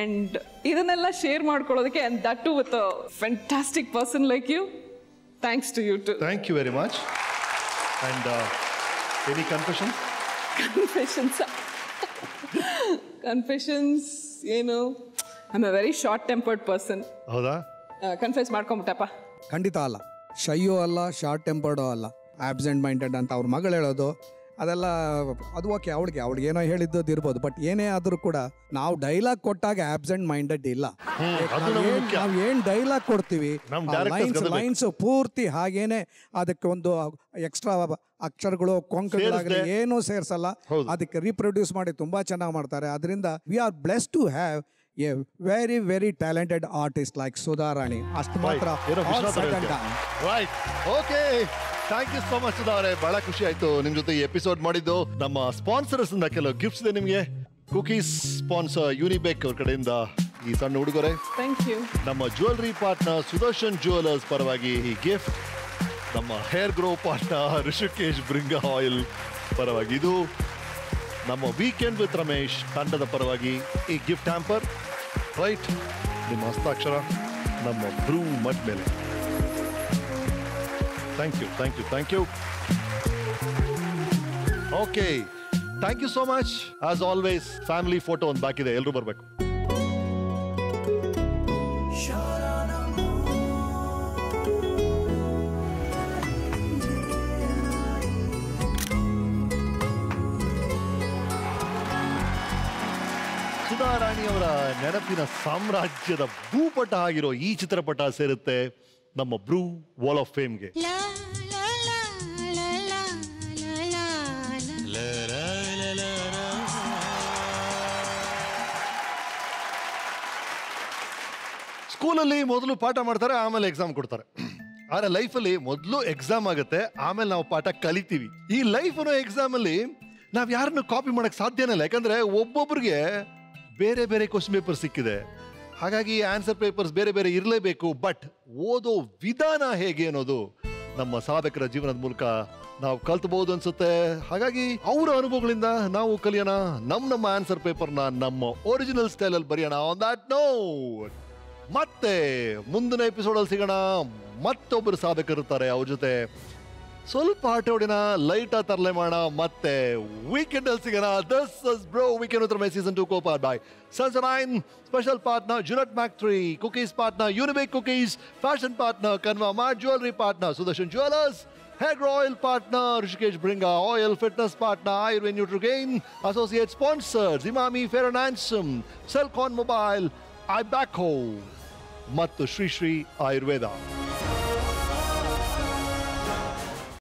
and idanella share madkolodike, and that too with a fantastic person like you. Thanks to you too. Thank you very much. And uh, any confessions? confessions confessions you know, I'm a very short tempered person. Hauda uh, confess madkombitappa kandita alla shayo alla short tempered alla absent minded anta avur magal helodu ಅದೆಲ್ಲ ಅದು okay, ಅವಳಿಗೆ ಅವಳಿಗೆ ಏನೋ ಹೇಳಿದ್ದದ್ದು ಇರ್ಬೋದು. But ಏನೇ ಆದರೂ ಕೂಡ ನಾವು ಡೈಲಾಗ್ ಕೊಟ್ಟಾಗ ಆಬ್ಸೆಂಟ್ ಮೈಂಡೆಡ್ ಇಲ್ಲ. ನಾವು ಏನು ಡೈಲಾಗ್ ಕೊಡ್ತೀವಿ, ಲೈನ್ಸ್ ಲೈನ್ಸ್ ಪೂರ್ತಿ ಹಾಗೇನೆ, ಅದಕ್ಕೆ ಒಂದು ಎಕ್ಸ್ಟ್ರಾ ಅಕ್ಷರಗಳು, ಕೊಂಕಣಗಳಾಗಲಿ ಏನೂ ಸೇರಿಸಲ್ಲ. ಅದಕ್ಕೆ ರೀಪ್ರೊಡ್ಯೂಸ್ ಮಾಡಿ ತುಂಬ ಚೆನ್ನಾಗಿ ಮಾಡ್ತಾರೆ. ಅದರಿಂದ we are blessed to have a very very talented artist like Sudharani. ಅಷ್ಟು ಮಾತ್ರ. Thank you so much Sudha ಅವರೇ, ಬಹಳ ಖುಷಿ ಆಯ್ತು ನಿಮ್ ಜೊತೆ ಈ ಎಪಿಸೋಡ್ ಮಾಡಿದ್ದು. ನಮ್ಮ ಸ್ಪಾನ್ಸರ್ಸ್ ಇಂದ ಕೆಲವು ಗಿಫ್ಟ್ಸ್ ಇದೆ ನಿಮಗೆ. ಕುಕೀಸ್ ಸ್ಪಾನ್ಸರ್ ಯೂನಿಬೇಕ್ ಅವ್ರ ಕಡೆಯಿಂದ ಈ ಸಣ್ಣ ಉಡುಗೊರೆ. Thank you. ನಮ್ಮ ಜ್ಯುವೆಲ್ರಿ ಪಾರ್ಟ್ನರ್ ಸುದರ್ಶನ್ ಜ್ಯುವೆಲರ್ಸ್ ಪರವಾಗಿ ಈ ಗಿಫ್ಟ್. ನಮ್ಮ hair grow partner Rishikesh ಬ್ರಿಂಗ oil ಪರವಾಗಿ ಇದು. ನಮ್ಮ ವೀಕೆಂಡ್ ವಿತ್ ರಮೇಶ್ ತಂಡದ ಪರವಾಗಿ ಈ ಗಿಫ್ಟ್ ಹ್ಯಾಂಪರ್ ರೈಟ್. ನಿಮ್ಮ ಹಸ್ತಾಕ್ಷರ ನಮ್ಮ ಬ್ರೂ ಮಡ್ ಮೇಲೆ. Thank you, thank you, thank you. Okay, thank you so much. As always family photo ಒಂದು ಬಾಕಿದೆ, ಎಲ್ಲರೂ ಬರಬೇಕು. ಸುಧಾರಾಣಿ ಅವರ ನೆನಪಿನ ಸಾಮ್ರಾಜ್ಯದ ಭೂಪಟ ಆಗಿರೋ ಈ ಚಿತ್ರಪಟ ಸೇರುತ್ತೆ ನಮ್ಮ ಬ್ರೂ ವಾಲ್ ಆಫ್ ಫೇಮ್ಗೆ. ಸ್ಕೂಲಲ್ಲಿ ಮೊದಲು ಪಾಠ ಮಾಡ್ತಾರೆ, ಆಮೇಲೆ ಎಕ್ಸಾಮ್ ಕೊಡ್ತಾರೆ. ಆದರೆ ಲೈಫಲ್ಲಿ ಮೊದಲು ಎಕ್ಸಾಮ್ ಆಗುತ್ತೆ, ಆಮೇಲೆ ನಾವು ಪಾಠ ಕಲಿತೀವಿ. ಈ ಲೈಫ್ ಅನ್ನೋ ಎಕ್ಸಾಮಲ್ಲಿ ನಾವು ಯಾರನ್ನು ಕಾಪಿ ಮಾಡೋಕ್ಕೆ ಸಾಧ್ಯನೇ ಇಲ್ಲ. ಯಾಕಂದರೆ ಒಬ್ಬೊಬ್ರಿಗೆ ಬೇರೆ ಬೇರೆ ಕ್ವಶನ್ ಪೇಪರ್ ಸಿಕ್ಕಿದೆ, ಹಾಗಾಗಿ ಆನ್ಸರ್ ಪೇಪರ್ಸ್ ಬೇರೆ ಬೇರೆ ಇರಲೇಬೇಕು. ಬಟ್ ಓದೋ ವಿಧಾನ ಹೇಗೆ ಅನ್ನೋದು ನಮ್ಮ ಸಾಧಕರ ಜೀವನದ ಮೂಲಕ ನಾವು ಕಲ್ತ್ಬೋದು ಅನ್ಸುತ್ತೆ. ಹಾಗಾಗಿ ಅವರ ಅನುಭವಗಳಿಂದ ನಾವು ಕಲಿಯೋಣ, ನಮ್ಮ ನಮ್ಮ ಆನ್ಸರ್ ಪೇಪರ್ನ ನಮ್ಮ ಒರಿಜಿನಲ್ ಸ್ಟೈಲಲ್ಲಿ ಬರೆಯೋಣ. ಆನ್ ದ್ಯಾಟ್ ನೋಟ್ ಮತ್ತೆ ಮುಂದಿನ ಎಪಿಸೋಡಲ್ಲಿ ಸಿಗೋಣ. ಮತ್ತೊಬ್ಬರು ಸಾಧಕರು ಇರ್ತಾರೆ, ಅವ್ರ ಜೊತೆ ಸ್ವಲ್ಪ ಆಟ ಹೊಡಿನ, ಲೈಟಾಗಿ ತರಲೆ ಮಾಡೋಣ. ಮತ್ತೆ ವೀಕೆಂಡಲ್ಲಿ ಸಿಗೋಣ. This is bro weekend with Ramesh season two co part by ಸನ್ಸಲೈನ್, ಸ್ಪೆಷಲ್ ಪಾರ್ಟ್ನರ್ ಜುನಟ್ ಮ್ಯಾಕ್ಟ್ರಿ, cookies partner Unibic cookies, fashion partner Kanva mart, jewellery partner Sudarshan jewellers, hair oil partner Rishikesh Bringha, oil fitness partner Ayurveda Nutrigain, associate sponsors Emami fair and handsome, ಸೆಲ್ಕಾನ್ mobile, ಐ ಬ್ಯಾಕ್ ಹೋ ಮತ್ತು ಶ್ರೀ ಶ್ರೀ ಆಯುರ್ವೇದ.